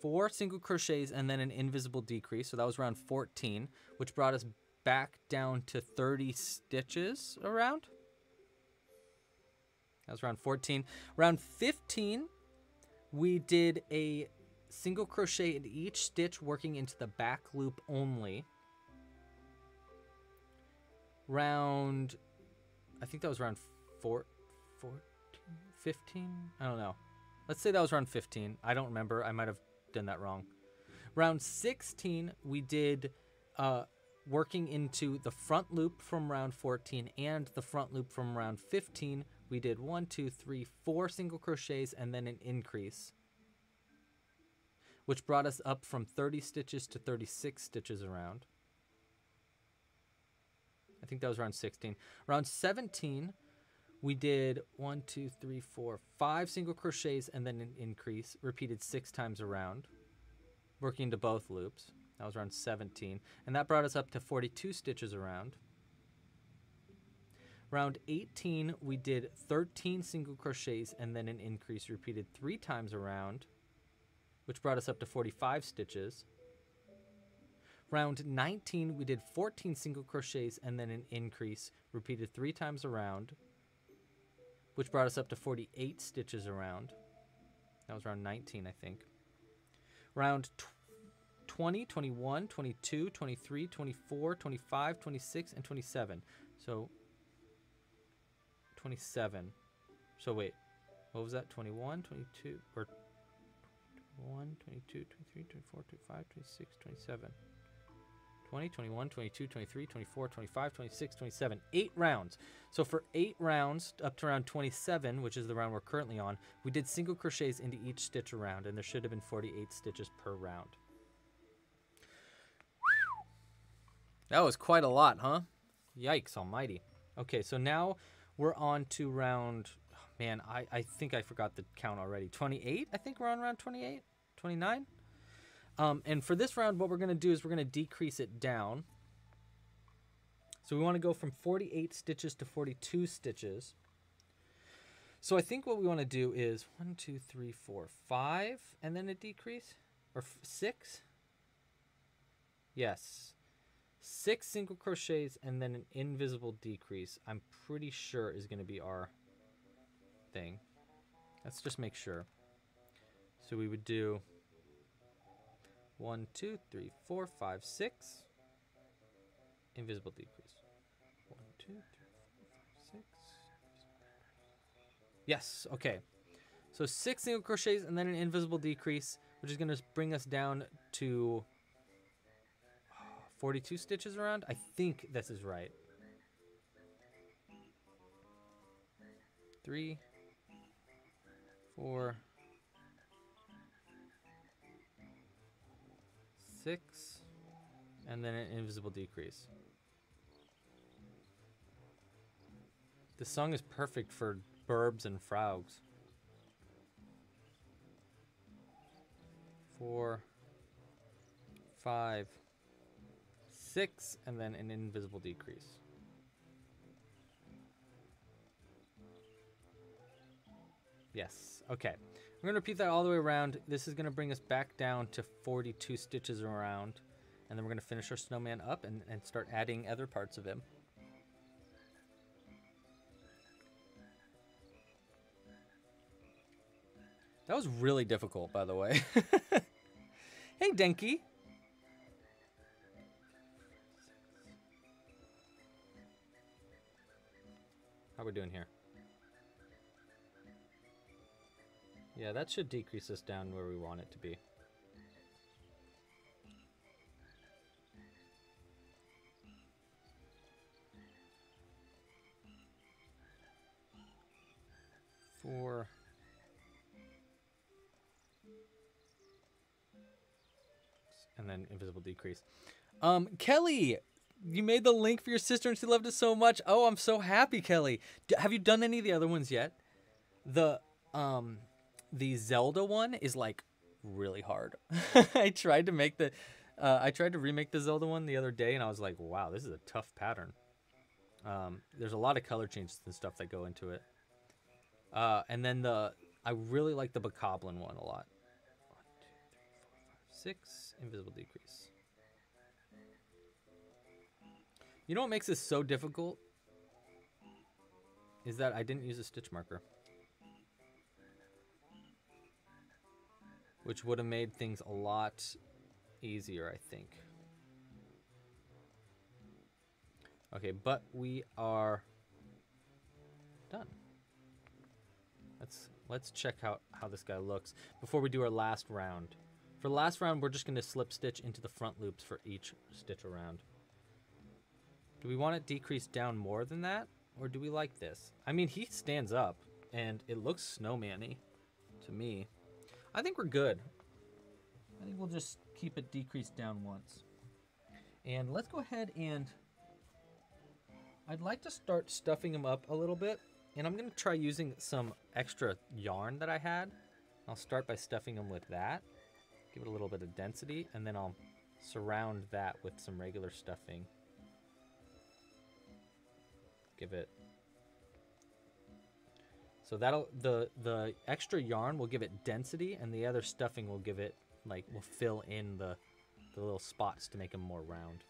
4 single crochets and then an invisible decrease. So that was round 14, which brought us back down to 30 stitches around. That was round 14. Round 15, we did a single crochet in each stitch, working into the back loop only. Round, I think that was round 15? I don't know. Let's say that was round 15. I don't remember. I might have done that wrong. Round 16, we did working into the front loop from round 14 and the front loop from round 15. We did 4 single crochets and then an increase, which brought us up from 30 stitches to 36 stitches around. I think that was round 16. Round 17, we did 5 single crochets and then an increase, repeated 6 times around, working into both loops. That was round 17. And that brought us up to 42 stitches around. Round 18, we did 13 single crochets and then an increase, repeated 3 times around, which brought us up to 45 stitches. Round 19, we did 14 single crochets and then an increase, repeated 3 times around, which brought us up to 48 stitches around. That was round 19, I think. Round 20, 21, 22, 23, 24, 25, 26, and 27. So 27. So wait, what was that? 21, 22, or 21, 22, 23, 24, 25, 26, 27. 20, 21, 22, 23, 24, 25, 26, 27. 8 rounds. So for 8 rounds, up to round 27, which is the round we're currently on, we did single crochets into each stitch around, and there should have been 48 stitches per round. That was quite a lot, huh? Yikes almighty. Okay, so now we're on to round... Man, I think I forgot the count already. 28? I think we're on round 28? 29? And for this round, what we're going to do is we're going to decrease it down. So we want to go from 48 stitches to 42 stitches. So I think what we want to do is 1, 2, 3, 4, 5, and then a decrease, or 6? Yes. 6 single crochets and then an invisible decrease, I'm pretty sure is going to be our thing. Let's just make sure. So we would do 1, 2, 3, 4, 5, 6. Invisible decrease. 1, 2, 3, 4, 5, 6. Yes, okay. So 6 single crochets and then an invisible decrease, which is going to bring us down to 42 stitches around. I think this is right. 3, 4, 6, and then an invisible decrease. This song is perfect for burbs and frogs. 4, 5, 6, and then an invisible decrease. Yes, okay. We're going to repeat that all the way around. This is going to bring us back down to 42 stitches around. And then we're going to finish our snowman up and start adding other parts of him. That was really difficult, by the way. Hey, Denki. How are we doing here? Yeah, that should decrease us down where we want it to be. And then invisible decrease. Kelly, you made the link for your sister and she loved it so much. Oh, I'm so happy, Kelly. Have you done any of the other ones yet? The Zelda one is like really hard. I tried to remake the Zelda one the other day, and I was like, wow, this is a tough pattern. There's a lot of color changes and stuff that go into it. And then I really like the Bokoblin one a lot. 6, invisible decrease. You know what makes this so difficult? Is that I didn't use a stitch marker. Which would have made things a lot easier, I think. Okay, but we are done. Let's check out how this guy looks before we do our last round. For the last round, we're just going to slip stitch into the front loops for each stitch around. Do we want it decreased down more than that? Or do we like this? I mean, he stands up and it looks snowman-y to me. I think we're good. I think we'll just keep it decreased down once. And let's go ahead and I'd like to start stuffing him up a little bit. And I'm gonna try using some extra yarn that I had. I'll start by stuffing him with that. Give it a little bit of density, and then I'll surround that with some regular stuffing. Give it. So that'll the extra yarn will give it density, and the other stuffing will give it will fill in the little spots to make them more round.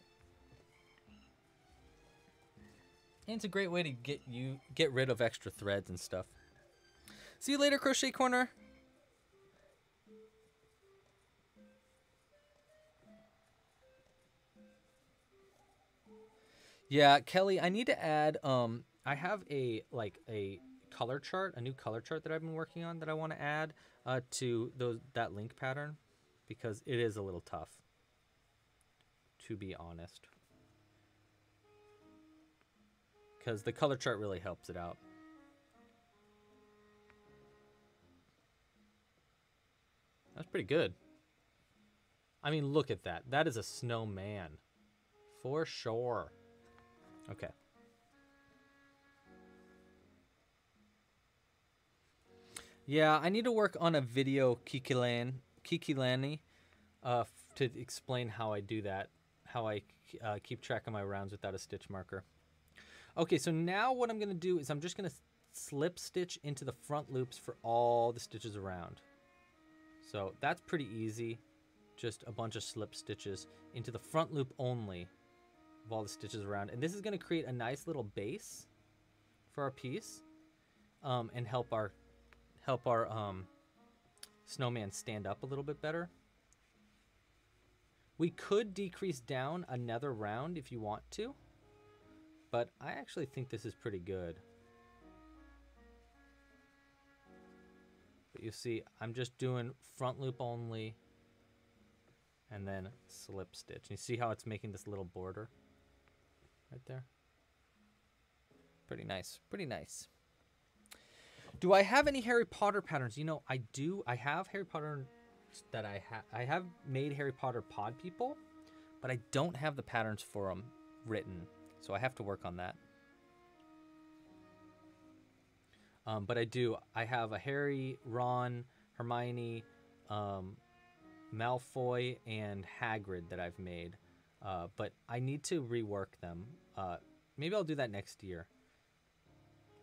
And it's a great way to get rid of extra threads and stuff. See you later, Crochet Corner. Yeah, Kelly, I need to add, I have a color chart, a new color chart that I've been working on that I want to add to that link pattern, because it is a little tough, to be honest. Because the color chart really helps it out. That's pretty good. I mean, look at that. That is a snowman. For sure. Okay. Yeah, I need to work on a video kikilani to explain how I do that, how I keep track of my rounds without a stitch marker. Okay, so now what I'm gonna do is I'm just gonna slip stitch into the front loops for all the stitches around. So that's pretty easy. Just a bunch of slip stitches into the front loop only of all the stitches around. And this is gonna create a nice little base for our piece and help our snowman stand up a little bit better. We could decrease down another round if you want to, but I actually think this is pretty good. But you see, I'm just doing front loop only and then slip stitch. And you see how it's making this little border right there? Pretty nice, pretty nice. Do I have any Harry Potter patterns? You know, I do. I have Harry Potter that I have made Harry Potter pod people, but I don't have the patterns for them written. So I have to work on that. But I do. I have a Harry, Ron, Hermione, Malfoy, and Hagrid that I've made. But I need to rework them. Maybe I'll do that next year.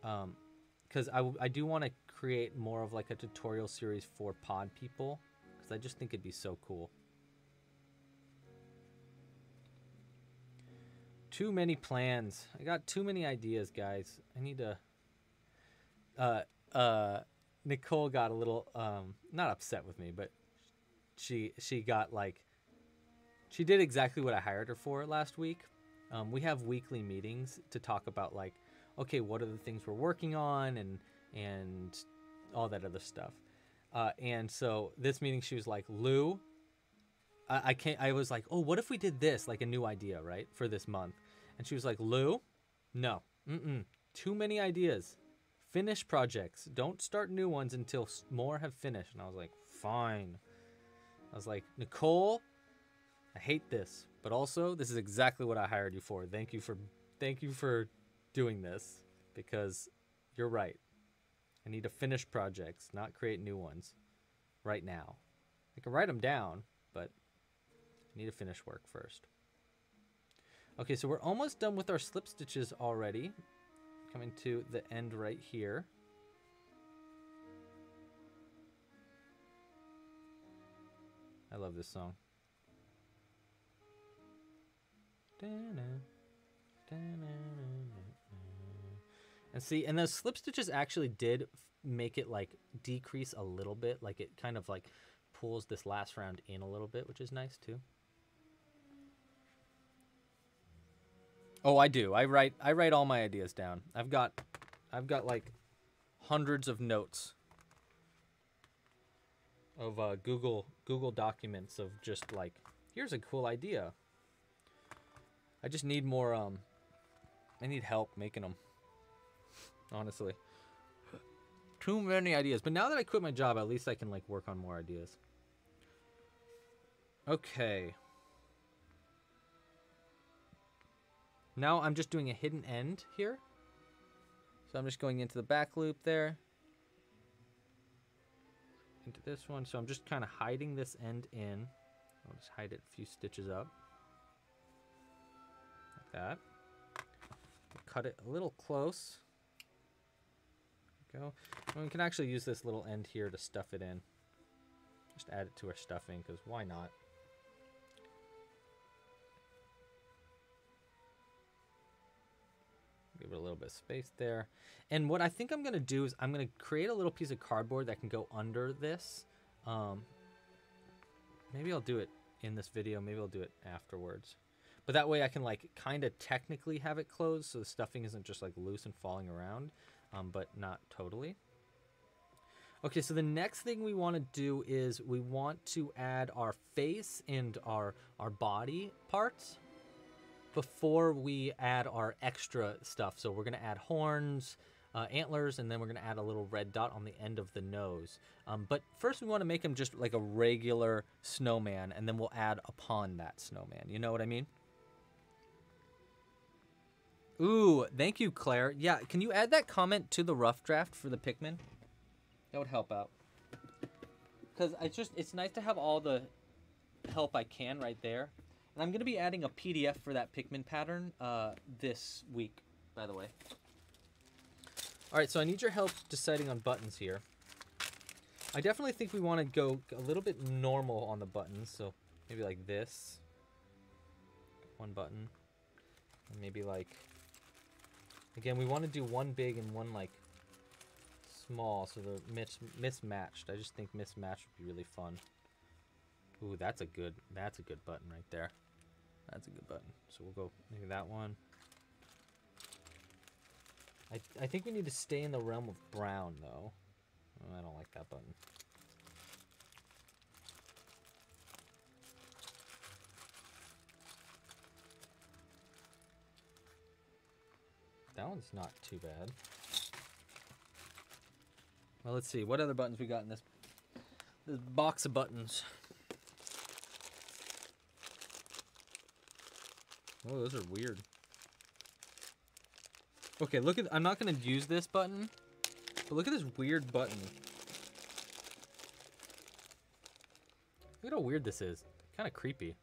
Because I do want to create more of like a tutorial series for pod people. Because I just think it'd be so cool. Too many plans. I got too many ideas, guys. I need to... Nicole got a little... not upset with me, but she got like... She did exactly what I hired her for last week. We have weekly meetings to talk about like, okay, what are the things we're working on and all that other stuff. And so this meeting, she was like, Lou... I was like, oh, what if we did this, like a new idea, right, for this month? And she was like, Lou, no, too many ideas. Finish projects. Don't start new ones until more have finished. And I was like, fine. I was like, Nicole, I hate this, but also this is exactly what I hired you for. Thank you for doing this, because you're right. I need to finish projects, not create new ones right now. I can write them down, but... need to finish work first. Okay, so we're almost done with our slip stitches already. Coming to the end right here. I I love this song. And see, and those slip stitches actually did make it like decrease a little bit. Like it kind of like pulls this last round in a little bit, which is nice too. Oh, I do. I write all my ideas down. I've got like hundreds of notes of Google documents of just like, here's a cool idea. I just need more. I need help making them. Honestly, too many ideas. But now that I quit my job, at least I can like work on more ideas. Okay. Now I'm just doing a hidden end here. So I'm just going into the back loop there. Into this one. So I'm just kind of hiding this end in. I'll just hide it a few stitches up. Like that. Cut it a little close. There we go. And we can actually use this little end here to stuff it in. Just add it to our stuffing because why not? Give it a little bit of space there. And what I think I'm going to do is I'm going to create a little piece of cardboard that can go under this. Maybe I'll do it in this video. Maybe I'll do it afterwards. But that way I can like kind of technically have it closed so the stuffing isn't just like loose and falling around, but not totally. Okay, so the next thing we want to do is we want to add our face and our body parts before we add our extra stuff. So we're gonna add horns, antlers, and then we're gonna add a little red dot on the end of the nose. But first we wanna make him just like a regular snowman, and then we'll add upon that snowman. You know what I mean? Ooh, thank you, Claire. Yeah, can you add that comment to the rough draft for the Pikmin? That would help out. Because it's nice to have all the help I can right there. And I'm going to be adding a PDF for that Pikmin pattern this week, by the way. All right, so I need your help deciding on buttons here. I definitely think we want to go a little bit normal on the buttons, so maybe like this. One button. And maybe like... Again, we want to do one big and one like small, so they're mismatched. I just think mismatched would be really fun. Ooh, that's a good button right there. That's a good button. So we'll go maybe that one. I think we need to stay in the realm of brown though. Oh, I don't like that button. That one's not too bad. Well, let's see what other buttons we got in this box of buttons. Oh, those are weird. Okay, look at, I'm not gonna use this button, but look at this weird button. Look at how weird this is. Kind of creepy.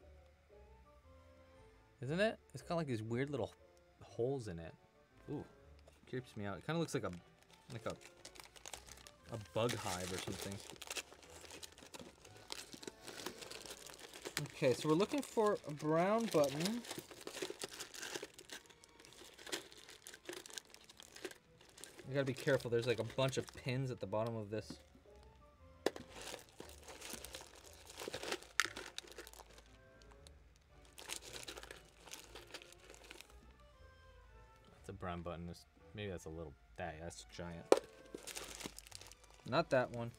Isn't it? It's kind of like these weird little holes in it. Ooh, creeps me out. It kind of looks like a bug hive or something. Okay, so we're looking for a brown button. You gotta be careful, there's like a bunch of pins at the bottom of this. That's a brown button. Maybe that's a little... That's giant. Not that one.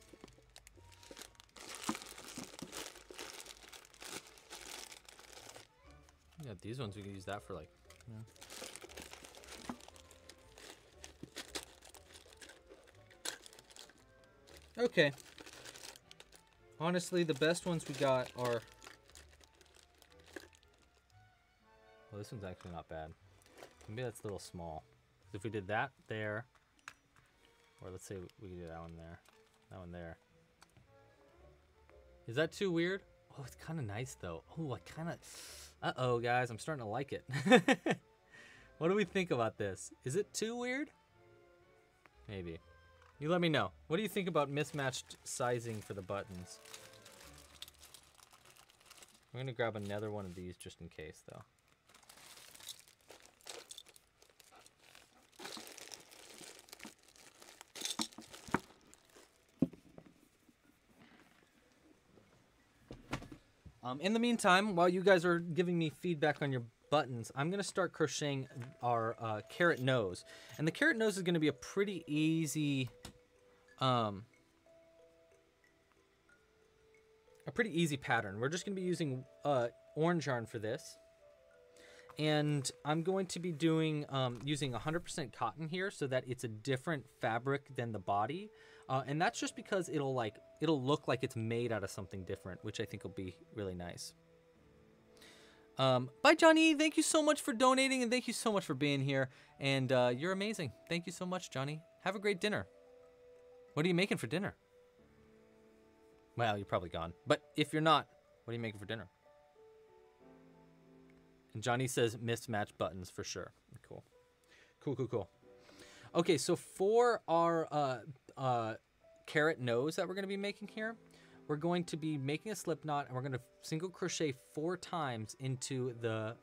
Yeah, these ones we can use that for like... Yeah. Okay. Honestly, the best ones we got are... Well, this one's actually not bad. Maybe that's a little small. So if we did that there, or let's say we could do that one there, that one there. Is that too weird? Oh, it's kind of nice though. Oh, I kind of... Uh-oh, guys, I'm starting to like it. What do we think about this? Is it too weird? Maybe. You let me know. What do you think about mismatched sizing for the buttons? I'm going to grab another one of these just in case, though. In the meantime, while you guys are giving me feedback on your buttons, I'm going to start crocheting our carrot nose. And the carrot nose is going to be a pretty easy... a pretty easy pattern. We're just going to be using orange yarn for this. And I'm going to be doing using 100% cotton here so that it's a different fabric than the body. And that's just because it'll look like it's made out of something different, which I think will be really nice. Bye, Johnny. Thank you so much for donating, and thank you so much for being here. And you're amazing. Thank you so much, Johnny. Have a great dinner. What are you making for dinner? Well, you're probably gone. But if you're not, what are you making for dinner? And Johnny says mismatched buttons for sure. Cool. Cool, cool, cool. Okay, so for our carrot nose that we're going to be making here, we're going to be making a slip knot, and we're going to single crochet 4 times into the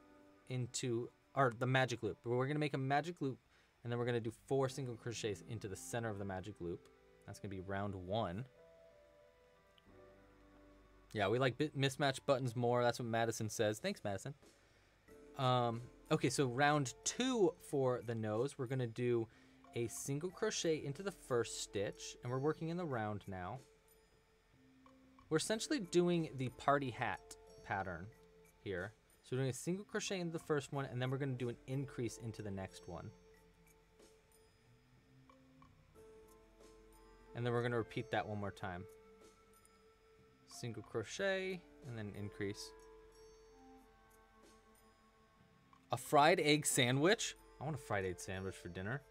magic loop. We're going to make a magic loop, and then we're going to do 4 single crochets into the center of the magic loop. That's going to be round 1. Yeah, we like mismatched buttons more. That's what Madison says. Thanks, Madison. Okay, so round 2 for the nose, we're going to do a single crochet into the first stitch, and we're working in the round now. We're essentially doing the party hat pattern here. So we're doing a single crochet into the first one, and then we're going to do an increase into the next one. And then we're going to repeat that one more time. Single crochet, and then increase. A fried egg sandwich? I want a fried egg sandwich for dinner.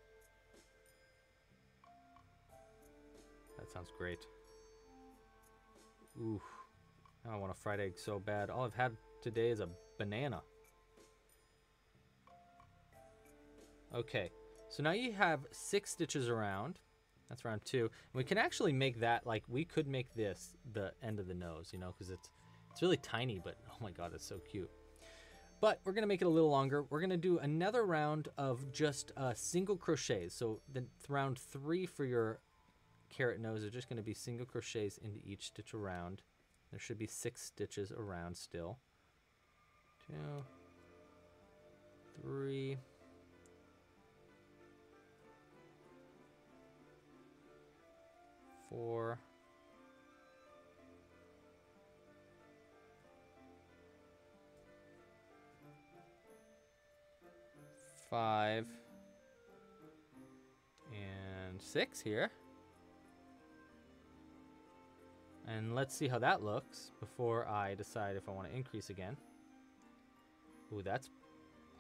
That sounds great. Ooh, I want a fried egg so bad. All I've had today is a banana. Okay, so now you have 6 stitches around. That's round 2. And we can actually make that, like, we could make this the end of the nose, you know, because it's really tiny, but oh my god, it's so cute. But we're going to make it a little longer. We're going to do another round of just single crochets. So the round 3 for your carrot nose are just going to be single crochets into each stitch around. There should be 6 stitches around still. 2, 3. Four, 5, and 6 here. And let's see how that looks before I decide if I want to increase again. Ooh, that's...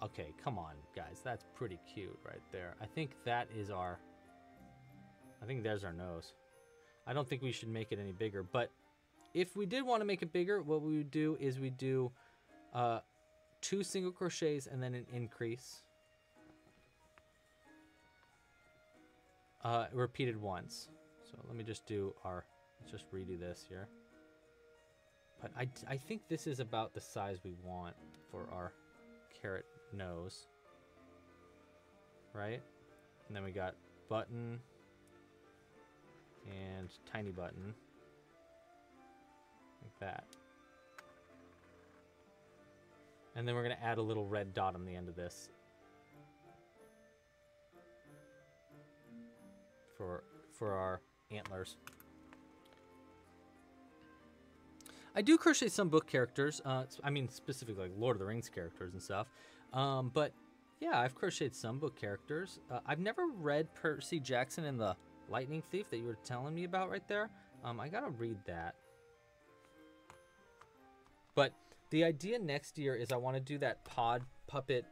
Okay, come on, guys. That's pretty cute right there. I think that is our... I think there's our nose. I don't think we should make it any bigger, but if we did want to make it bigger, what we would do is we do 2 single crochets and then an increase. Repeated once. So let me just do our... Let's just redo this here. But I think this is about the size we want for our carrot nose. Right? And then we got button and tiny button. Like that. And then we're going to add a little red dot on the end of this. For our antlers. I do crochet some book characters, I mean specifically like Lord of the Rings characters and stuff, but yeah, I've crocheted some book characters. I've never read Percy Jackson and the Lightning Thief that you were telling me about right there. I gotta read that. But the idea next year is I want to do that pod puppet,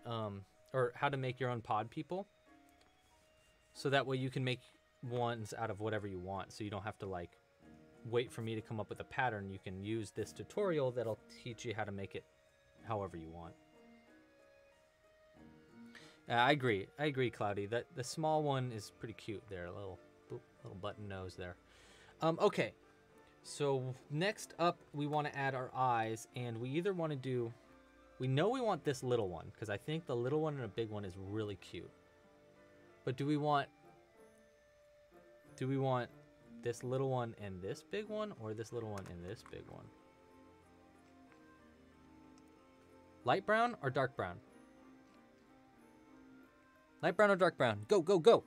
or how to make your own pod people. So that way you can make ones out of whatever you want, so you don't have to like wait for me to come up with a pattern. You can use this tutorial that'll teach you how to make it however you want. I agree, Cloudy. That the small one is pretty cute there, a little button nose there. Okay, So next up, we want to add our eyes, and we either want to do... We know we want this little one, because I think the little one and a big one is really cute. But do we want... this little one and this big one, or this little one and this big one? Light brown or dark brown? Light brown or dark brown? Go, go, go!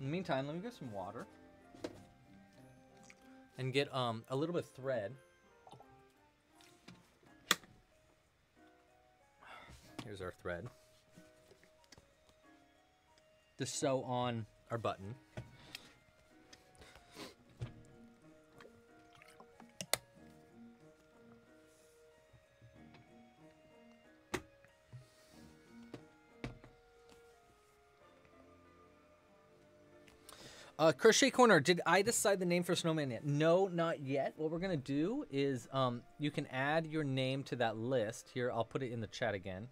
In the meantime, let me get some water. And get a little bit of thread. Here's our thread. To sew on our button. Crochet Corner, did I decide the name for Snowman yet? No, not yet. What we're going to do is you can add your name to that list. Here, I'll put it in the chat again.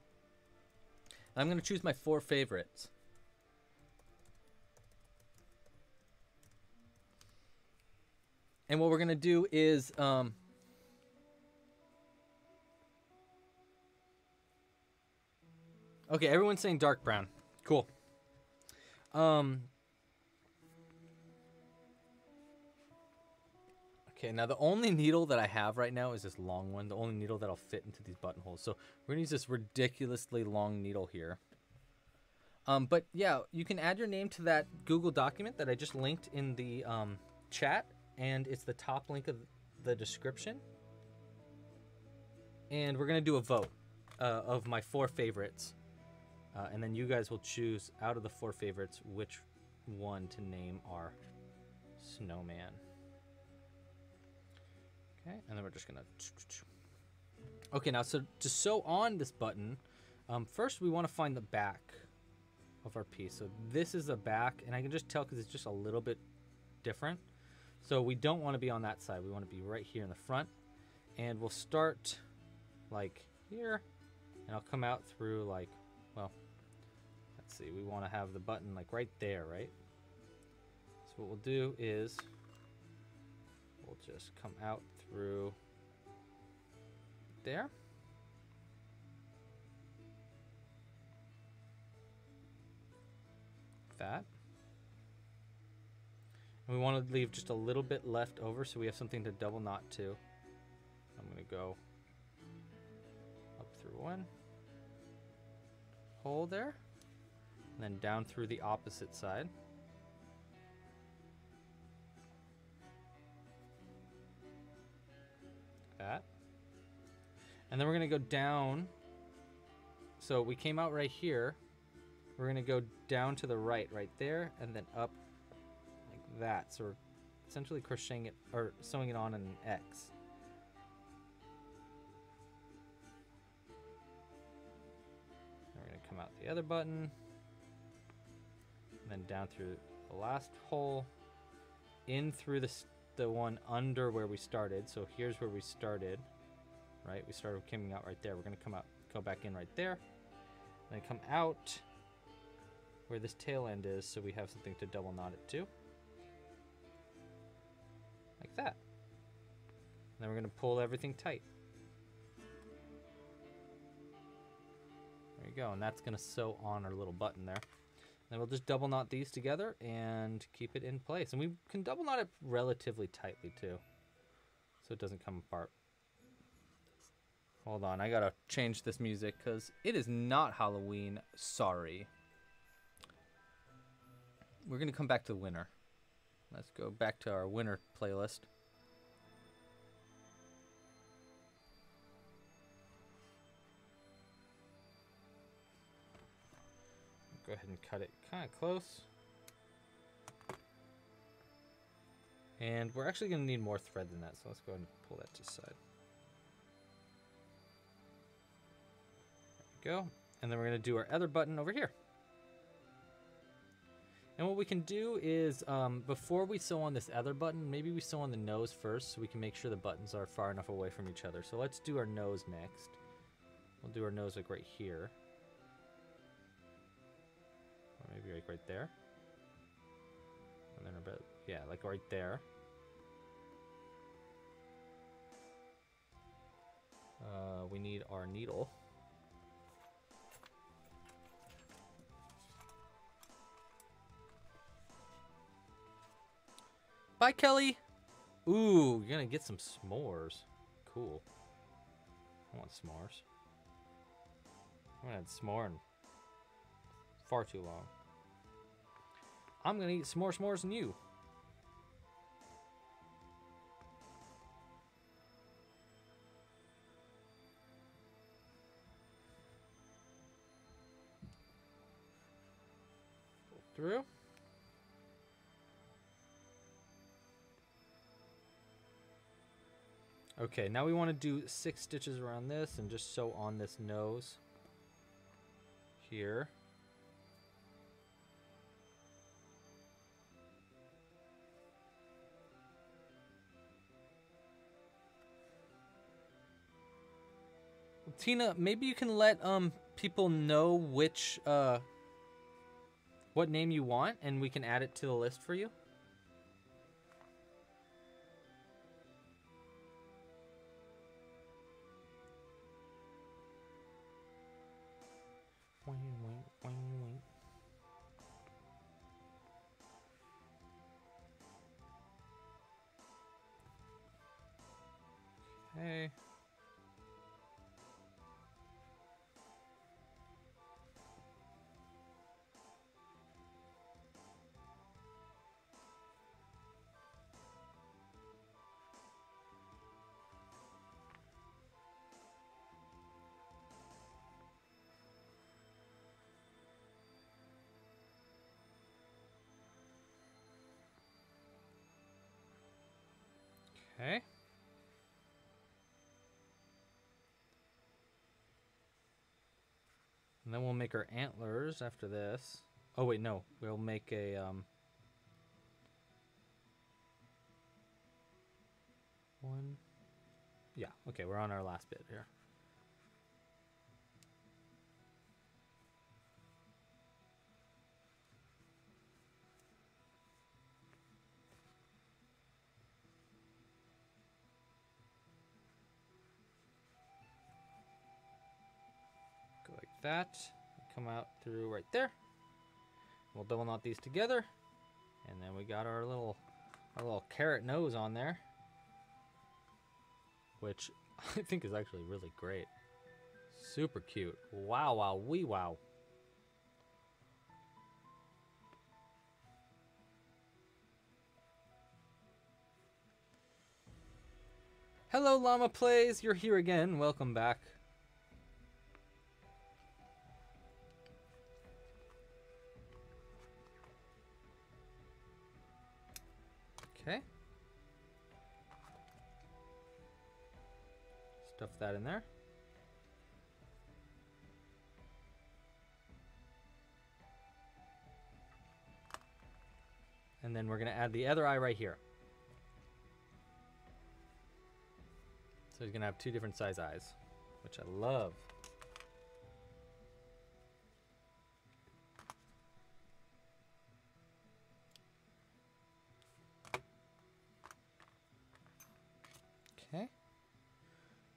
I'm going to choose my 4 favorites. And what we're going to do is... Okay, everyone's saying dark brown. Cool. Okay, now the only needle that I have right now is this long one. The only needle that'll fit into these buttonholes. So we're gonna use this ridiculously long needle here. But yeah, you can add your name to that Google document that I just linked in the chat, and it's the top link of the description. And we're gonna do a vote of my 4 favorites, and then you guys will choose out of the 4 favorites which one to name our snowman. Okay, and then we're just gonna... Okay, now, so to sew on this button, first we want to find the back of our piece. So this is the back, and I can just tell because it's just a little bit different. So we don't want to be on that side. We want to be right here in the front. And we'll start, like, here. And I'll come out through, like, well, let's see. We want to have the button, like, right there, right? So what we'll do is... We'll just come out through there. Like that. And we want to leave just a little bit left over so we have something to double knot to. I'm going to go up through one hole there, and then down through the opposite side. That. And then we're going to go down. So we came out right here. We're going to go down to the right, right there, and then up like that. So we're essentially crocheting it or sewing it on in an X. And we're going to come out the other button, and then down through the last hole, in through the one under where we started. So here's where we started, right? We started coming out right there. We're going to come out, go back in right there, and then come out where this tail end is so we have something to double knot it to, like that. And then we're going to pull everything tight. There you go, and that's going to sew on our little button there. Then we'll just double knot these together and keep it in place. And we can double knot it relatively tightly too, so it doesn't come apart. Hold on, I gotta change this music because it is not Halloween, sorry. We're gonna come back to the winter. Let's go back to our winter playlist. Go ahead and cut it kind of close. And we're actually going to need more thread than that, so let's go ahead and pull that to the side. There we go. And then we're going to do our other button over here. And what we can do is, before we sew on this other button, maybe we sew on the nose first so we can make sure the buttons are far enough away from each other. So let's do our nose next. We'll do our nose like right here. Maybe like right there. there, but yeah, like right there. We need our needle. Bye, Kelly. Ooh, you're gonna get some s'mores. Cool. I want s'mores. I haven't had s'more in far too long. I'm gonna eat s'more s'mores than you. Pull through. Okay, now we want to do 6 stitches around this and just sew on this nose here. Tina, maybe you can let people know which what name you want, and we can add it to the list for you. Hey. Okay. And then we'll make our antlers after this. Oh wait, no. We'll make a one. Yeah, okay, we're on our last bit here. That come out through right there. We'll double knot these together, and then we got our little carrot nose on there, which I think is actually really great. Super cute. Wow, wow, wee wow. Hello, Llama Plays. You're here again. Welcome back. Okay. Stuff that in there. And then we're going to add the other eye right here. So he's going to have 2 different size eyes, which I love.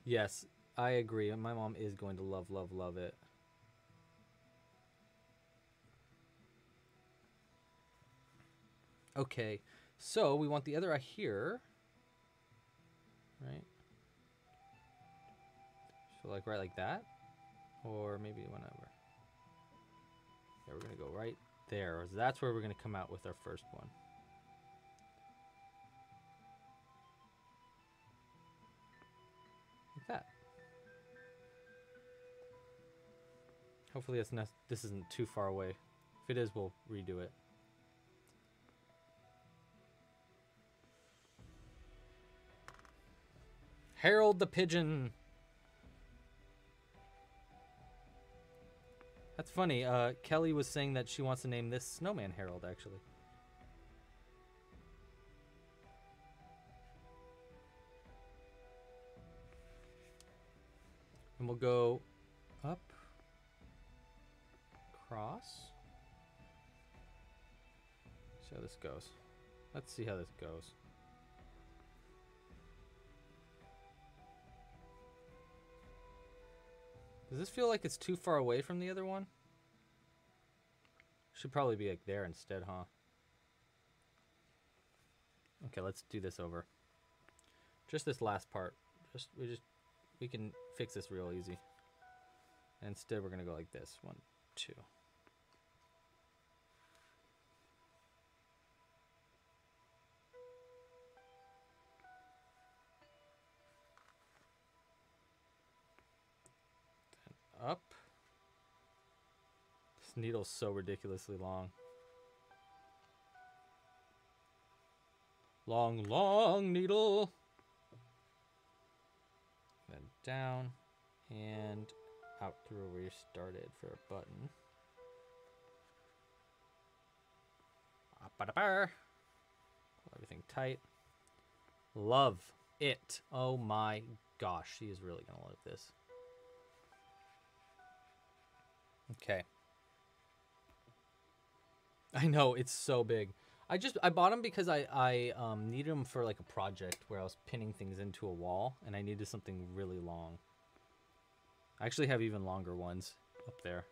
Yes, I agree. My mom is going to love, love, love it. Okay, so we want the other eye here, right? So like right like that, or maybe whenever. Yeah, we're gonna go right there. That's where we're gonna come out with our first one. That. Hopefully it's not, this isn't too far away. If it is, we'll redo it. Harold the Pigeon. That's funny. Kelly was saying that she wants to name this snowman Harold, actually. And we'll go up, cross. See how this goes. Let's see how this goes. Does this feel like it's too far away from the other one? Should probably be like there instead, huh? Okay, let's do this over. Just this last part. We can fix this real easy. And instead we're gonna go like this. 1, 2. Up. This needle's so ridiculously long. Long, long needle. Then down and out through where you started for a button. Pull everything tight. Love it. Oh my gosh, she is really gonna love this. Okay. I know, it's so big. I bought them because I needed them for like a project where I was pinning things into a wall and I needed something really long. I actually have even longer ones up there.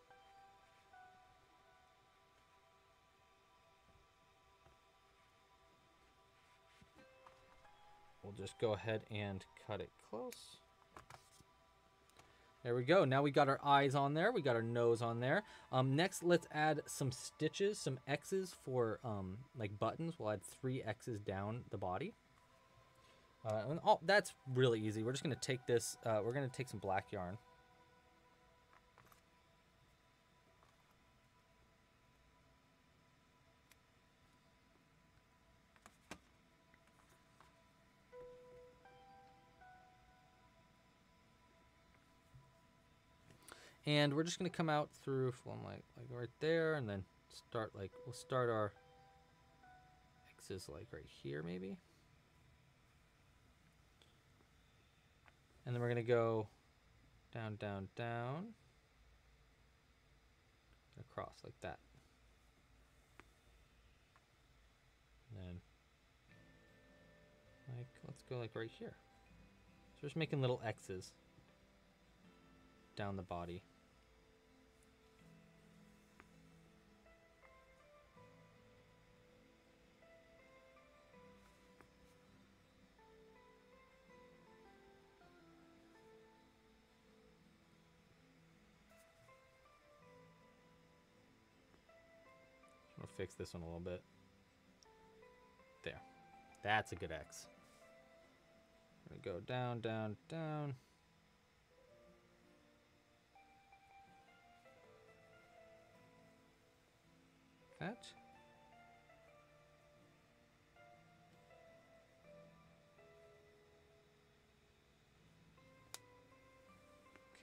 We'll just go ahead and cut it close. There we go. Now we got our eyes on there. We got our nose on there. Next, let's add some stitches, some X's for like buttons. We'll add 3 X's down the body. And that's really easy. We're just going to take this. We're going to take some black yarn. And we're just going to come out through from like right there and then start like, we'll start our X's like right here maybe. And then we're going to go down, down, down, across like that. And then like, let's go like right here. So we're just making little X's down the body. I'll fix this one a little bit. There. That's a good X. I'm gonna go down, down, down. That.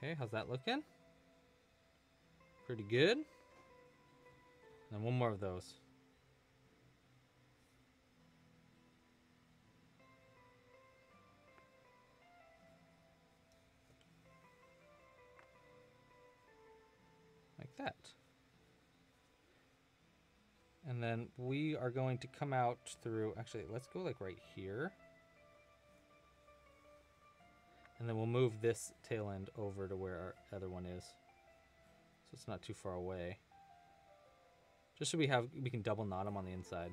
Okay, how's that looking? Pretty good. And one more of those. Like that. And then we are going to come out through, actually, let's go like right here. And then we'll move this tail end over to where our other one is. So it's not too far away. Just so we can double knot them on the inside.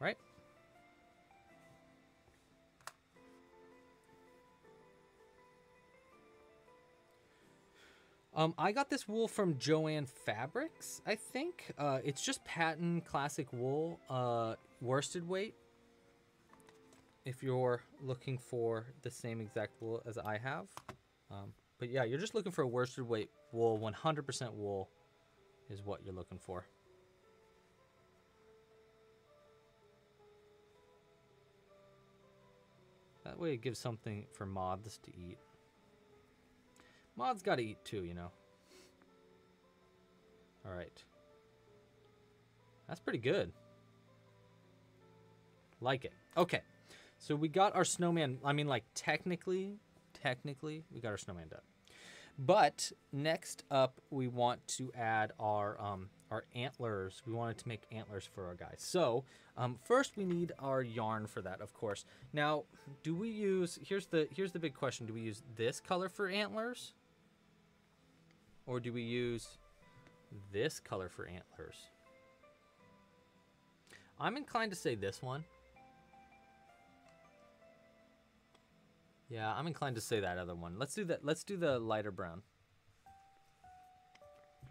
Right? I got this wool from Joann Fabrics, I think. It's just pattern classic wool, worsted weight. If you're looking for the same exact wool as I have. But yeah, you're just looking for a worsted weight wool. 100% wool is what you're looking for. That way it gives something for moths to eat. Mods gotta eat too, you know. All right. That's pretty good. Like it. Okay. So we got our snowman. I mean, like technically we got our snowman done. But next up, we want to add our antlers. We wanted to make antlers for our guys. So first we need our yarn for that, of course. Now, do we use, here's the big question. Do we use this color for antlers? Or do we use this color for antlers? I'm inclined to say this one. Yeah, I'm inclined to say that other one. Let's do that. Let's do the lighter brown.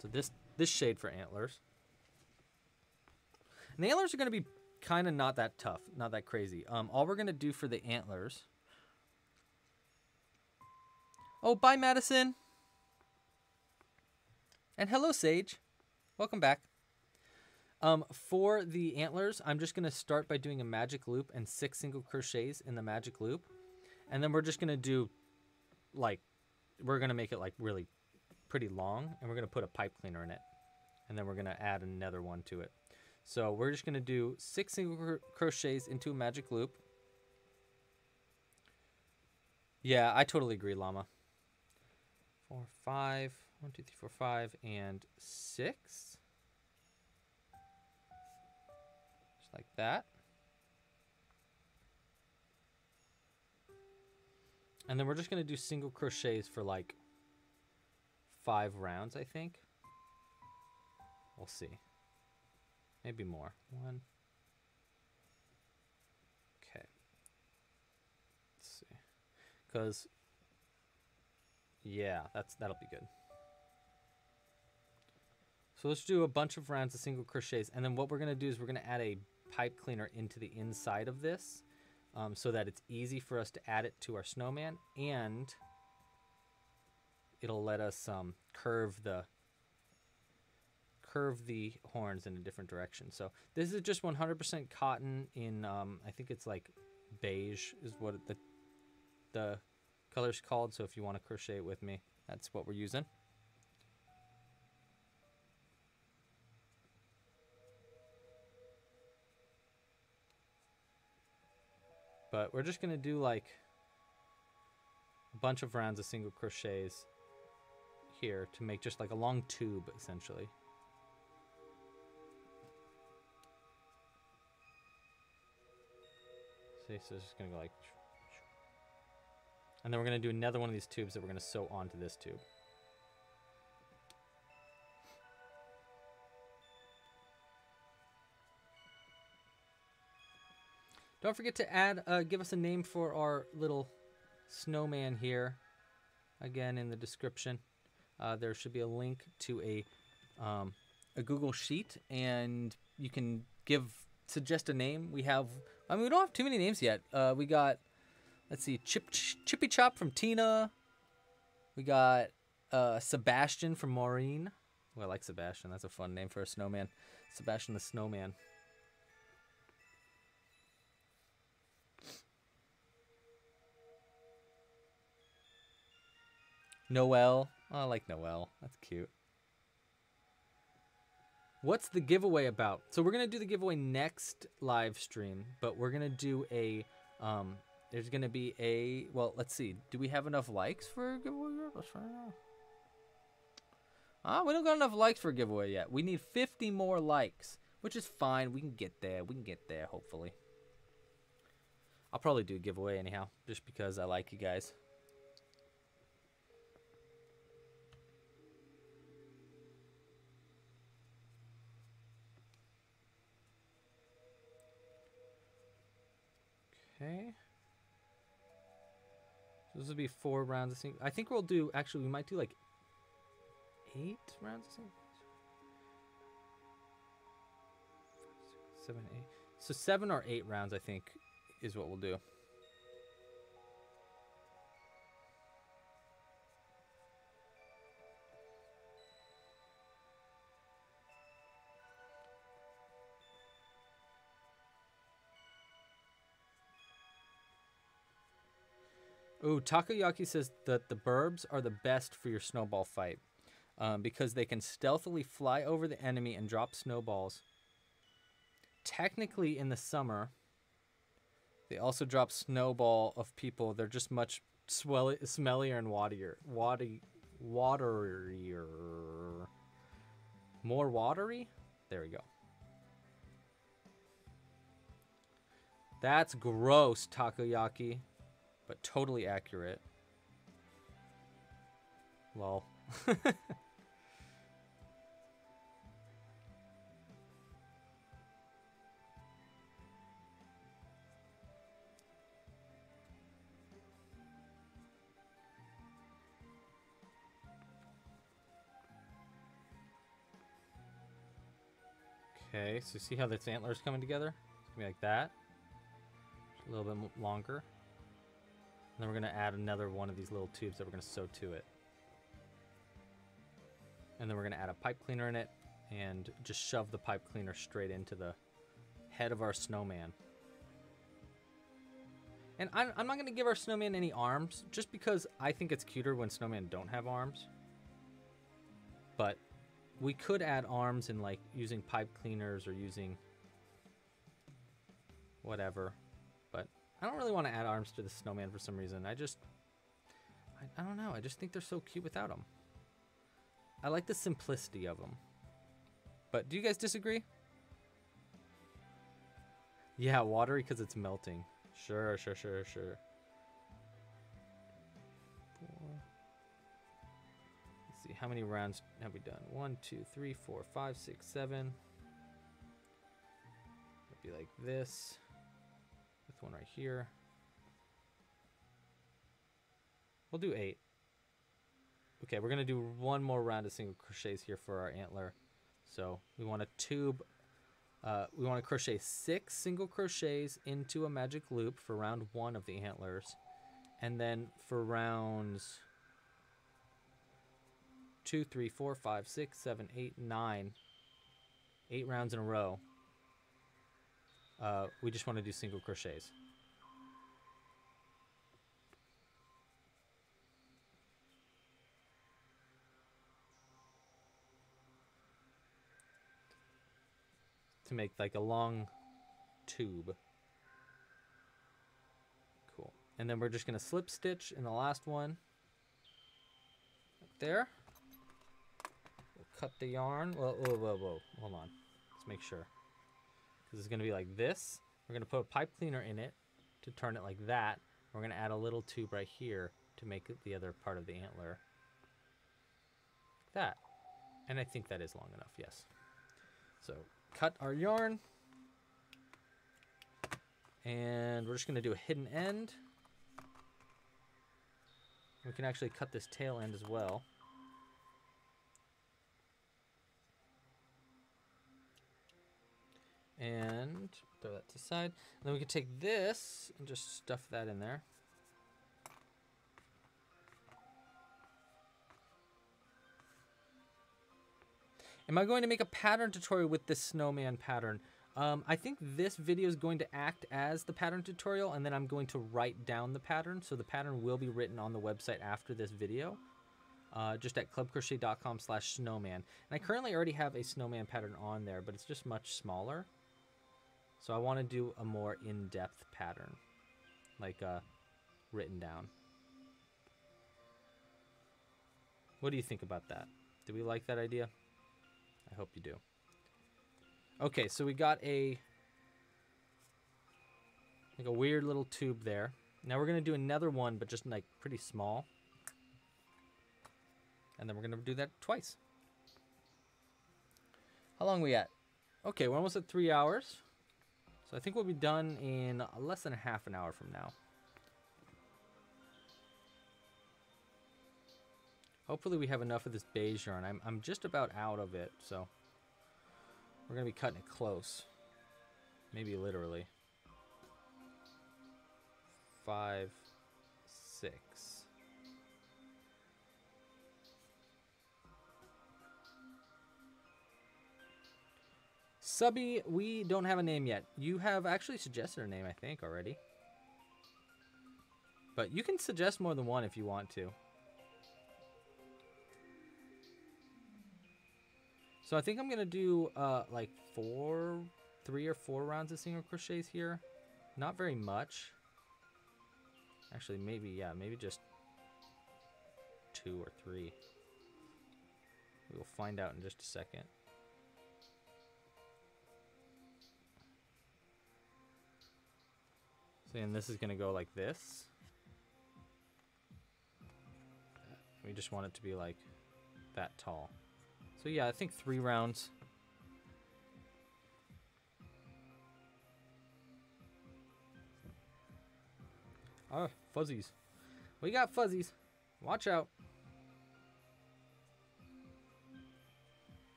So this shade for antlers. And the antlers are going to be kind of not that tough, not that crazy. All we're going to do for the antlers. Oh, bye, Madison. And hello, Sage. Welcome back. For the antlers, I'm just going to start by doing a magic loop and 6 single crochets in the magic loop. And then we're just going to do, like, we're going to make it, like, really pretty long. And we're going to put a pipe cleaner in it. And then we're going to add another one to it. So we're just going to do 6 single crochets into a magic loop. Yeah, I totally agree, Llama. 4, 5... 1, 2, 3, 4, 5, and 6. Just like that. And then we're just going to do single crochets for like 5 rounds, I think. We'll see. Maybe more. 1. Okay. Let's see. Because, yeah, that'll be good. So let's do a bunch of rounds of single crochets, and then what we're going to do is we're going to add a pipe cleaner into the inside of this so that it's easy for us to add it to our snowman, and it'll let us curve the horns in a different direction. So this is just 100% cotton in, I think it's like beige is what the color's called, so if you want to crochet it with me, that's what we're using. But we're just going to do like a bunch of rounds of single crochets here to make just like a long tube, essentially. See, so it's just going to go like... And then we're going to do another one of these tubes that we're going to sew onto this tube. Don't forget to add, give us a name for our little snowman here. Again, in the description, there should be a link to a Google sheet, and you can suggest a name. We have, I mean, we don't have too many names yet. We got, let's see, Chippy Chop from Tina. We got Sebastian from Maureen. Well, I like Sebastian. That's a fun name for a snowman. Sebastian the Snowman. Noel. Oh, I like Noel. That's cute. What's the giveaway about? So we're going to do the giveaway next live stream, but we're going to do a, there's going to be a, well, let's see. Do we have enough likes for a giveaway? Let's find out. We don't got enough likes for a giveaway yet. We need 50 more likes, which is fine. We can get there. We can get there, hopefully. I'll probably do a giveaway anyhow, just because I like you guys. Okay. So this will be 4 rounds of single. I think we'll do, actually, we might do like 8 rounds of single. 5, 6, 7, 8. So 7 or 8 rounds, I think, is what we'll do. Ooh, Takoyaki says that the burbs are the best for your snowball fight because they can stealthily fly over the enemy and drop snowballs. Technically, in the summer, they also drop snowball of people. They're just much smellier and waterier. More watery? There we go. That's gross, takoyaki, but totally accurate. Lol. Okay, so see how this antler's coming together? It's gonna be like that. Just a little bit longer. And then we're gonna add another one of these little tubes that we're gonna sew to it. And then we're gonna add a pipe cleaner in it and just shove the pipe cleaner straight into the head of our snowman. And I'm not gonna give our snowman any arms just because I think it's cuter when snowmen don't have arms. But we could add arms in like using pipe cleaners or using whatever. But I don't really want to add arms to the snowman for some reason. I don't know. I just think they're so cute without them. I like the simplicity of them. But do you guys disagree? Yeah, watery because it's melting. Sure. Let's see, how many rounds have we done? 1, 2, 3, 4, 5, 6, 7. It'd be like this. With one right here. We'll do 8. Okay, we're going to do one more round of single crochets here for our antler. So we want a tube. We want to crochet 6 single crochets into a magic loop for round 1 of the antlers. And then for rounds 2, 3, 4, 5, 6, 7, 8, 9. 8 rounds in a row. We just want to do single crochets. To make like a long tube. Cool. And then we're just gonna slip stitch in the last one. Up there. We'll cut the yarn. Whoa. Hold on. Let's make sure. Because it's gonna be like this. We're gonna put a pipe cleaner in it to turn it like that. We're gonna add a little tube right here to make it the other part of the antler. Like that. And I think that is long enough, yes. So cut our yarn, and we're just going to do a hidden end. We can actually cut this tail end as well. And throw that to the side. And then we can take this and just stuff that in there. Am I going to make a pattern tutorial with this snowman pattern? I think this video is going to act as the pattern tutorial, and then I'm going to write down the pattern. So the pattern will be written on the website after this video, just at clubcrochet.com/snowman. And I currently already have a snowman pattern on there, but it's just much smaller. So I want to do a more in-depth pattern, like written down. What do you think about that? Do we like that idea? I hope you do. Okay, so we got a like a weird little tube there. Now we're gonna do another one, but just like pretty small. And then we're gonna do that twice. How long are we at? Okay, we're almost at 3 hours. So I think we'll be done in less than half an hour from now. Hopefully we have enough of this beige yarn. I'm just about out of it, so we're going to be cutting it close. Maybe literally. 5, 6. Subby, we don't have a name yet. You have actually suggested a name, I think, already. But you can suggest more than one if you want to. So I think I'm gonna do like 3 or 4 rounds of single crochets here. Not very much. Actually, maybe just 2. two or three. We will find out in just a second. So, and this is going to go like this. We just want it to be like that tall. So yeah, I think 3 rounds. Oh, fuzzies. We got fuzzies. Watch out.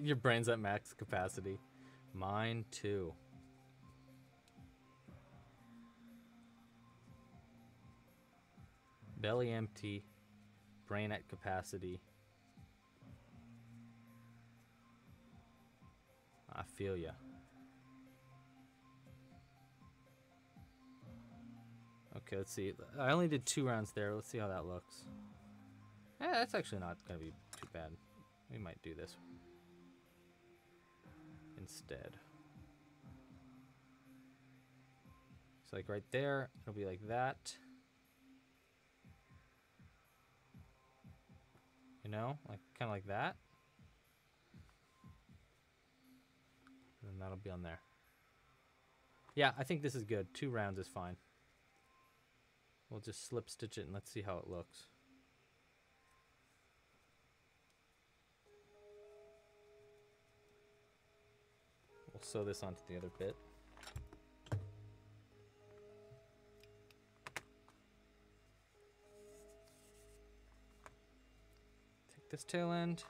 Your brain's at max capacity. Mine too. Belly empty. Brain at capacity. I feel ya. Okay, let's see. I only did 2 rounds there. Let's see how that looks. Eh, that's actually not gonna be too bad. We might do this instead. So like right there, it'll be like that. You know, like kind of like that. And then that'll be on there. Yeah, I think this is good. 2 rounds is fine. We'll just slip stitch it and let's see how it looks. We'll sew this onto the other bit. Take this tail end.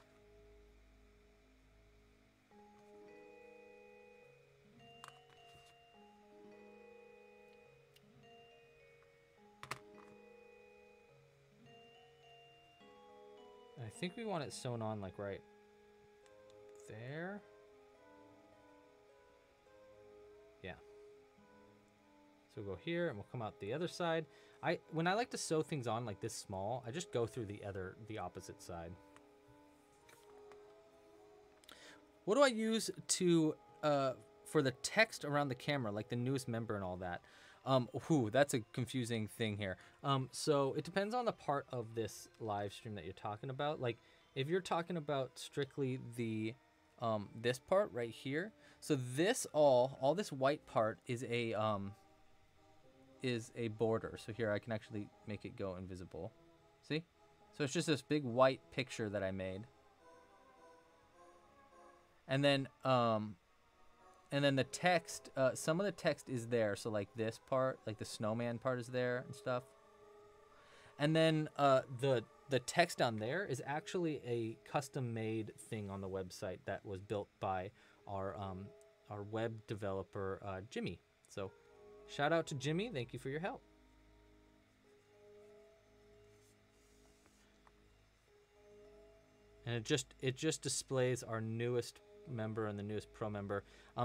I think we want it sewn on like right there. Yeah. So we'll go here and we'll come out the other side. When I like to sew things on like this small, I just go through the opposite side. What do I use to for the text around the camera, like the newest member and all that? That's a confusing thing here. So it depends on the part of this live stream that you're talking about. Like if you're talking about strictly the this part right here, so this all this white part is a border. So here I can actually make it go invisible. See? So it's just this big white picture that I made. And then the text, some of the text is there. So like this part, like the snowman part is there and stuff. And then the text down there is actually a custom-made thing on the website that was built by our web developer, Jimmy. So shout out to Jimmy. Thank you for your help. And it just displays our newest member and the newest pro member.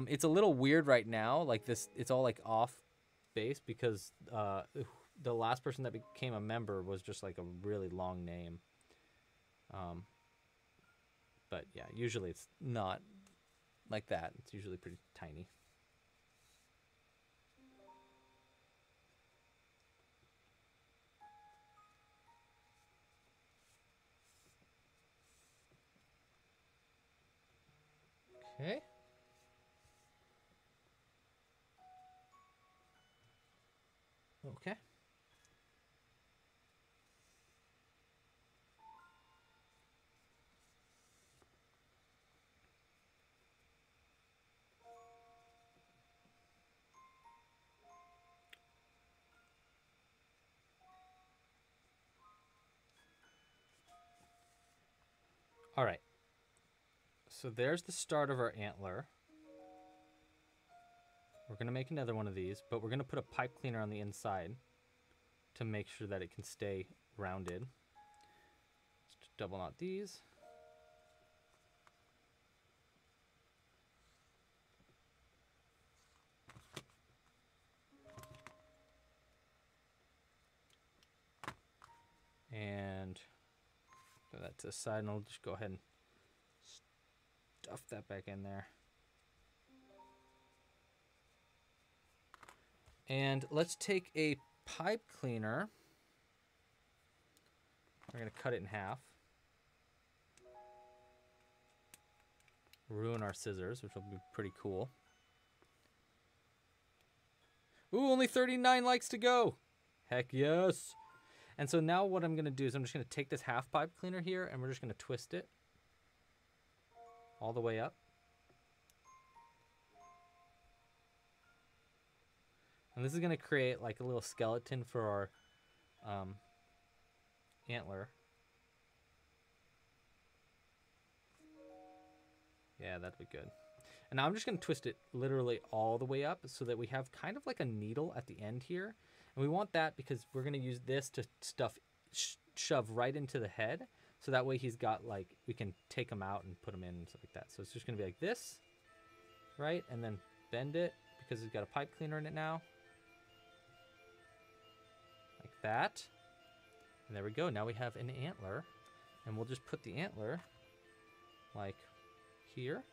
It's a little weird right now. Like this, it's all like off base because the last person that became a member was just like a really long name. But yeah, usually it's not like that. It's usually pretty tiny. Okay. Okay. All right. So there's the start of our antler. We're gonna make another one of these, but we're gonna put a pipe cleaner on the inside to make sure that it can stay rounded. Let's double knot these. And throw that to the side and I'll just go ahead and stuff that back in there. And let's take a pipe cleaner. We're going to cut it in half. Ruin our scissors, which will be pretty cool. Ooh, only 39 likes to go. Heck yes. And so now what I'm going to do is I'm just going to take this half pipe cleaner here and we're just going to twist it all the way up. And this is going to create like a little skeleton for our antler. Yeah, that'd be good. And now I'm just going to twist it literally all the way up so that we have kind of like a needle at the end here. And we want that because we're going to use this to shove right into the head. So that way he's got like, we can take him out and put him in and stuff like that. So it's just going to be like this, right? And then bend it because we've got a pipe cleaner in it now. Like that. And there we go. Now we have an antler. And we'll just put the antler like here.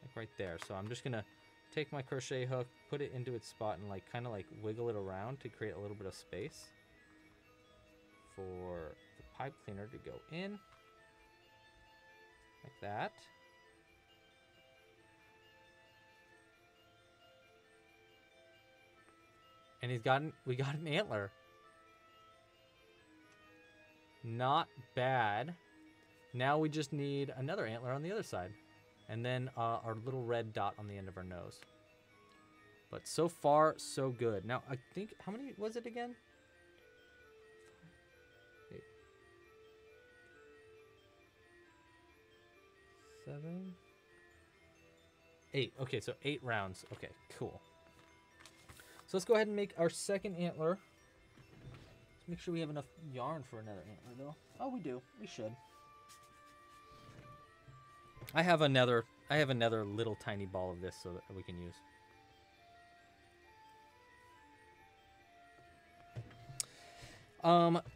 Like right there. So I'm just going to take my crochet hook, put it into its spot, and like kind of like wiggle it around to create a little bit of space for the pipe cleaner to go in, like that. And we got an antler. Not bad. Now we just need another antler on the other side. And then our little red dot on the end of our nose. But so far, so good. Now, I think, how many was it again? 5, 8, 7, 8. Okay, so 8 rounds. Okay, cool. So let's go ahead and make our second antler. Let's make sure we have enough yarn for another antler, though. Oh, we do. We should. I have another little tiny ball of this so that we can use.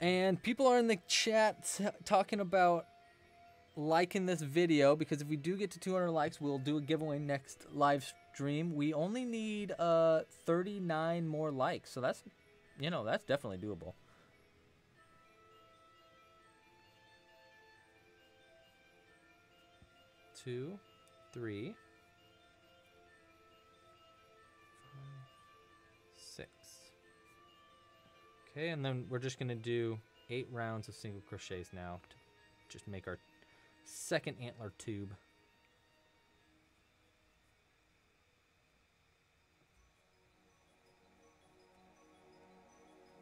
And people are in the chat talking about liking this video, because if we do get to 200 likes, we'll do a giveaway next live stream. We only need 39 more likes, so that's, you know, that's definitely doable. Two, three, 5, 6. Okay, and then we're just gonna do 8 rounds of single crochets now to just make our second antler tube.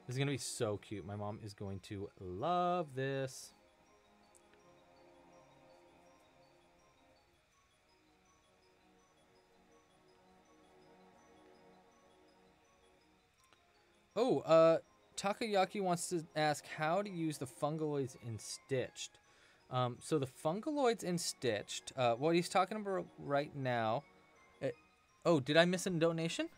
This is gonna be so cute. My mom is going to love this. Oh, Takayaki wants to ask how to use the fungaloids in Stitched. So the fungaloids in Stitched, what he's talking about right now... oh, did I miss a donation?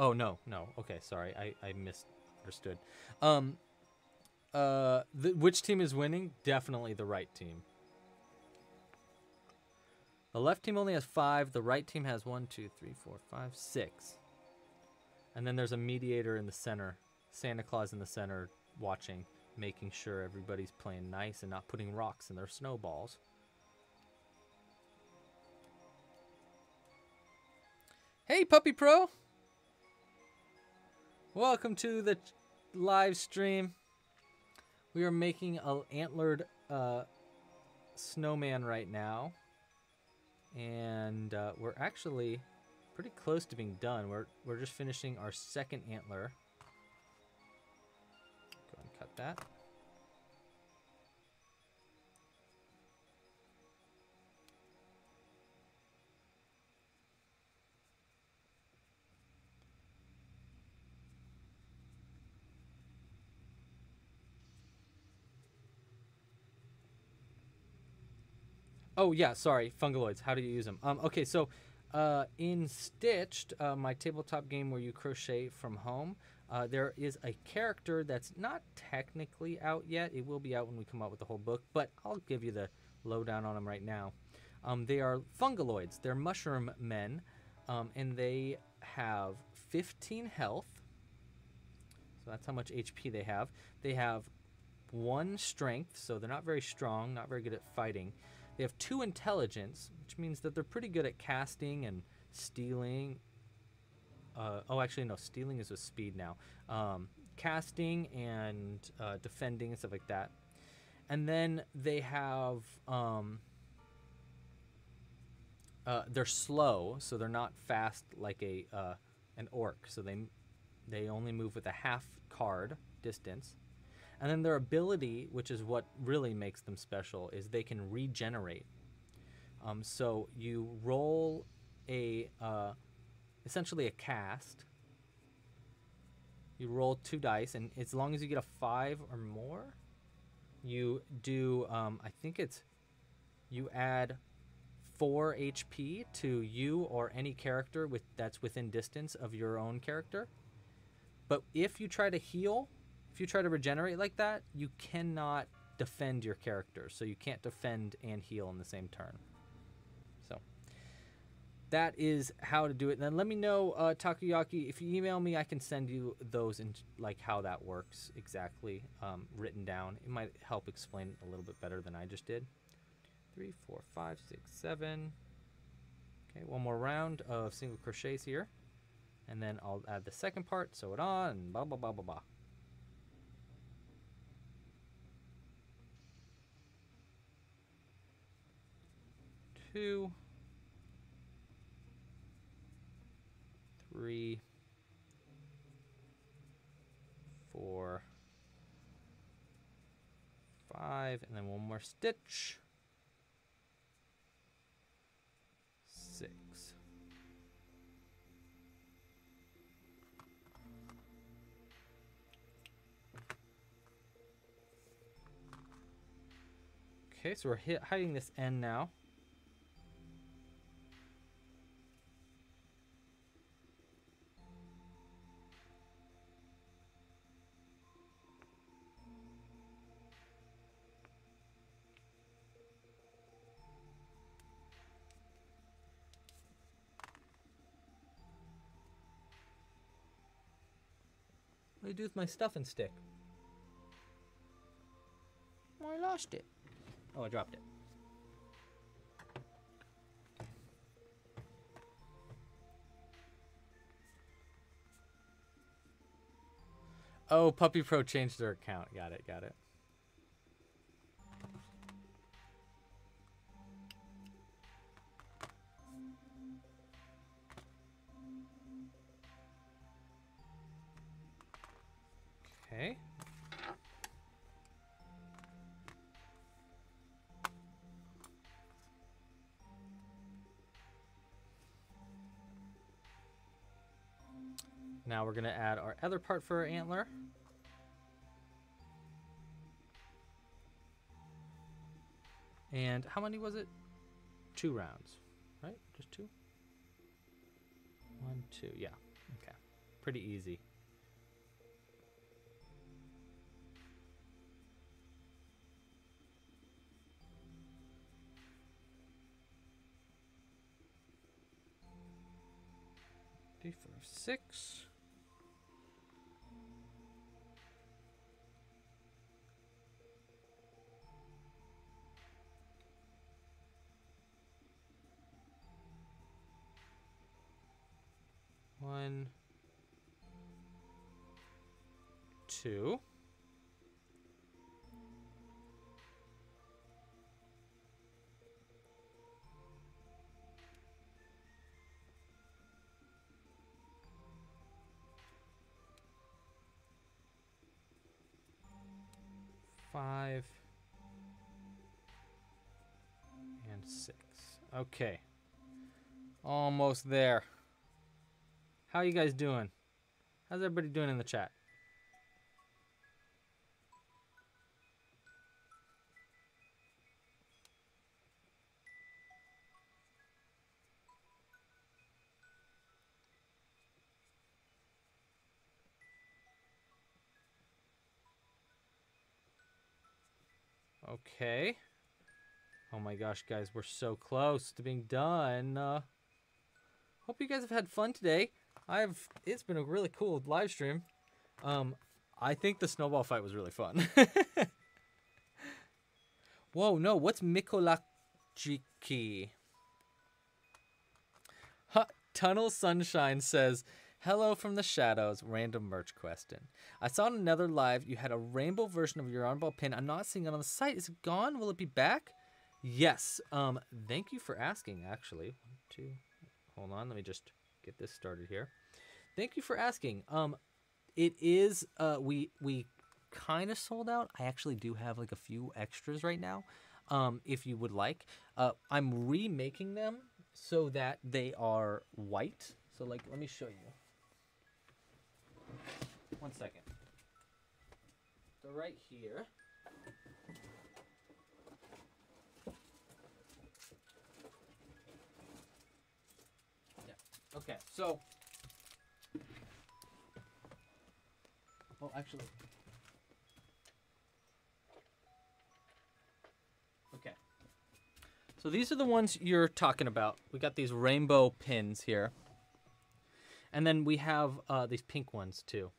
Oh, no, no. Okay, sorry. I misunderstood. Which team is winning? Definitely the right team. The left team only has 5. The right team has 1, 2, 3, 4, 5, 6. And then there's a mediator in the center. Santa Claus in the center watching, making sure everybody's playing nice and not putting rocks in their snowballs. Hey, Puppy Pro! Welcome to the live stream. We are making an antlered snowman right now, and we're actually pretty close to being done. We're just finishing our second antler. Go ahead and cut that. Oh yeah, sorry, fungaloids. How do you use them? Okay, so In Stitched, my tabletop game where you crochet from home, there is a character that's not technically out yet. It will be out when we come out with the whole book, but I'll give you the lowdown on them right now. They are fungaloids. They're mushroom men, and they have 15 health. So that's how much HP they have. They have 1 strength, so they're not very strong, not very good at fighting. They have 2 intelligence, which means that they're pretty good at casting and stealing. Oh, actually, no, stealing is with speed now. Casting and defending and stuff like that. And then they have, they're slow, so they're not fast like a an orc. So they only move with a half card distance. And then their ability, which is what really makes them special, is they can regenerate. So you roll a essentially a cast. You roll 2 dice, and as long as you get a 5 or more, you do. I think it's you add 4 HP to you or any character that's within distance of your own character. But if you try to heal, if you try to regenerate like that, you cannot defend your character, so you can't defend and heal in the same turn. So that is how to do it. And then let me know, Takoyaki, if you email me, I can send you those and like how that works exactly, written down. It might help explain it a little bit better than I just did. 3, 4, 5, 6, 7. Okay, one more round of single crochets here, and then I'll add the second part. Sew it on, and blah blah blah blah blah. Two, 3, 4, 5, and then one more stitch. 6. Okay, so we're hiding this end now. What do I do with my stuffing stick? I lost it. Oh, I dropped it. Oh, Puppy Pro changed their account. Got it, got it. Okay. Now we're going to add our other part for our antler. And how many was it? 2 rounds, right? Just 2? 1, 2, yeah. Okay. Pretty easy. For 6. One, 2. And 6. Okay. Almost there. How you guys doing? How's everybody doing in the chat? Okay. Oh my gosh, guys, we're so close to being done. Hope you guys have had fun today. It's been a really cool live stream. I think the snowball fight was really fun. Whoa, no, what's Mikolajiki? Huh, Tunnel Sunshine says, hello from the shadows, random merch question. I saw in another live you had a rainbow version of your yarnball pin. I'm not seeing it on the site. Is it gone? Will it be back? Yes. Thank you for asking, actually. One, two, hold on. Let me just get this started here. Thank you for asking. It is, we kind of sold out. I actually do have like a few extras right now, if you would like. I'm remaking them so that they are white. So like, let me show you. 1 second. So right here. Yeah. Okay. So. Oh, actually. Okay. So these are the ones you're talking about. We got these rainbow pins here. And then we have these pink ones too.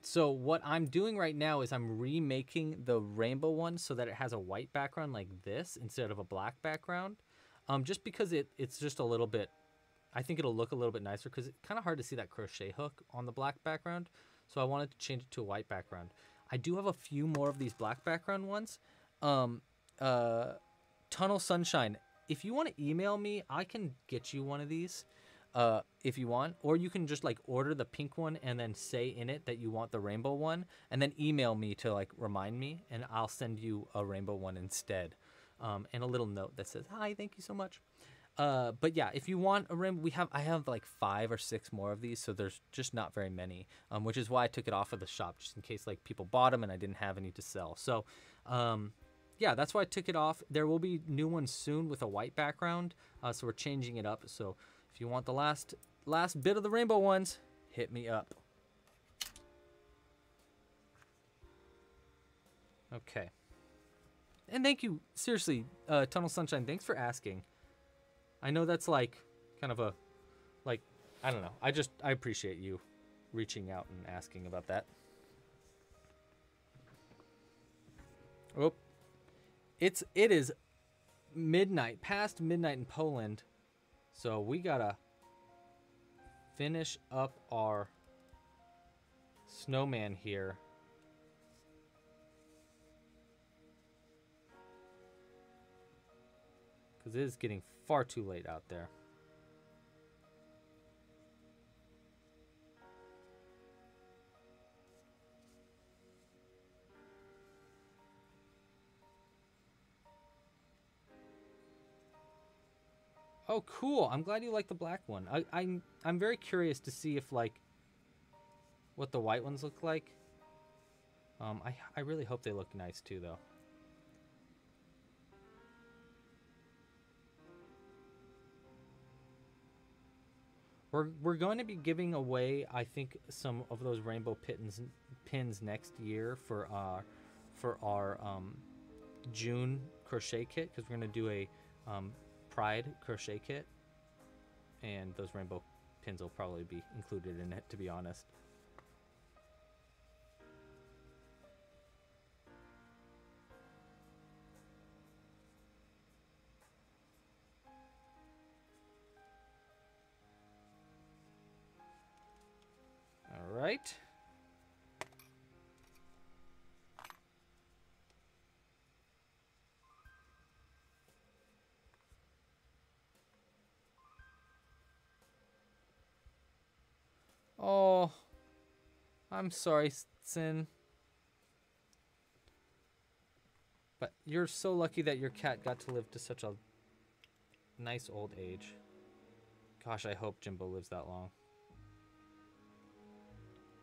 So what I'm doing right now is I'm remaking the rainbow one so that it has a white background like this instead of a black background. Just because it's just a little bit, I think it'll look a little bit nicer because it's kind of hard to see that crochet hook on the black background. So I wanted to change it to a white background. I do have a few more of these black background ones. Tunnel Sunshine, if you want to email me, I can get you one of these. If you want, or you can just like order the pink one and then say in it that you want the rainbow one and then email me to like remind me and I'll send you a rainbow one instead. And a little note that says, hi, thank you so much. But yeah, if you want a rainbow, I have like 5 or 6 more of these. So there's just not very many, which is why I took it off of the shop just in case like people bought them and I didn't have any to sell. So, yeah, that's why I took it off. There will be new ones soon with a white background. So we're changing it up. So, if you want the last bit of the rainbow ones, hit me up. Okay. And thank you, seriously, Tunnel Sunshine, thanks for asking. I know that's like kind of a, like, I don't know. I appreciate you reaching out and asking about that. Oh, it is midnight, past midnight in Poland. So we gotta finish up our snowman here. Because it is getting far too late out there. Oh, cool. I'm glad you like the black one. I'm very curious to see if, like, what the white ones look like. I really hope they look nice, too, though. We're going to be giving away, I think, some of those rainbow pins next year for our June crochet kit, because we're going to do a... Pride crochet kit, and those rainbow pins will probably be included in it, to be honest. All right. Oh, I'm sorry, Sin. But you're so lucky that your cat got to live to such a nice old age. Gosh, I hope Jimbo lives that long.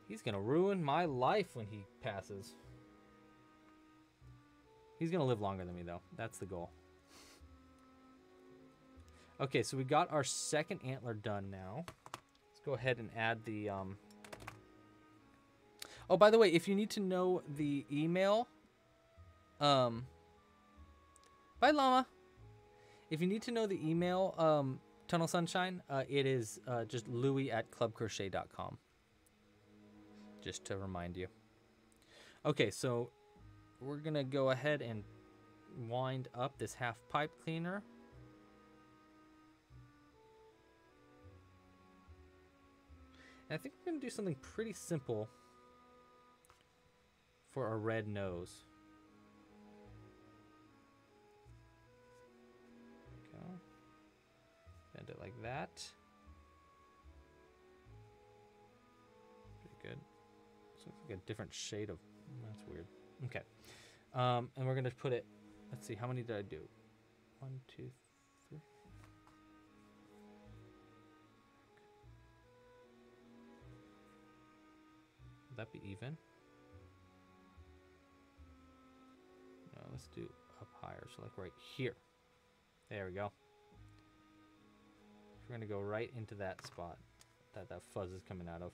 He's gonna ruin my life when he passes. He's gonna live longer than me, though. That's the goal. Okay, so we got our second antler done now. Go ahead and add the oh, by the way, if you need to know the email Bye, Llama. If you need to know the email, Tunnel Sunshine, it is just louis@clubcrochet.com. Just to remind you. Okay, so we're going to go ahead and wind up this half pipe cleaner. And I think we're going to do something pretty simple for a red nose. Okay. Bend it like that. Pretty good. This looks like a different shade of... That's weird. Okay. And we're going to put it... Let's see, how many did I do? 1, 2, 3. Would that be even? No, let's do up higher. So like right here. There we go. We're going to go right into that spot that that fuzz is coming out of.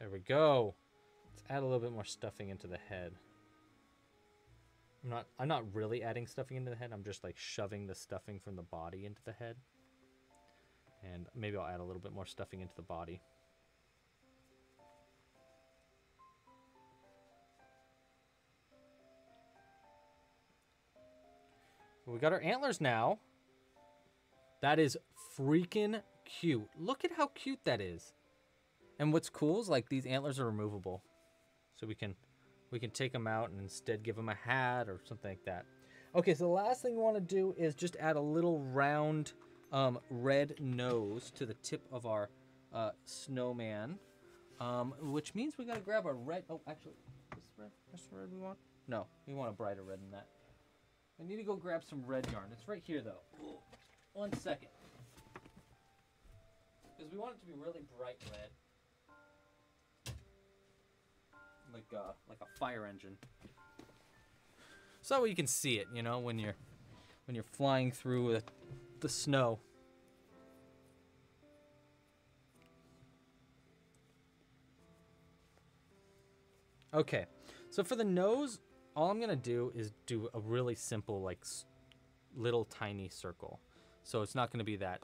There we go. Let's add a little bit more stuffing into the head. I'm not really adding stuffing into the head. I'm just like shoving the stuffing from the body into the head. And maybe I'll add a little bit more stuffing into the body. We got our antlers now. That is freaking cute. Look at how cute that is. And what's cool is like these antlers are removable. So we can take them out and instead give them a hat or something like that. Okay, so the last thing we want to do is just add a little round red nose to the tip of our snowman. Which means we got to grab a red, oh actually, is this red? That's the red we want? No, we want a brighter red than that. I need to go grab some red yarn. It's right here though. Ooh, 1 second. Because we want it to be really bright red. Like a fire engine. So that way you can see it, you know, when you're flying through the snow. Okay, so for the nose, all I'm gonna do is do a really simple, like, little tiny circle. So it's not gonna be that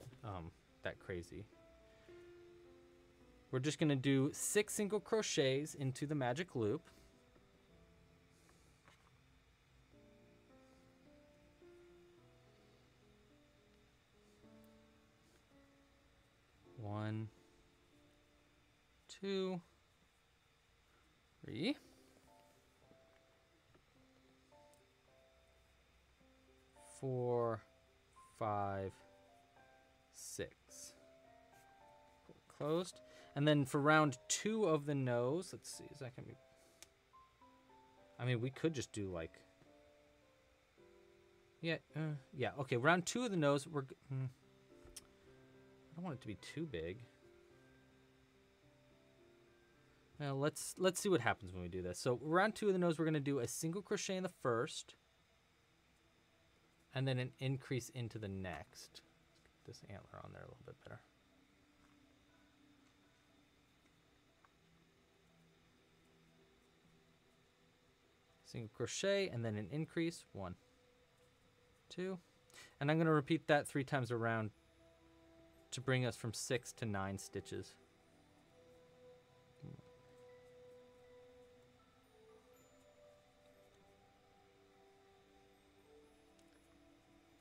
that crazy. We're just going to do 6 single crochets into the magic loop. One, two, three, four, five, 6. Closed. And then for round 2 of the nose, let's see, is that going to be... I mean, we could just do like... Yeah, yeah, okay, round 2 of the nose, we're... I don't want it to be too big. Now, let's see what happens when we do this. So round 2 of the nose, we're going to do a single crochet in the first. And then an increase into the next. Let's get this antler on there a little bit better. Single crochet and then an increase, 1, 2, and I'm going to repeat that 3 times around to bring us from 6 to 9 stitches.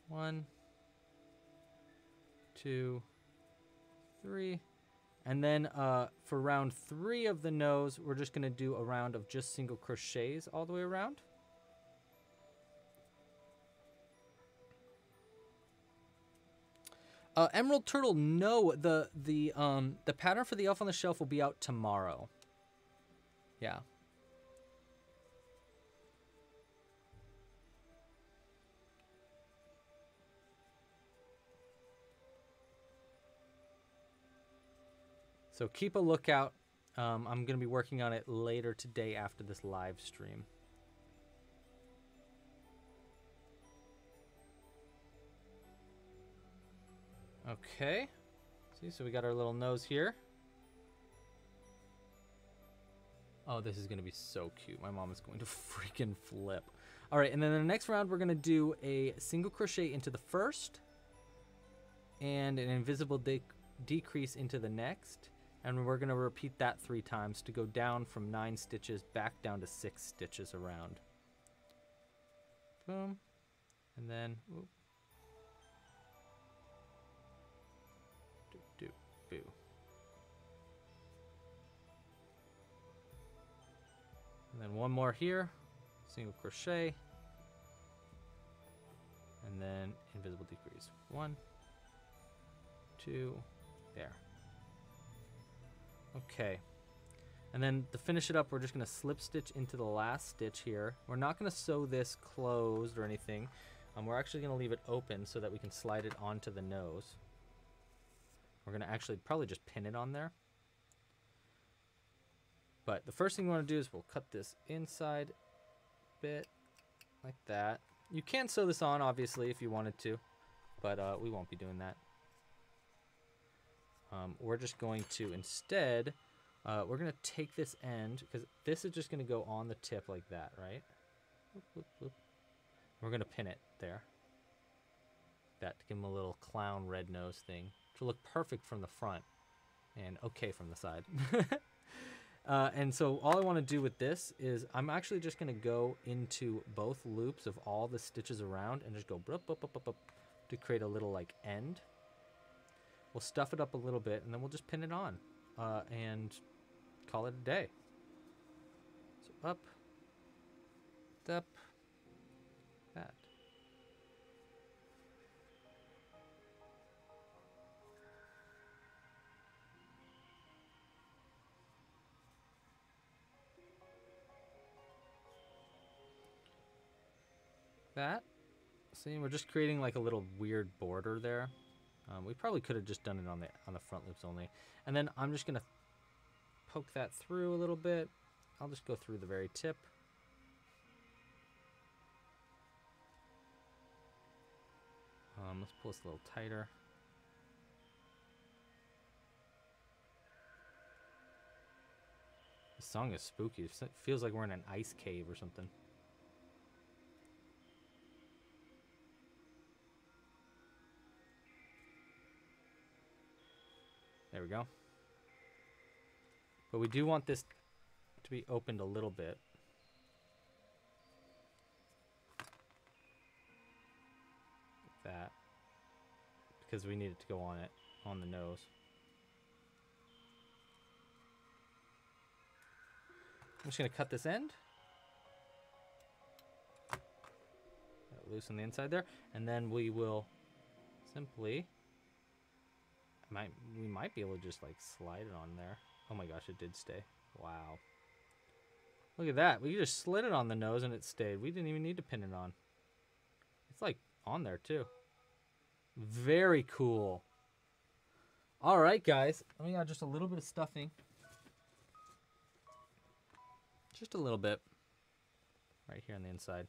One, two, three. And then for round 3 of the nose, we're just going to do a round of just single crochets all the way around. Emerald Turtle, no, the pattern for the Elf on the Shelf will be out tomorrow. Yeah. So keep a lookout I'm going to be working on it later today after this live stream. Okay. See, so we got our little nose here. Oh, this is going to be so cute. My mom is going to freaking flip. All right, and then in the next round, we're going to do a single crochet into the first and an invisible decrease into the next. And we're going to repeat that 3 times to go down from 9 stitches back down to 6 stitches around. Boom. And then... Oops. Do, do, boo. And then one more here, single crochet, and then invisible decrease. 1, 2, there. Okay. And then to finish it up, we're just going to slip stitch into the last stitch here. We're not going to sew this closed or anything. We're actually going to leave it open so that we can slide it onto the nose. We're going to actually probably just pin it on there. But the first thing we want to do is we'll cut this inside bit like that. You can sew this on, obviously, if you wanted to, but we won't be doing that. We're just going to instead, we're going to take this end, because this is just going to go on the tip like that, right? Whoop, whoop, whoop. We're going to pin it there. That to give him a little clown red nose thing to look perfect from the front and okay from the side. And so all I want to do with this is I'm actually just going to go into both loops of all the stitches around and just go blup, blup, blup, blup, blup, to create a little like end. We'll stuff it up a little bit and then we'll just pin it on and call it a day. So up, up, that. That. See, we're just creating like a little weird border there. We probably could have just done it on the front loops only. And then I'm just gonna poke that through a little bit. I'll just go through the very tip. Let's pull this a little tighter. This song is spooky. It feels like we're in an ice cave or something. There we go. But we do want this to be opened a little bit. Like that. Because we need it to go on it, on the nose. I'm just going to cut this end. Got loose on the inside there. And then we will simply... We might be able to just like slide it on there. Oh my gosh, it did stay. Wow. Look at that. We just slid it on the nose and it stayed. We didn't even need to pin it on. It's like on there too. Very cool. All right, guys. Let me add just a little bit of stuffing. Just a little bit. Right here on the inside.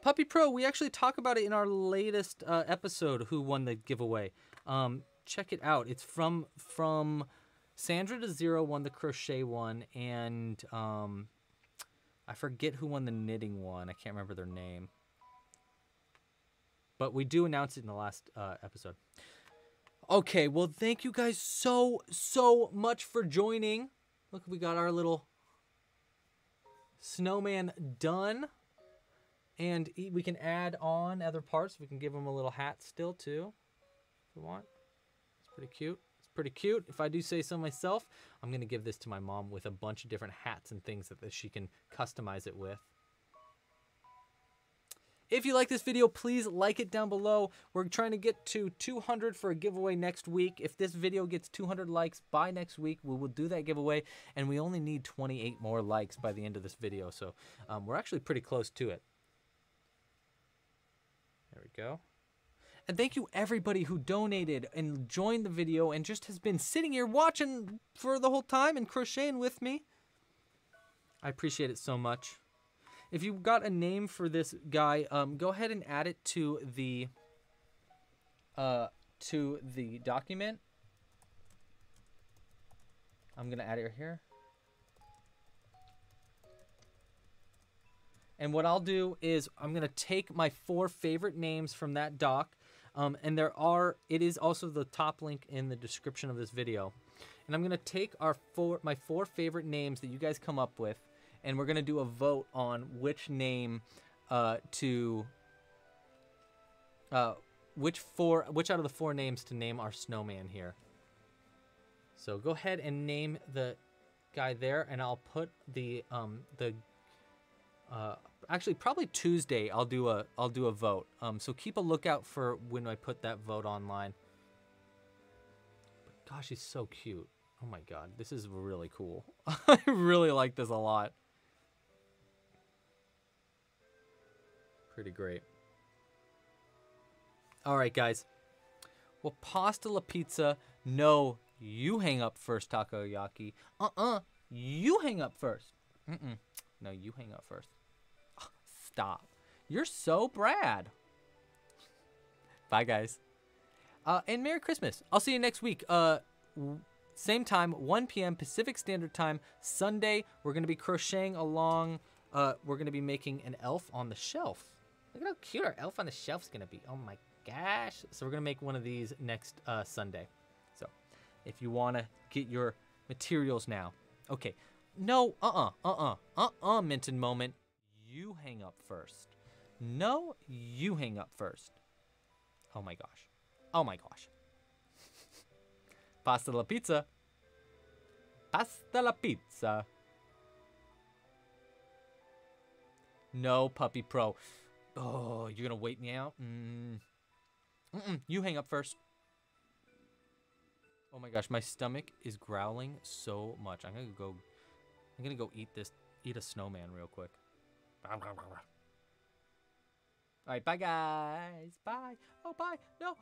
Puppy Pro, we actually talk about it in our latest episode, who won the giveaway. Check it out. It's from Sandra to Zero won the crochet one, and I forget who won the knitting one. I can't remember their name. But we do announce it in the last episode. Okay, well, thank you guys so much for joining. Look, we got our little snowman done. And we can add on other parts. We can give them a little hat still, too, if we want. It's pretty cute. It's pretty cute. If I do say so myself, I'm going to give this to my mom with a bunch of different hats and things that she can customize it with. If you like this video, please like it down below. We're trying to get to 200 for a giveaway next week. If this video gets 200 likes by next week, we will do that giveaway. And we only need 28 more likes by the end of this video. So we're actually pretty close to it. There we go. And thank you everybody who donated and joined the video and just has been sitting here watching for the whole time and crocheting with me. I appreciate it so much. If you've got a name for this guy, go ahead and add it to the document. I'm gonna add it here. And what I'll do is I'm gonna take my 4 favorite names from that doc, and it is also the top link in the description of this video. And I'm gonna take my 4 favorite names that you guys come up with, and we're gonna do a vote on which name which out of the 4 names to name our snowman here. So go ahead and name the guy there, and I'll put actually probably Tuesday I'll do a vote. So keep a lookout for when I put that vote online. But gosh, he's so cute. Oh my god, this is really cool. I really like this a lot. Pretty great. All right, guys. Well, pasta la pizza. No, you hang up first, Takoyaki. You hang up first. No, you hang up first. Oh, stop. You're so Brad. Bye, guys. And Merry Christmas. I'll see you next week. Same time, 1 p.m. Pacific Standard Time, Sunday. We're going to be crocheting along. We're going to be making an elf on the shelf. Look at how cute our elf on the shelf is going to be. Oh, my gosh. So we're going to make one of these next Sunday. So if you want to get your materials now. Okay. No, Minton Moment. You hang up first. No, you hang up first. Oh my gosh. Oh my gosh. Pasta la pizza. Pasta la pizza. No, Puppy Pro. Oh, you're going to wait me out? You hang up first. Oh my gosh, my stomach is growling so much. I'm gonna go eat a snowman real quick. All right, bye guys, bye. Oh, bye, no,